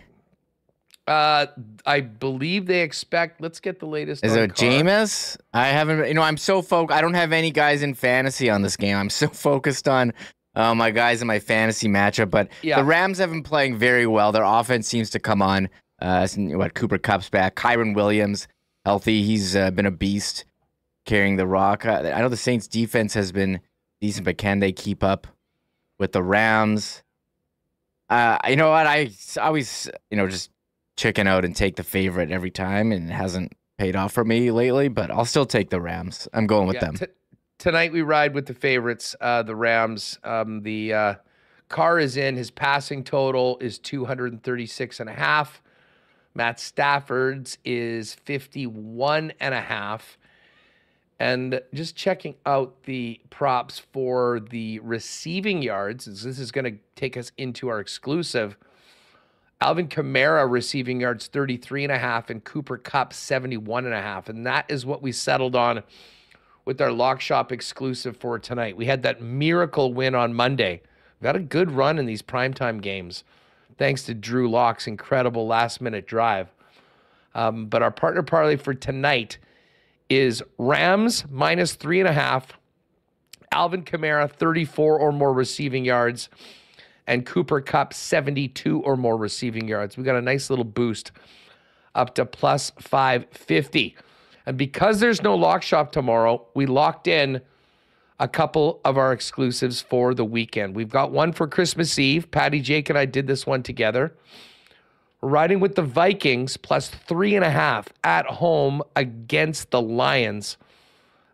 Uh, I believe they expect, let's get the latest. Is it Jameis? I haven't, you know, I'm so focused. I don't have any guys in fantasy on this game. I'm so focused on uh, my guys in my fantasy matchup, but yeah. The Rams have been playing very well. Their offense seems to come on, uh, what Cooper Kupp's back, Kyron Williams healthy. He's uh, been a beast carrying the rock. Uh, I know the Saints defense has been decent, but can they keep up with the Rams? Uh, you know what? I always, you know, just chicken out and take the favorite every time, and it hasn't paid off for me lately, but I'll still take the Rams. I'm going with yeah, them. T- tonight we ride with the favorites, uh, the Rams. Um, the uh, Carr is in. His passing total is two thirty-six and a half. Matt Stafford's is fifty-one and a half. And just checking out the props for the receiving yards, this is going to take us into our exclusive. Alvin Kamara receiving yards thirty-three and a half and Cooper Kupp seventy-one and a half. And that is what we settled on with our Lock Shop exclusive for tonight. We had that miracle win on Monday. We've got a good run in these primetime games thanks to Drew Lock's incredible last-minute drive. Um, but our partner parlay for tonight is Rams minus three and a half, Alvin Kamara thirty-four or more receiving yards, and Cooper Kupp, seventy-two or more receiving yards. We got a nice little boost up to plus five fifty. And because there's no Lock Shop tomorrow, we locked in a couple of our exclusives for the weekend. We've got one for Christmas Eve. Patty, Jake, and I did this one together. We're riding with the Vikings, plus three and a half at home against the Lions.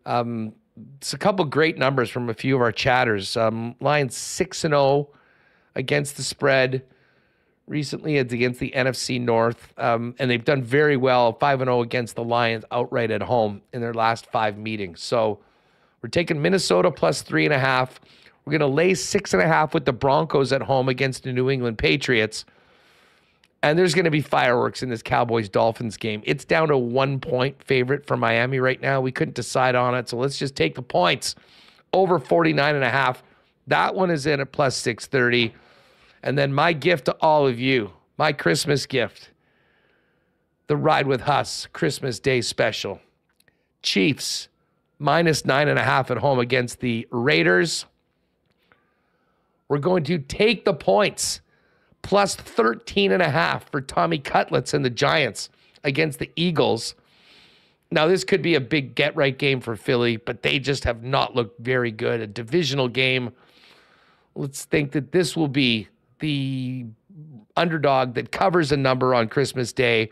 Um, it's a couple great numbers from a few of our chatters. Um, Lions six and oh. Against the spread recently, it's against the N F C North, um, and they've done very well, five and oh against the Lions outright at home in their last five meetings. So we're taking Minnesota plus three and a half. We're going to lay six and a half with the Broncos at home against the New England Patriots, and there's going to be fireworks in this Cowboys-Dolphins game. It's down to one point favorite for Miami right now. We couldn't decide on it, so let's just take the points over forty-nine and a half. That one is in at plus six thirty. And then my gift to all of you, my Christmas gift, the Ride with Huss Christmas Day special. Chiefs, minus nine and a half at home against the Raiders. We're going to take the points, plus thirteen and a half for Tommy Cutlets and the Giants against the Eagles. Now, this could be a big get-right game for Philly, but they just have not looked very good. A divisional game. Let's think that this will be the underdog that covers a number on Christmas Day.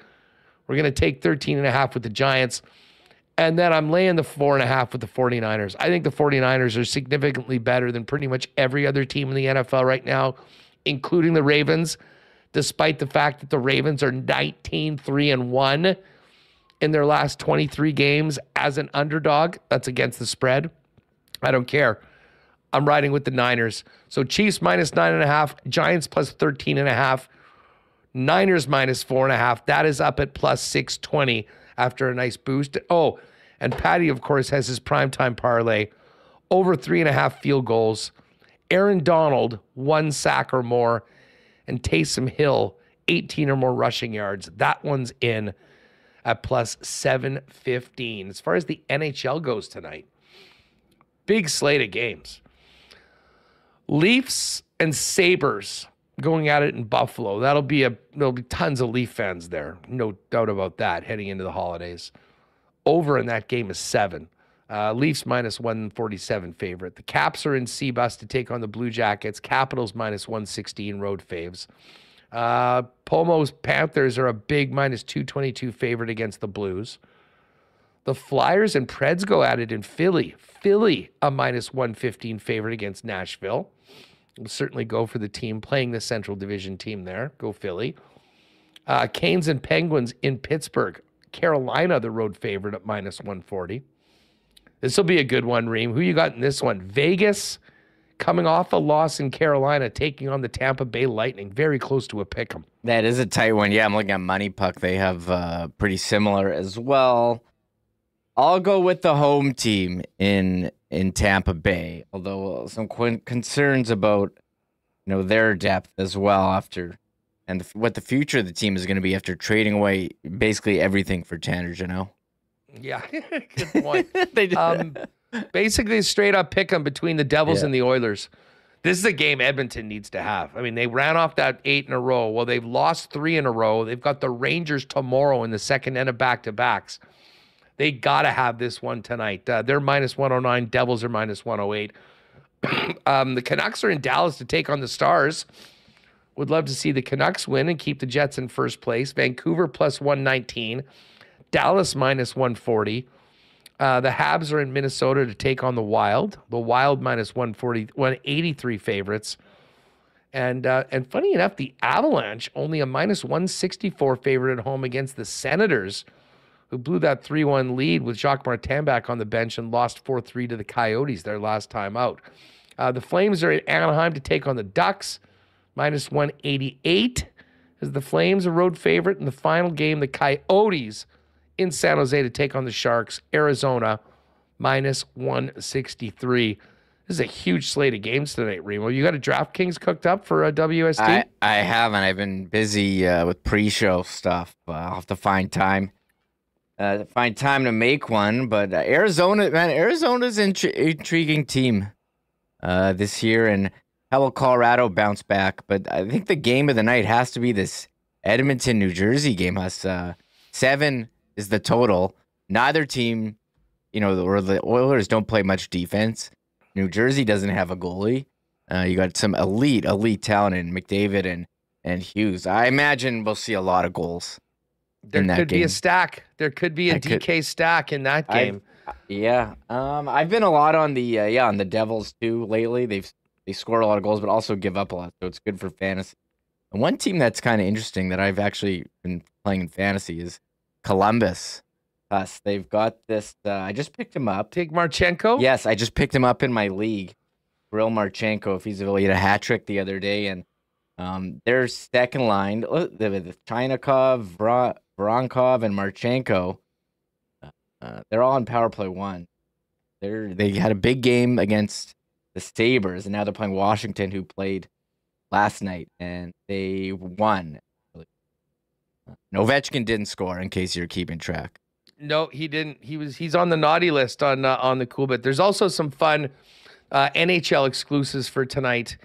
We're going to take thirteen and a half with the Giants. And then I'm laying the four and a half with the 49ers. I think the 49ers are significantly better than pretty much every other team in the N F L right now, including the Ravens, despite the fact that the Ravens are nineteen and three and one in their last twenty-three games as an underdog. That's against the spread. I don't care. I'm riding with the Niners. So Chiefs minus nine and a half, Giants plus thirteen and a half, Niners minus four and a half. That is up at plus six twenty after a nice boost. Oh, and Patty, of course, has his primetime parlay over three and a half field goals. Aaron Donald, one sack or more, and Taysom Hill, eighteen or more rushing yards. That one's in at plus seven fifteen. As far as the N H L goes tonight, big slate of games. Leafs and Sabres going at it in Buffalo. That'll be a there'll be tons of Leaf fans there. No doubt about that heading into the holidays. Over in that game is seven. Uh, Leafs minus one forty-seven favorite. The Caps are in C-Bus to take on the Blue Jackets. Capitals minus one sixteen road faves. Uh, Pomo's Panthers are a big minus two twenty-two favorite against the Blues. The Flyers and Preds go at it in Philly. Philly, a minus one fifteen favorite against Nashville. We'll certainly go for the team playing the Central Division team there. Go Philly. Uh, Canes and Penguins in Pittsburgh. Carolina, the road favorite at minus one forty. This will be a good one, Reem. Who you got in this one? Vegas, coming off a loss in Carolina, taking on the Tampa Bay Lightning. Very close to a pick 'em. That is a tight one. Yeah, I'm looking at Money Puck. They have uh, pretty similar as well. I'll go with the home team in in Tampa Bay, although some qu concerns about you know their depth as well after and the, what the future of the team is going to be after trading away basically everything for Tanner Jeannot. Yeah, good point. They did. Um, basically, straight up pick 'em between the Devils yeah. and the Oilers. This is a game Edmonton needs to have. I mean, they ran off that eight in a row. Well, they've lost three in a row. They've got the Rangers tomorrow in the second end of back-to-backs. They got to have this one tonight. Uh, they're minus one oh nine. Devils are minus one oh eight. um, the Canucks are in Dallas to take on the Stars. Would love to see the Canucks win and keep the Jets in first place. Vancouver plus one nineteen. Dallas minus one forty. Uh, the Habs are in Minnesota to take on the Wild. The Wild minus one forty, one eighty-three favorites. And uh, and funny enough, the Avalanche only a minus one sixty-four favorite at home against the Senators, who blew that three one lead with Jacques Martin back on the bench and lost four three to the Coyotes their last time out. Uh, the Flames are in Anaheim to take on the Ducks, minus one eighty-eight. As the Flames a road favorite in the final game, the Coyotes in San Jose to take on the Sharks. Arizona, minus one sixty-three. This is a huge slate of games tonight, Remo. You got a DraftKings cooked up for a W S T? I, I haven't. I've been busy uh, with pre-show stuff. Uh, I'll have to find time uh, to find time to make one. But uh, Arizona, man, Arizona's an intri intriguing team uh, this year. And how will Colorado bounce back? But I think the game of the night has to be this Edmonton-New Jersey game. Us uh, seven... is the total. Neither team, you know, or the Oilers don't play much defense. New Jersey doesn't have a goalie. Uh, you got some elite, elite talent in McDavid and and Hughes. I imagine we'll see a lot of goals. There in that could game. be a stack. There could be a I D K could, stack in that game. I've, yeah, um, I've been a lot on the uh, yeah on the Devils too lately. They've they scored a lot of goals, but also give up a lot. So it's good for fantasy. And one team that's kind of interesting that I've actually been playing in fantasy is Columbus. Us. They've got this. Uh, I just picked him up. Take Marchenko? Yes, I just picked him up in my league. Real Marchenko, if he's available, he had a hat trick the other day. And um, their second line, uh, the, the Chinakov, Vron Vronkov, and Marchenko, uh, they're all in power play one. They're, they had a big game against the Sabres, and now they're playing Washington, who played last night, and they won. Ovechkin didn't score, in case you're keeping track. No, he didn't. He was he's on the naughty list on uh, on the Coolbet. There's also some fun uh, N H L exclusives for tonight,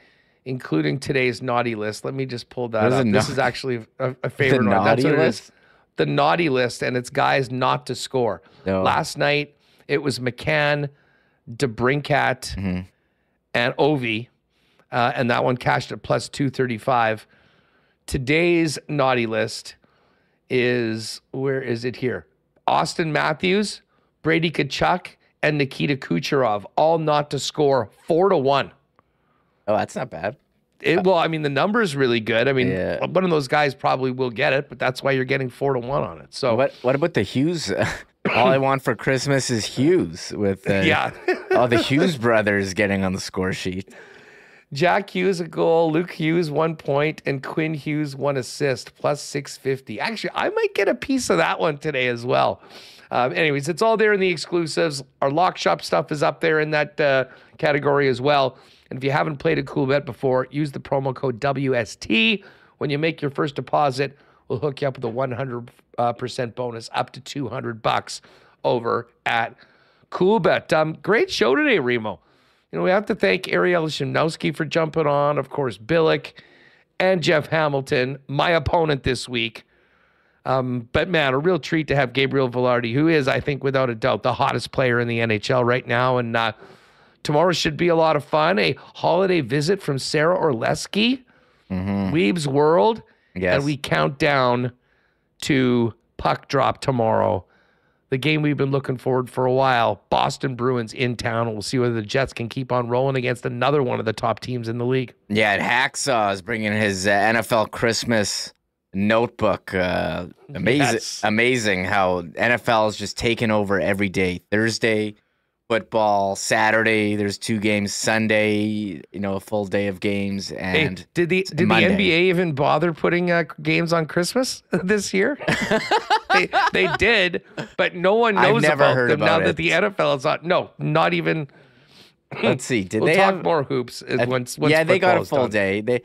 including today's naughty list. Let me just pull that up. This is actually a, a favorite one. That's what it is. The naughty list, and it's guys not to score. No. Last night it was McCann, DeBrincat, mm-hmm. and Ovi, uh, and that one cashed at plus two thirty-five. Today's naughty list is, where is it here? Austin Matthews, Brady Tkachuk, and Nikita Kucherov, all not to score, four to one. Oh, that's not bad. It, well, I mean, the number is really good. I mean, yeah. one of those guys probably will get it, but that's why you're getting four to one on it. So what? What about the Hughes? All I want for Christmas is Hughes with uh, yeah, all the Hughes brothers getting on the score sheet. Jack Hughes a goal, Luke Hughes one point, and Quinn Hughes one assist, plus six fifty. Actually, I might get a piece of that one today as well. Um, anyways, it's all there in the exclusives. Our lock shop stuff is up there in that uh, category as well. And if you haven't played a cool bet before, use the promo code W S T. When you make your first deposit, we'll hook you up with a one hundred percent bonus up to two hundred bucks over at Coolbet. Um, great show today, Remo. You know, we have to thank Ariella Shimnowski for jumping on, of course, Billeck and Jeff Hamilton, my opponent this week. Um, but, man, a real treat to have Gabriel Vilardi, who is, I think, without a doubt, the hottest player in the N H L right now. And uh, tomorrow should be a lot of fun. A holiday visit from Sarah Orleski, mm-hmm. Weeb's World. Yes. And we count down to puck drop tomorrow. The game we've been looking forward for a while, Boston Bruins in town. We'll see whether the Jets can keep on rolling against another one of the top teams in the league. Yeah, and Hacksaw is bringing his uh, N F L Christmas notebook. Uh, amazing, yes. Amazing how N F L is just taking over every day. Thursday, football. Saturday, there's two games. Sunday, you know, a full day of games. And hey, did the did Monday. the N B A even bother putting uh, games on Christmas this year? They, they did, but no one knows never about heard them about now it. That the N F L is on. No, not even. Let's see. Did we'll they talk have more hoops? A, once, once yeah, they got a full done. day. They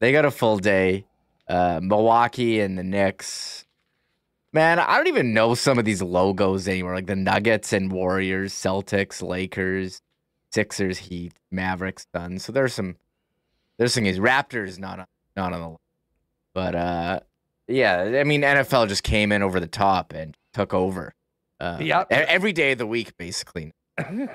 they got a full day. Uh, Milwaukee and the Knicks. Man, I don't even know some of these logos anymore. Like the Nuggets and Warriors, Celtics, Lakers, Sixers, Heat, Mavericks, Suns. So there's some. There's some games. Raptors not on, not on the list, but. Uh, Yeah, I mean, N F L just came in over the top and took over. Uh, yep. Every day of the week, basically.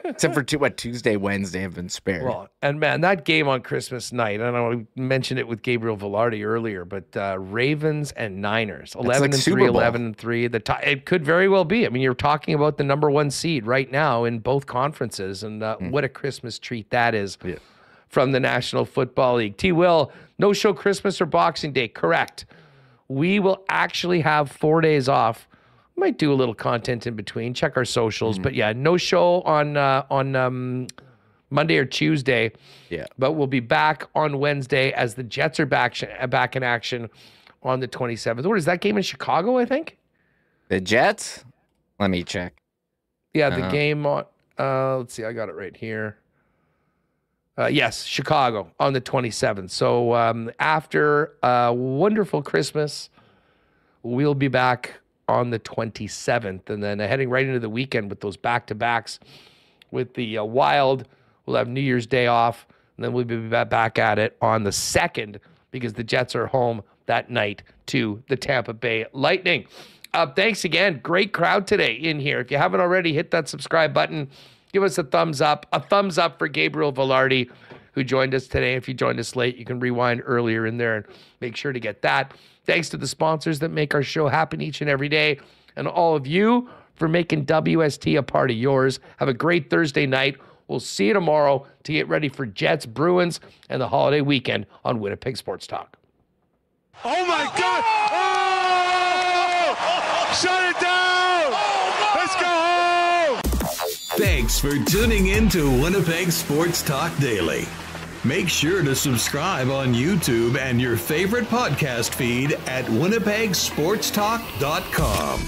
Except for, two, what, Tuesday, Wednesday have been spared. Well, and, man, that game on Christmas night, I know we mentioned it with Gabriel Vilardi earlier, but uh, Ravens and Niners, eleven and three, eleven and three. It could very well be. I mean, you're talking about the number one seed right now in both conferences, and uh, mm. what a Christmas treat that is yeah. from the National Football League. T-Will, no show Christmas or Boxing Day, correct. We will actually have four days off. We might do a little content in between. Check our socials. Mm-hmm. But, yeah, no show on uh, on um, Monday or Tuesday. Yeah. But we'll be back on Wednesday as the Jets are back, back in action on the twenty-seventh. What is that game in Chicago, I think? The Jets? Let me check. Yeah, the uh-huh. game on uh, – let's see. I got it right here. Uh, yes, Chicago on the twenty-seventh. So um, after a wonderful Christmas, we'll be back on the twenty-seventh. And then uh, heading right into the weekend with those back-to-backs with the uh, Wild. We'll have New Year's Day off, and then we'll be back at it on the second because the Jets are home that night to the Tampa Bay Lightning. Uh, thanks again. Great crowd today in here. If you haven't already, hit that subscribe button. Give us a thumbs up, a thumbs up for Gabriel Vilardi, who joined us today. If you joined us late, you can rewind earlier in there and make sure to get that. Thanks to the sponsors that make our show happen each and every day, and all of you for making W S T a part of yours. Have a great Thursday night. We'll see you tomorrow to get ready for Jets, Bruins, and the holiday weekend on Winnipeg Sports Talk. Oh, my God! Oh! Shut it down! Thanks for tuning in to Winnipeg Sports Talk Daily. Make sure to subscribe on YouTube and your favorite podcast feed at winnipeg sports talk dot com.